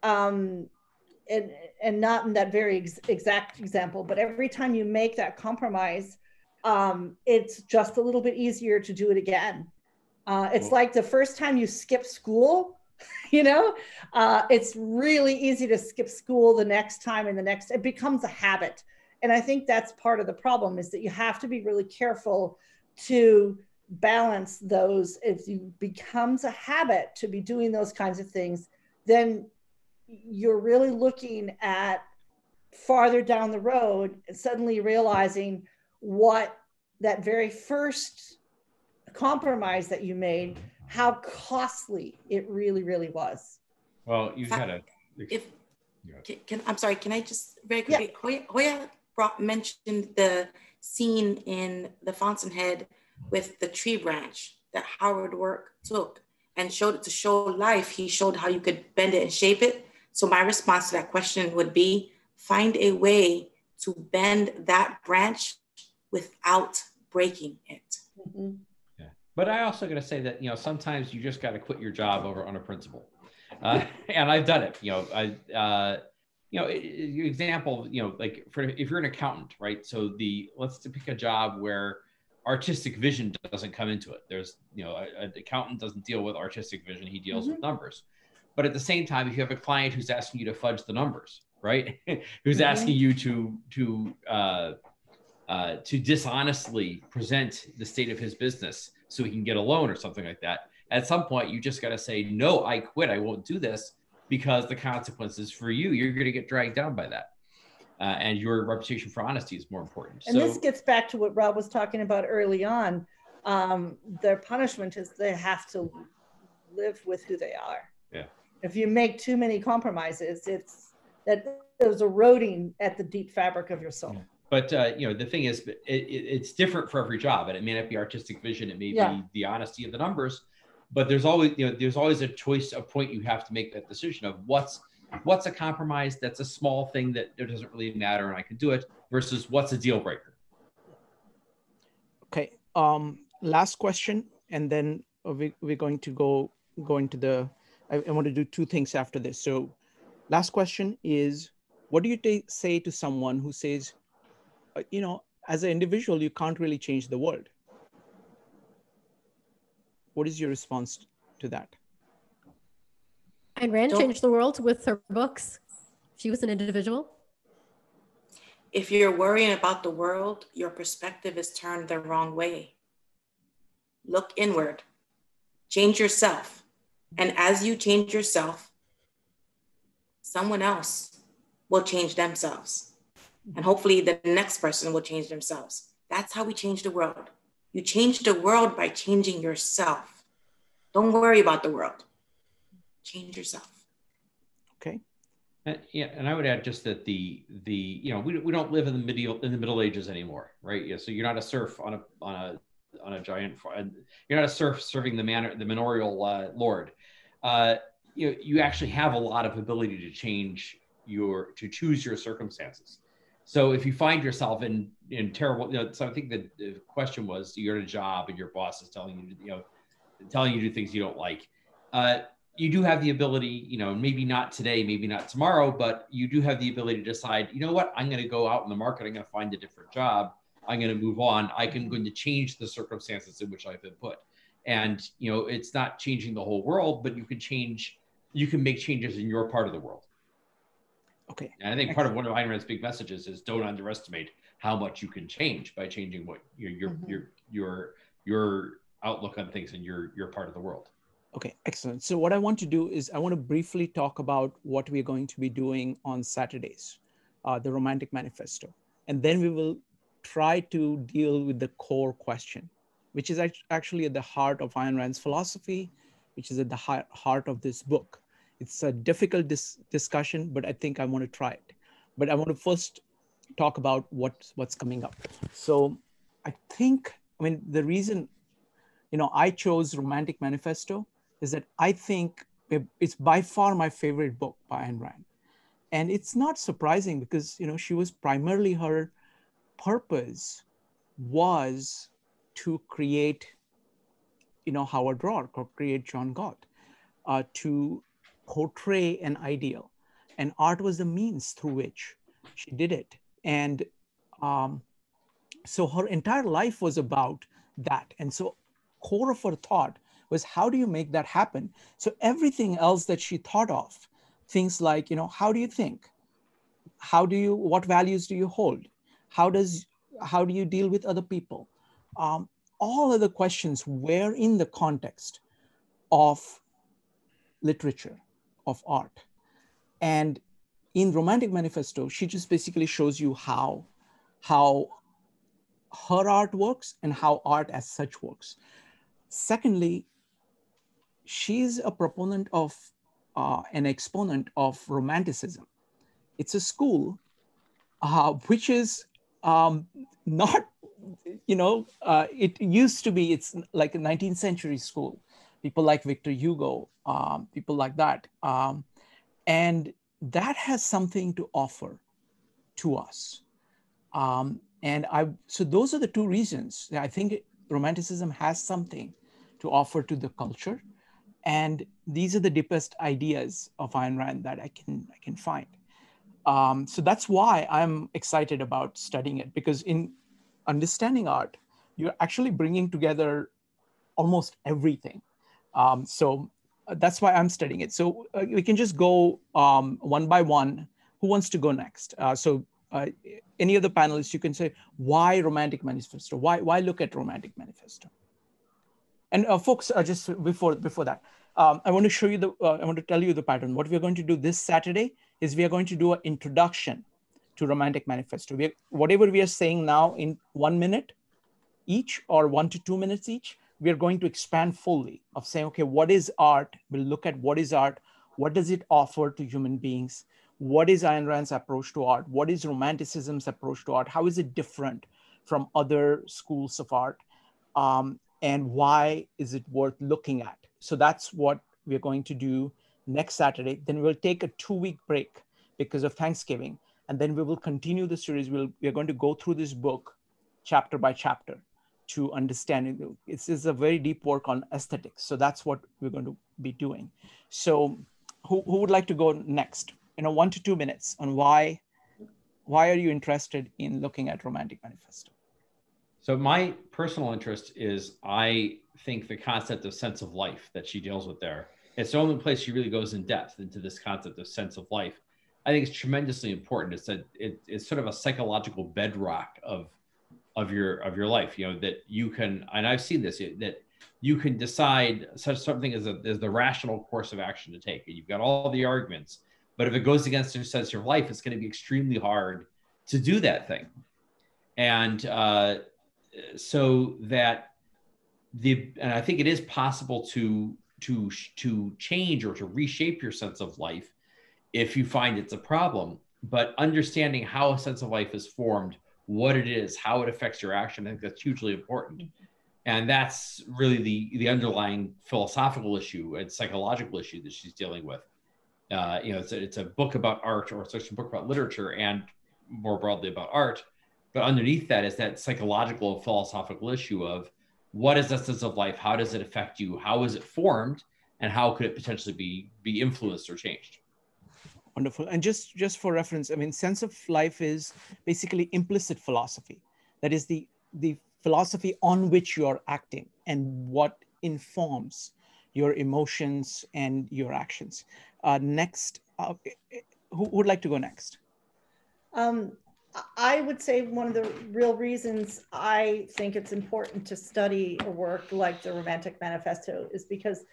um, and, and not in that very ex exact example, but every time you make that compromise, um, it's just a little bit easier to do it again. Uh, it's like the first time you skip school, you know, uh, it's really easy to skip school the next time and the next, it becomes a habit. And I think that's part of the problem, is that you have to be really careful to balance those. If it becomes a habit to be doing those kinds of things, then you're really looking at farther down the road and suddenly realizing what that very first compromise that you made, how costly it really, really was. Well, you've had a... If, can, can, I'm sorry, can I just very quickly, yeah. Hoya, Hoya brought, mentioned the scene in The Fountainhead with the tree branch that Howard Roark took and showed it to show life. He showed how you could bend it and shape it. So my response to that question would be, find a way to bend that branch without breaking it. Mm-hmm. Yeah. But I also gotta say that, you know, sometimes you just gotta quit your job over on a principle. Uh, and I've done it, you know, I, uh, you know, example, you know, like for, if you're an accountant, right? So the, let's pick a job where artistic vision doesn't come into it. There's, you know, an accountant doesn't deal with artistic vision, he deals mm-hmm. with numbers. But at the same time, if you have a client who's asking you to fudge the numbers, right? Who's mm-hmm. asking you to to uh, uh, to dishonestly present the state of his business so he can get a loan or something like that. At some point, you just got to say, no, I quit. I won't do this, because the consequences for you, you're going to get dragged down by that. Uh, and your reputation for honesty is more important. And so, this gets back to what Rob was talking about early on. Um, their punishment is they have to live with who they are. Yeah. If you make too many compromises, it's that there's eroding at the deep fabric of your soul. Yeah. But uh, you know, the thing is, it, it, it's different for every job, and it may not be artistic vision. It may yeah. be the honesty of the numbers. But there's always, you know, there's always a choice, a point you have to make that decision of what's what's a compromise that's a small thing that it doesn't really matter and I can do it, versus what's a deal breaker. Okay, um, last question, and then we, we're going to go go into the. I, I want to do two things after this. So, last question is, what do you say to someone who says, you know, as an individual, you can't really change the world? What is your response to that? Ayn Rand Don't, changed the world with her books. She was an individual. If you're worrying about the world, your perspective is turned the wrong way. Look inward, change yourself. And as you change yourself, someone else will change themselves. And hopefully the next person will change themselves. That's how we change the world. You change the world by changing yourself. Don't worry about the world. Change yourself. Okay. And, yeah, and I would add just that the the you know we we don't live in the medieval in the Middle Ages anymore, right? Yeah. So you're not a serf on a on a on a giant. You're not a serf serving the manor the manorial uh, lord. Uh, you know, you actually have a lot of ability to change your to choose your circumstances. So if you find yourself in, in terrible, you know, so I think the, the question was, you're at a job and your boss is telling you, to, you know, telling you to do things you don't like. Uh, you do have the ability, you know, maybe not today, maybe not tomorrow, but you do have the ability to decide, you know what, I'm going to go out in the market. I'm going to find a different job. I'm going to move on. I can, I'm going to change the circumstances in which I've been put. And, you know, it's not changing the whole world, but you can change, you can make changes in your part of the world. Okay. And I think part of one of Ayn Rand's big messages is don't underestimate how much you can change by changing what your your mm-hmm. your, your your outlook on things and your your part of the world. Okay, excellent. So what I want to do is I want to briefly talk about what we're going to be doing on Saturdays, uh, the Romantic Manifesto. And then we will try to deal with the core question, which is actually at the heart of Ayn Rand's philosophy, which is at the heart of this book. It's a difficult dis discussion, but I think I want to try it. But I want to first talk about what, what's coming up. So I think, I mean, the reason, you know, I chose Romantic Manifesto is that I think it's by far my favorite book by Ayn Rand. And it's not surprising because, you know, she was primarily, her purpose was to create, you know, Howard Roark or create John Galt, uh, to portray an ideal. And art was the means through which she did it. And um, so her entire life was about that. And so core of her thought was, how do you make that happen? So everything else that she thought of, things like, you know, how do you think? How do you, what values do you hold? How does, how do you deal with other people? Um, all of the questions were in the context of literature, of art. And in Romantic Manifesto, she just basically shows you how, how her art works and how art as such works. Secondly, she's a proponent of, uh, an exponent of Romanticism. It's a school uh, which is um, not, you know, uh, it used to be, it's like a nineteenth century school. People like Victor Hugo, um, people like that. Um, and that has something to offer to us. Um, and I, so those are the two reasons that I think Romanticism has something to offer to the culture. And these are the deepest ideas of Ayn Rand that I can, I can find. Um, so that's why I'm excited about studying it, because in understanding art, you're actually bringing together almost everything. Um, so that's why I'm studying it. So uh, we can just go um, one by one. Who wants to go next? Uh, so uh, any of the panelists, you can say, why Romantic Manifesto? Why, why look at Romantic Manifesto? And uh, folks, uh, just before, before that, um, I want to show you the, uh, I want to tell you the pattern. What we're going to do this Saturday is we are going to do an introduction to Romantic Manifesto. We are, whatever we are saying now in one minute each or one to two minutes each, we are going to expand fully of saying, okay, what is art? We'll look at what is art? What does it offer to human beings? What is Ayn Rand's approach to art? What is Romanticism's approach to art? How is it different from other schools of art? Um, and why is it worth looking at? So that's what we're going to do next Saturday. Then we'll take a two week break because of Thanksgiving. And then we will continue the series. We'll, we're going to go through this book chapter by chapter to understand it. This is a very deep work on aesthetics. So that's what we're going to be doing. So who, who would like to go next? You know, one to two minutes on why, why are you interested in looking at Romantic Manifesto? So my personal interest is, I think the concept of sense of life that she deals with there, it's the only place she really goes in depth into this concept of sense of life. I think it's tremendously important. It's a, it, it's sort of a psychological bedrock of, of your, of your life, you know, that you can, and I've seen this, that you can decide such something as, a, as the rational course of action to take. And you've got all the arguments, but if it goes against your sense of life, it's going to be extremely hard to do that thing. And uh, so that the, and I think it is possible to, to, to change or to reshape your sense of life if you find it's a problem, but understanding how a sense of life is formed, what it is, how it affects your action, I think that's hugely important. And that's really the, the underlying philosophical issue and psychological issue that she's dealing with. Uh, you know, it's a, it's a book about art, or it's actually a book about literature and more broadly about art. But underneath that is that psychological, philosophical issue of what is that sense of life? How does it affect you? How is it formed? And how could it potentially be, be influenced or changed? Wonderful. And just, just for reference, I mean, sense of life is basically implicit philosophy. That is the, the philosophy on which you are acting and what informs your emotions and your actions. Uh, next, uh, who would like to go next? Um, I would say one of the real reasons I think it's important to study a work like the Romantic Manifesto is because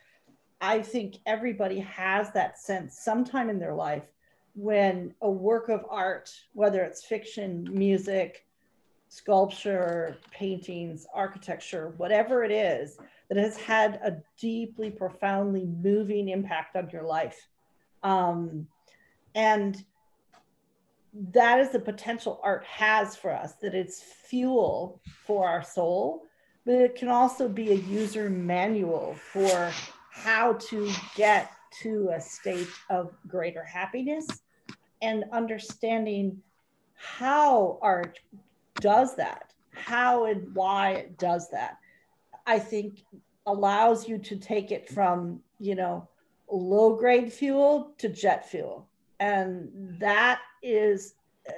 I think everybody has that sense sometime in their life when a work of art, whether it's fiction, music, sculpture, paintings, architecture, whatever it is, that has had a deeply, profoundly moving impact on your life. Um, and that is the potential art has for us, that it's fuel for our soul, but it can also be a user manual for how to get to a state of greater happiness, and understanding how art does that, how and why it does that, I think allows you to take it from, you know, low grade fuel to jet fuel. And that is a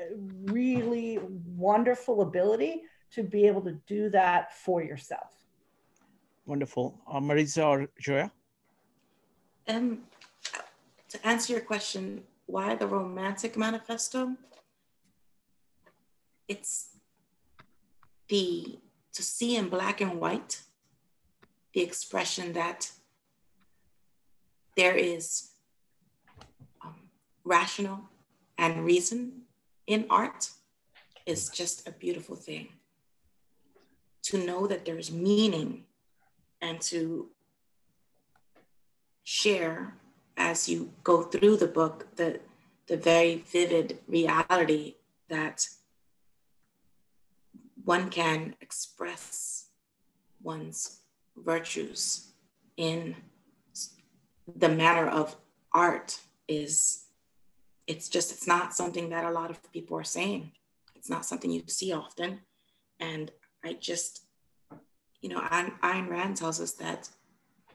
really wonderful ability to be able to do that for yourself. Wonderful. Uh, Maritza or Joya? Um, to answer your question, why the Romantic Manifesto? It's the, to see in black and white, the expression that there is um, rational and reason in art is just a beautiful thing. To know that there is meaning and to share as you go through the book the, the very vivid reality that one can express one's virtues in the manner of art is, it's just, it's not something that a lot of people are saying. It's not something you see often. And I just, you know, Ayn Rand tells us that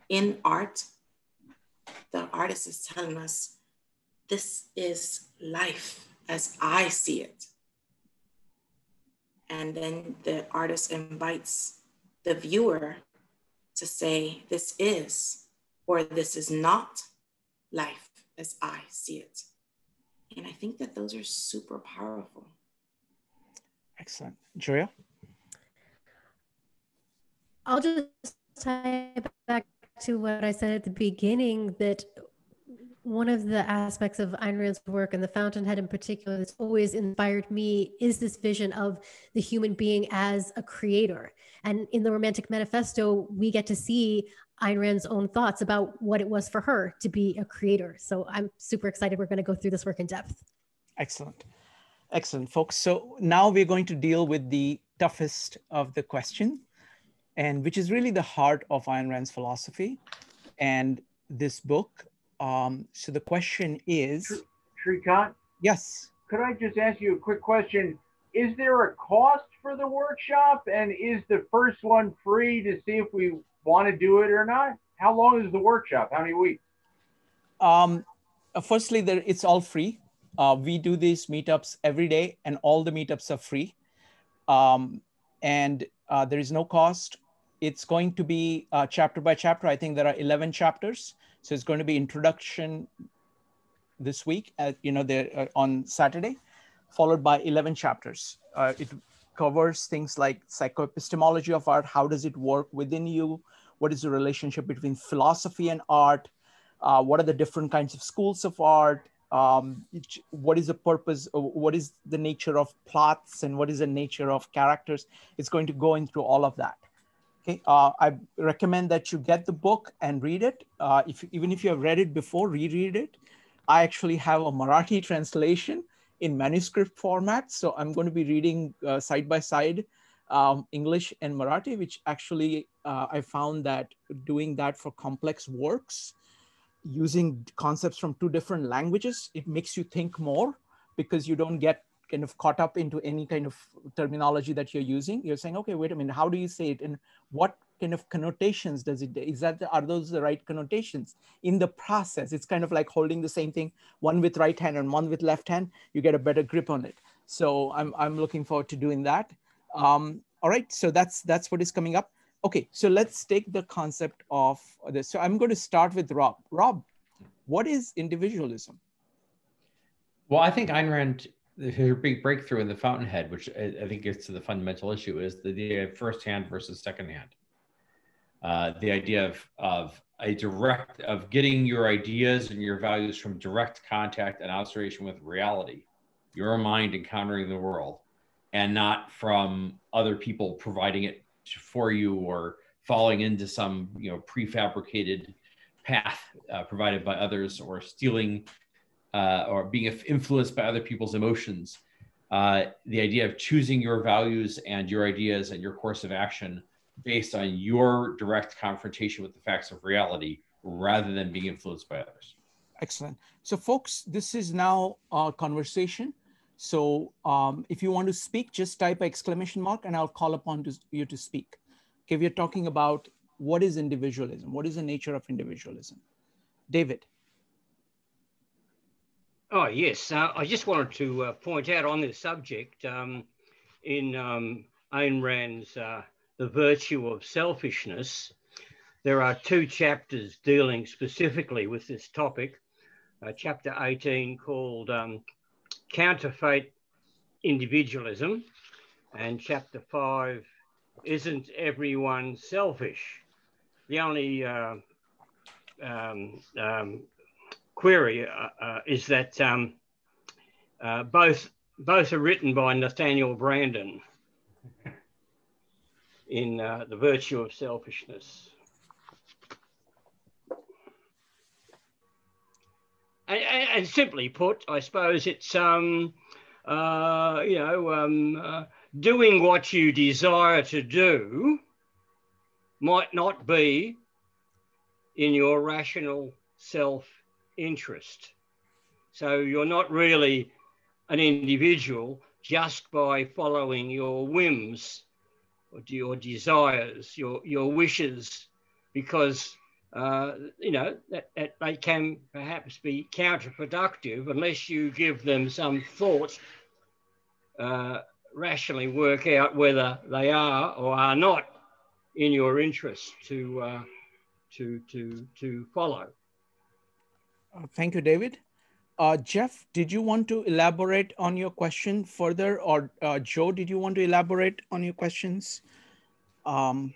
in art, the artist is telling us, this is life as I see it. And then the artist invites the viewer to say, this is, or this is not life as I see it. And I think that those are super powerful. Excellent. Joya? I'll just tie back to what I said at the beginning, that one of the aspects of Ayn Rand's work and The Fountainhead in particular that's always inspired me is this vision of the human being as a creator. And in the Romantic Manifesto, we get to see Ayn Rand's own thoughts about what it was for her to be a creator. So I'm super excited. We're going to go through this work in depth. Excellent. Excellent, folks. So now we're going to deal with the toughest of the question, and which is really the heart of Ayn Rand's philosophy and this book. Um, so the question is... Shrikant? Yes. Could I just ask you a quick question? Is there a cost for the workshop? And is the first one free to see if we want to do it or not? How long is the workshop? How many weeks? Um, uh, firstly, there, it's all free. Uh, we do these meetups every day and all the meetups are free. Um, and Uh, there is no cost. It's going to be uh, chapter by chapter. I think there are eleven chapters. So it's going to be introduction this week, at, you know, there, uh, on Saturday, followed by eleven chapters. Uh, it covers things like psychoepistemology of art. How does it work within you? What is the relationship between philosophy and art? Uh, what are the different kinds of schools of art? Um, what is the purpose, what is the nature of plots, and what is the nature of characters? It's going to go into all of that. Okay, uh, I recommend that you get the book and read it. Uh, if, even if you have read it before, reread it. I actually have a Marathi translation in manuscript format. So I'm going to be reading uh, side by side um, English and Marathi, which actually uh, I found that doing that for complex works, using concepts from two different languages, it makes you think more because you don't get kind of caught up into any kind of terminology that you're using. You're saying, okay, wait a minute, how do you say it? And what kind of connotations does it, is that, are those the right connotations in the process? It's kind of like holding the same thing, one with right hand and one with left hand, you get a better grip on it. So I'm, I'm looking forward to doing that. Um, all right, so that's, that's what is coming up. Okay, so let's take the concept of this. So I'm going to start with Rob. Rob, what is individualism? Well, I think Ayn Rand, her big breakthrough in The Fountainhead, which I think gets to the fundamental issue, is the idea of firsthand versus secondhand. uh, the idea of, of a direct, of getting your ideas and your values from direct contact and observation with reality, your mind encountering the world, and not from other people providing it for you or falling into some, you know, prefabricated path uh, provided by others, or stealing uh, or being influenced by other people's emotions. Uh, the idea of choosing your values and your ideas and your course of action based on your direct confrontation with the facts of reality rather than being influenced by others. Excellent. So folks, this is now a conversation. So um, if you want to speak, just type exclamation mark and I'll call upon to, you to speak. Okay, we are talking about what is individualism? What is the nature of individualism? David. Oh, yes. Uh, I just wanted to uh, point out on this subject, um, in um, Ayn Rand's uh, The Virtue of Selfishness, there are two chapters dealing specifically with this topic. Uh, chapter eighteen called um, Counterfeit Individualism, and chapter five, Isn't Everyone Selfish? The only uh, um, um, query uh, uh, is that um, uh, both, both are written by Nathaniel Brandon in uh, The Virtue of Selfishness. And, and, and simply put, I suppose it's, um, uh, you know, um, uh, doing what you desire to do might not be in your rational self-interest. So you're not really an individual just by following your whims or your desires, your, your wishes, because, uh, you know, that, that they can perhaps be counterproductive unless you give them some thought, uh, rationally work out whether they are or are not in your interest to uh, to to to follow. Uh, thank you, David. Uh, Jeff, did you want to elaborate on your question further, or uh, Joe, did you want to elaborate on your questions? Um,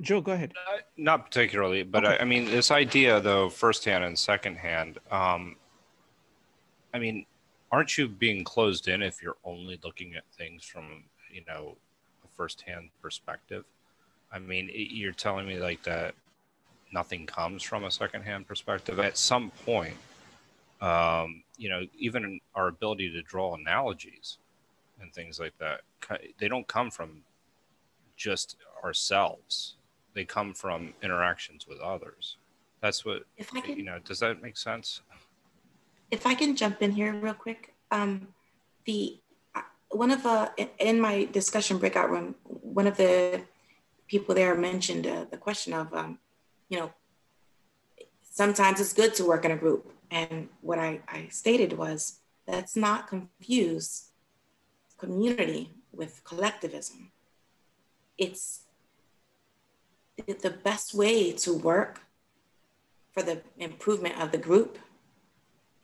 Joe, go ahead. Uh, not particularly, but okay. I, I mean, this idea, though, firsthand and secondhand, um, I mean, aren't you being closed in if you're only looking at things from, you know, a firsthand perspective? I mean, it, you're telling me, like, that nothing comes from a secondhand perspective. At some point, um, you know, even our ability to draw analogies and things like that, they don't come from just ourselves. They come from interactions with others. That's what, if I can, you know, does that make sense? If I can jump in here real quick. Um, the, one of the, in my discussion breakout room, one of the people there mentioned uh, the question of, um, you know, sometimes it's good to work in a group. And what I, I stated was, let's not confuse community with collectivism. It's the best way to work for the improvement of the group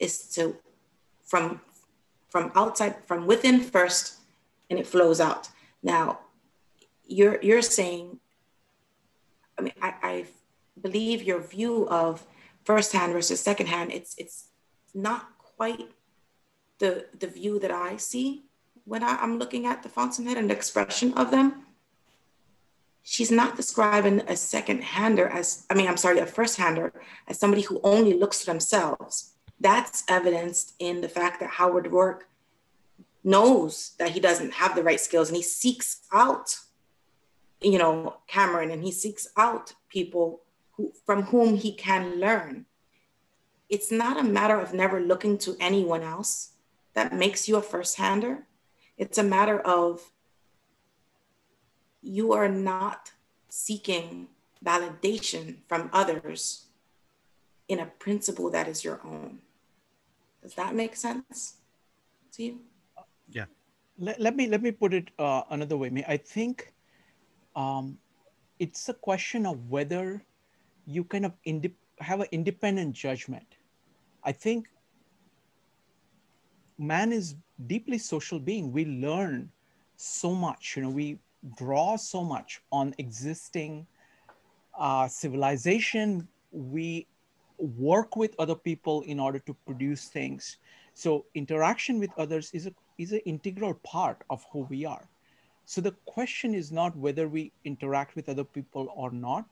is to, from, from outside, from within first, and it flows out. Now, you're, you're saying, I mean, I, I believe your view of firsthand versus secondhand, it's, it's not quite the, the view that I see when I, I'm looking at the Fountainhead and the expression of them. She's not describing a second-hander as, I mean, I'm sorry, a first-hander as somebody who only looks to themselves. That's evidenced in the fact that Howard Roark knows that he doesn't have the right skills and he seeks out, you know, Cameron, and he seeks out people who, from whom he can learn. It's not a matter of never looking to anyone else that makes you a first-hander. It's a matter of you are not seeking validation from others in a principle that is your own. Does that make sense to you? Yeah. Let, let me let me put it uh, another way. I think um, it's a question of whether you kind of have an independent judgment. I think man is deeply social being. We learn so much, you know, we draw so much on existing uh, civilization. We work with other people in order to produce things. So interaction with others is a, is an integral part of who we are. So the question is not whether we interact with other people or not.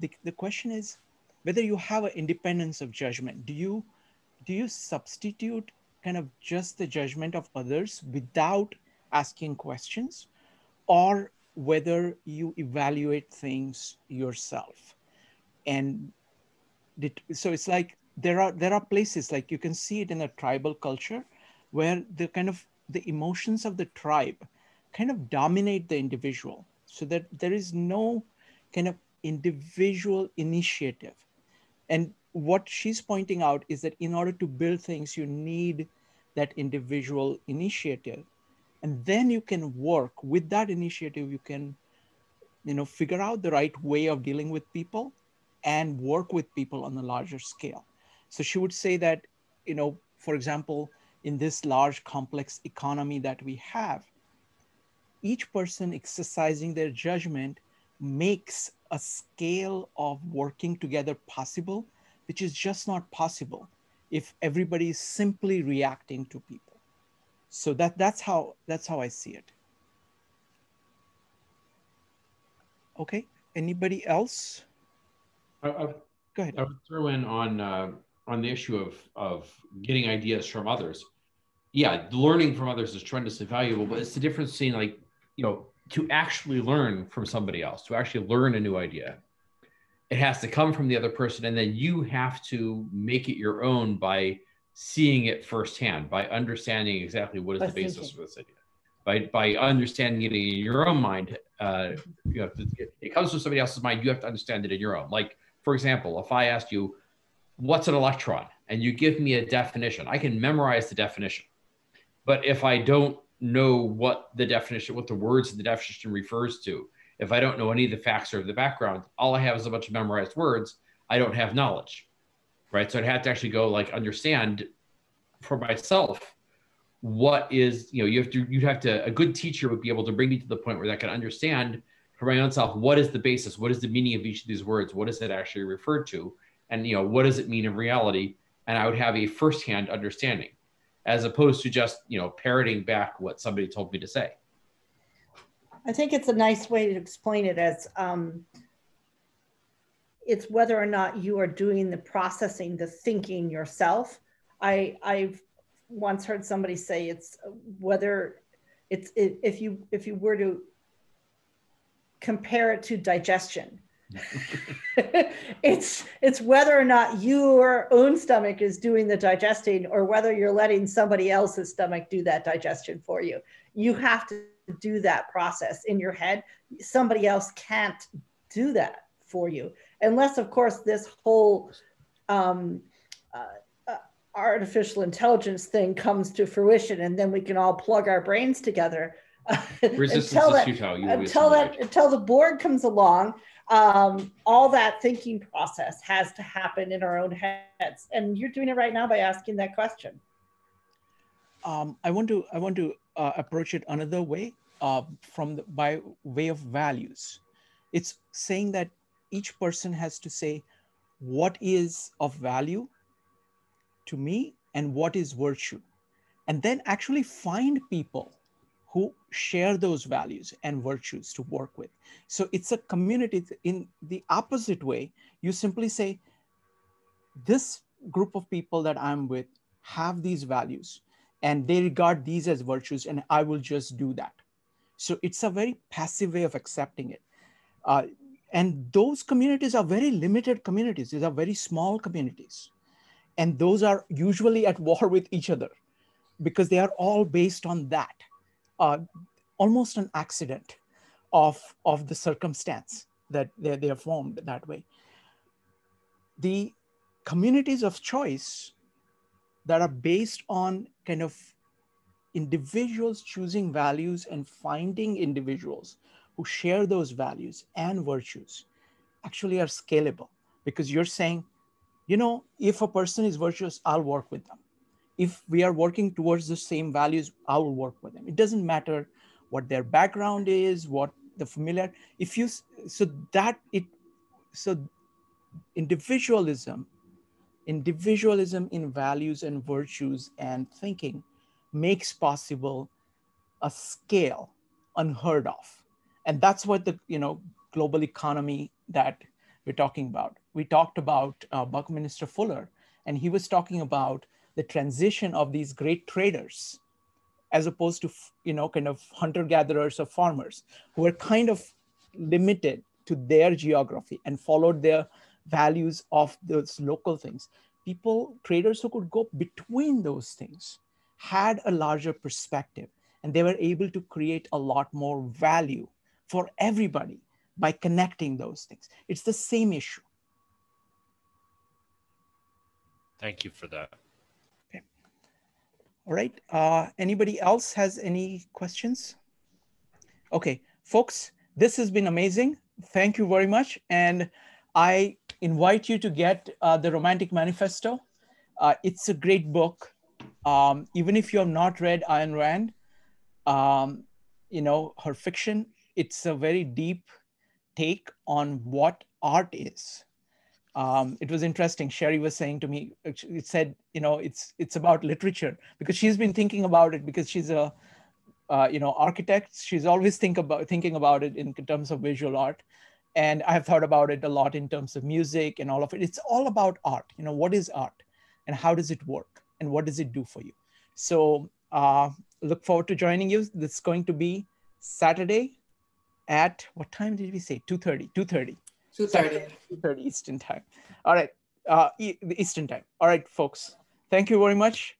The, the question is whether you have an independence of judgment. Do you, do you substitute kind of just the judgment of others without asking questions, or whether you evaluate things yourself? And so it's like there are, there are places, like you can see it in a tribal culture, where the kind of the emotions of the tribe kind of dominate the individual, so that there is no kind of individual initiative. And what she's pointing out is that in order to build things, you need that individual initiative. And then you can work with that initiative. You can, you know, figure out the right way of dealing with people and work with people on a larger scale. So she would say that, you know, for example, in this large complex economy that we have, each person exercising their judgment makes a scale of working together possible, which is just not possible if everybody is simply reacting to people. So that, that's how, that's how I see it. Okay, anybody else? I, I, Go ahead. I would throw in on, uh, on the issue of, of getting ideas from others. Yeah, learning from others is tremendously valuable, but it's the difference between, like, you know, to actually learn from somebody else, to actually learn a new idea. It has to come from the other person, and then you have to make it your own by seeing it firsthand, by understanding exactly what is the basis of this idea. By, by understanding it in your own mind, uh, you have to, it comes from somebody else's mind, you have to understand it in your own. Like, for example, if I asked you, what's an electron? And you give me a definition, I can memorize the definition. But if I don't know what the definition, what the words in the definition refers to, if I don't know any of the facts or the background, all I have is a bunch of memorized words. I don't have knowledge, right? So I'd have to actually go, like, understand for myself what is, you know, you have to, you'd have to, a good teacher would be able to bring me to the point where I can understand for my own self, what is the basis? What is the meaning of each of these words? What is it actually referred to? And, you know, what does it mean in reality? And I would have a firsthand understanding, as opposed to just, you know, parroting back what somebody told me to say. I think it's a nice way to explain it as, um, it's whether or not you are doing the processing, the thinking yourself. I, I've once heard somebody say it's whether it's, it, if you, if you were to compare it to digestion, it's it's whether or not your own stomach is doing the digesting, or whether you're letting somebody else's stomach do that digestion for you. You have to do that process in your head. Somebody else can't do that for you, unless, of course, this whole um, uh, uh, artificial intelligence thing comes to fruition, and then we can all plug our brains together. Resistance until that, futile, you until, that until the board comes along, um, all that thinking process has to happen in our own heads, and you're doing it right now by asking that question. Um, I want to I want to uh, approach it another way, uh, from the, by way of values. It's saying that each person has to say what is of value to me and what is virtue, and then actually find people who share those values and virtues to work with. So it's a community. In the opposite way, you simply say, this group of people that I'm with have these values and they regard these as virtues, and I will just do that. So it's a very passive way of accepting it. Uh, and those communities are very limited communities. These are very small communities. And those are usually at war with each other because they are all based on that. Uh, almost an accident of, of the circumstance that they, they are formed that way. The communities of choice that are based on kind of individuals choosing values and finding individuals who share those values and virtues actually are scalable, because you're saying, you know, if a person is virtuous, I'll work with them. if we are working towards the same values, I will work with them. It doesn't matter what their background is, what the familiar, if you, so that it, so individualism, individualism in values and virtues and thinking makes possible a scale unheard of. And that's what the, you know, global economy that we're talking about. We talked about uh, Buckminster Fuller, and he was talking about the transition of these great traders as opposed to, you know, kind of hunter-gatherers or farmers who were kind of limited to their geography and followed their values of those local things. People, traders who could go between those things had a larger perspective, and they were able to create a lot more value for everybody by connecting those things. It's the same issue. Thank you for that. Okay. All right, uh, anybody else has any questions? Okay, folks, this has been amazing. Thank you very much. And I invite you to get uh, the Romantic Manifesto. Uh, it's a great book. Um, even if you have not read Ayn Rand, um, you know, her fiction, it's a very deep take on what art is. Um, it was interesting. Sherry was saying to me, it said, you know, it's it's about literature, because she's been thinking about it, because she's a, uh, you know, architect. She's always think about thinking about it in terms of visual art. And I have thought about it a lot in terms of music and all of it. It's all about art. You know, what is art and how does it work and what does it do for you? So uh, look forward to joining you. It's going to be Saturday at, what time did we say? two thirty, two thirty. two thirty Eastern time. All right. Uh, Eastern time. All right, folks. Thank you very much.